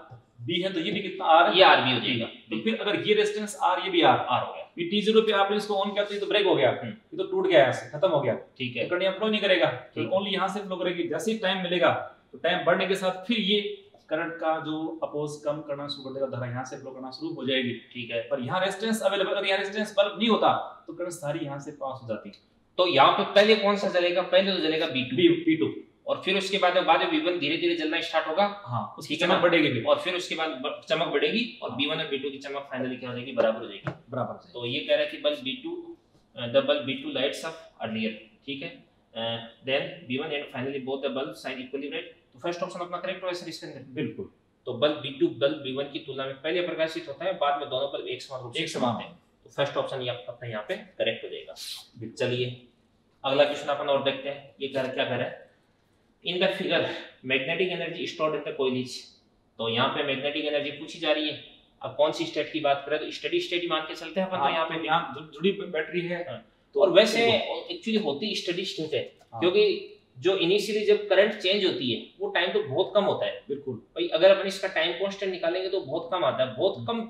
बी है तो ये भी कितना आर, ये आर बी हो जाएगा, तो फिर अगर ये रेजिस्टेंस आर ये भी आर आर हो गया, ये टी ज़ीरो पे आपने इसको ऑन किया तो ये तो ब्रेक हो गया, ये तो टूट गया, ऐसे खत्म हो गया, ठीक है, करंट फ्लो नहीं करेगा, ओनली यहां से फ्लो करेगी, जैसे टाइम मिलेगा तो टाइम बढ़ने के साथ फिर ये करंट का जो अपोज कम करना शुरू कर देगा, धारा यहाँ से फ्लो करना शुरू हो जाएगी, ठीक है, पर यहाँ रेजिस्टेंस अवेलेबल, अगर यहाँ रेजिस्टेंस बल्ब नहीं होता तो करंट सारी यहाँ से पास हो जाती, तो यहाँ पे पहले कौन सा जलेगा, पहले तो जलेगा बी टू, और फिर उसके बाद बाद में बी वन धीरे-धीरे जलना स्टार्ट होगा, हाँ उसकी चमक बढ़ेगी भी, और फिर उसके बाद चमक बढ़ेगी और बी वन और बी टू की चमक फाइनली क्या हो जाएगी बराबर हो जाएगी, बराबर। तो ये कह रहा है कि bulb B two the bulb B two lights up earlier, ठीक है, then B one and finally both the bulb shine equilibrate, first option अपना करेक्ट हो इसके अंदर बिल्कुल, तो bulb B two bulb B one की तुलना में पहले प्रकाशित होता है, बाद में दोनों बल्ब एक समान रूप से समान हैं, तो फर्स्ट ऑप्शन ये अपना यहां पे करेक्ट हो जाएगा। चलिए अगला क्वेश्चन अपन और देखते हैं, ये क्या क्या कह रहा है, in the figure magnetic energy stored in the coil is, तो यहां पे मैग्नेटिक एनर्जी पूछी जा रही है, अब कौन सी स्टेट की बात करें तो स्टेडी स्टेट ही मान के चलते हैं अपन, तो यहां पे यहां जुड़ी बैटरी है, और वैसे एक्चुअली होती स्टेडी स्टेट है, क्योंकि जो इनिशियली जब करंट चेंज होती है वो टाइम तो बहुत कम होता है। बिल्कुल भाई, अगर अपन इसका टाइम कांस्टेंट निकालेंगे तो बहुत कम आता है, बहुत कम,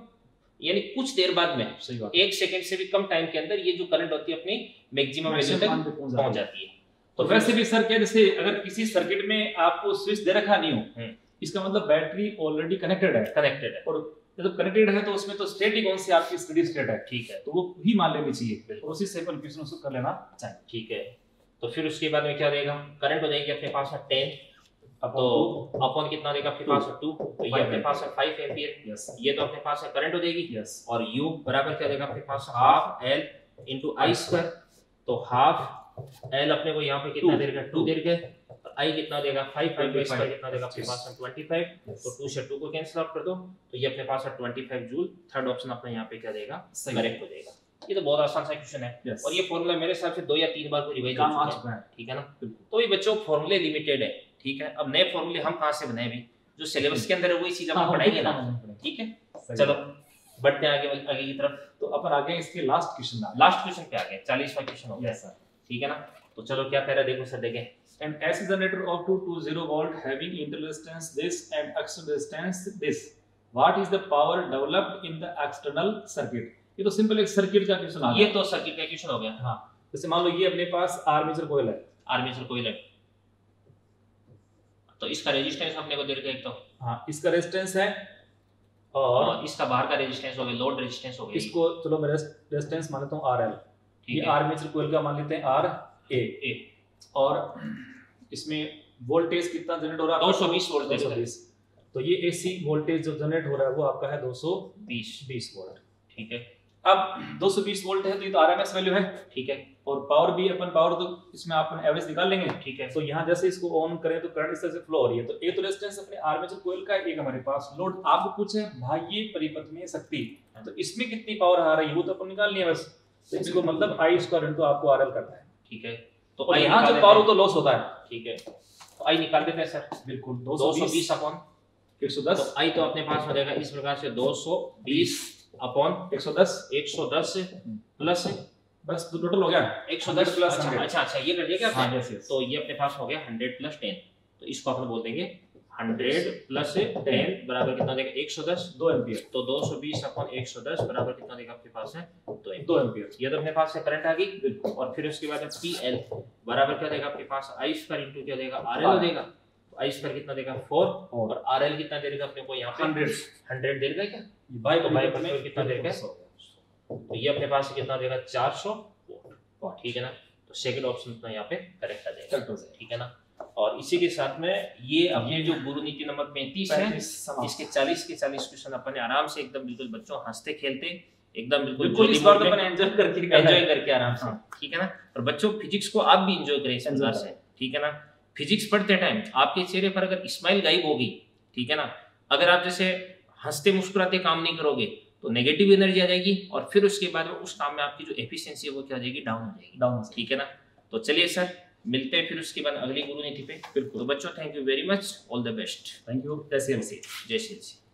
यानी कुछ देर बाद में, सही बात, एक सेकंड से भी कम टाइम के अंदर ये जो करंट होती है अपनी मैक्सिमम वैल्यू तक पहुंच जाती है। तो वैसे भी सर क्या, जैसे अगर किसी सर्किट में आपको स्विच दे रखा नहीं हो, इसका मतलब बैटरी ऑलरेडी कनेक्टेड है, कनेक्टेड है, और जब कनेक्टेड है तो उसमें तो स्टेट ही कौन सी आपकी स्टडी स्टेट है, ठीक है, तो वो ही मान लेनी चाहिए, उसी से कन्फ्यूजन उसको कर लेना चाहिए। ठीक है, तो फिर उसके बाद में क्या रहेगा, करंट हो जाएगी अपने पास टेन, तो अपॉन कितना रहेगा अपने पास टू, तो ये अपने पास फाइव एम्पियर, ये तो अपने पास करंट हो जाएगी, और यू बराबर क्या रहेगा अपने पास half L into I square, तो हाफ एल अपने को यहाँ पे कितना देगा टू देगा, आई कितना देगा फाइव, फाइव बाई स्क्वायर कितना देगा अपने पास ट्वेंटी फाइव, तो टू से टू को कैंसिल आउट कर दो, तो ये अपने पास twenty five joule, third option अपना यहाँ पे क्या देगा करेक्ट हो जाएगा। ये तो बहुत आसान सा क्वेश्चन है, yes. और ये फॉर्मूला मेरे हिसाब से दो या तीन बार को रिवाइज हो चुका है, ठीक है ना। तो ये बच्चों फॉर्मूले लिमिटेड है, ठीक है, अब नए फॉर्मूले हम कहाँ से बनाए भी, जो सिलेबस के अंदर है वही चीज हम पढ़ाएंगे ना, ठीक है। चलो बढ़ते हैं आगे आगे की तरफ, तो अपन आगे इसके लास्ट क्वेश्चन, लास्ट क्वेश्चन पे आ गए, चालीसवां क्वेश्चन हो गया सर, ठीक है ना। तो चलो क्या कह रहा है देखो सर, देखें an AC generator of two hundred volt having internal resistance this and external resistance this, what is the power developed in the external circuit। ये तो सिंपल एक सर्किट का क्वेश्चन आ गया, ये तो सर्किट का क्वेश्चन हो गया। हां, जैसे मान लो ये अपने पास आर्मेचर कॉइल है, आर्मेचर कॉइल है, तो इसका रेजिस्टेंस अपने को दे रखा है एक, तो हां इसका रेजिस्टेंस है और इसका बाहर का रेजिस्टेंस हो गया, लोड रेजिस्टेंस हो गया, इसको चलो मैं रेजिस्टेंस मान लेता हूं आरएल, ये आर्मेचर कॉइल का मान लेते हैं आर ए ए, और इसमें वोल्टेज कितना जनरेट हो रहा है, दो सौ बीस वोल्ट दो सौ बीस, तो ये एसी वोल्टेज जो जनरेट हो रहा है वो आपका है दो सौ बीस वोल्ट, ठीक है। अब दो सौ बीस वोल्ट है तो ये तो आरएमएस वैल्यू है, ठीक है, और पावर भी अपन पावर तो इसमें अपन एवरेज निकाल लेंगे, ठीक है। तो यहां जैसे इसको ऑन करें तो करंट इस तरह से फ्लो हो रही है, तो एक तो रेजिस्टेंस अपने आर्मेचर कॉइल का, एक हमारे पास लोड, आपको पूछे बाह्य परिपथ में शक्ति, तो इसमें कितनी पावर आ रही है वो तो अपन निकालनी है बस, तो इसको मतलब I स्क्वायर इनटू आपको आरएल करना है, ठीक है। तो और यहाँ जो पावर तो लॉस होता है, ठीक है, तो आई निकाल देते हैं सर, बिल्कुल दो सौ बीस अपॉन एक सौ दस, तो आई तो अपने पास हो जाएगा इस प्रकार से दो सौ बीस अपॉन एक सौ दस, एक सौ दस प्लस बस टोटल हो गया एक सौ दस प्लस, अच्छा अच्छा ये कर दिया क्या, तो ये अपने पास हो गया हंड्रेड प्लस टेन, तो इसको अपन बोल देंगे हंड्रेड प्लस टेन बराबर कितना देगा एक सौ दस, दो एम्पीयर, तो दो सौ बीस अपॉन एक सौ दस बराबर कितना देगा आपके पास है दो एम्पीयर, ये तो अपने पास है करंट आ गई, बिल्कुल। और फिर उसके बाद पी एल बराबर क्या देगा आपके पास आई स्क्वायर इनटू क्या देगा आरएल देगा, तो आई स्क्वायर कितना देगा फोर, और आरएल कितना देगा अपने को यहां पे हंड्रेड, हंड्रेड देगा क्या बाय, तो बाय में कितना देगा सौ, तो ये अपने पास कितना देगा चार सौ वोल्ट, ठीक है ना। तो सेकंड ऑप्शन अपना यहां पे करेक्ट आ जाएगा, ठीक है ना। और इसी के साथ में ये अपने जो गुरु नीति नंबर पैंतीस है, इसके चालीस के चालीस क्वेश्चन अपने आराम से एकदम बिल्कुल बच्चों हंसते खेलते एकदम बिल्कुल इस बार तो अपन एंजॉय करके एंजॉय करके आराम से, ठीक है ना। और बच्चों फिजिक्स को आप भी एंजॉय करें इस प्रकार से, ठीक है ना। फिजिक्स पढ़ते टाइम आपके चेहरे पर अगर स्माइल गायब होगी, ठीक है ना, अगर आप जैसे हंसते मुस्कुराते काम नहीं करोगे तो नेगेटिव एनर्जी आ जाएगी, और फिर उसके बाद में उस काम में आपकी जो एफिशिएंसी है वो क्या हो जाएगी, डाउन हो जाएगी, डाउन, ठीक है ना। तो चलिए सर मिलते हैं फिर उसके बाद अगली गुरु नीति पे, बिल्कुल। तो बच्चों thank you very much, all the best, thank you, जय श्री, जय श्री।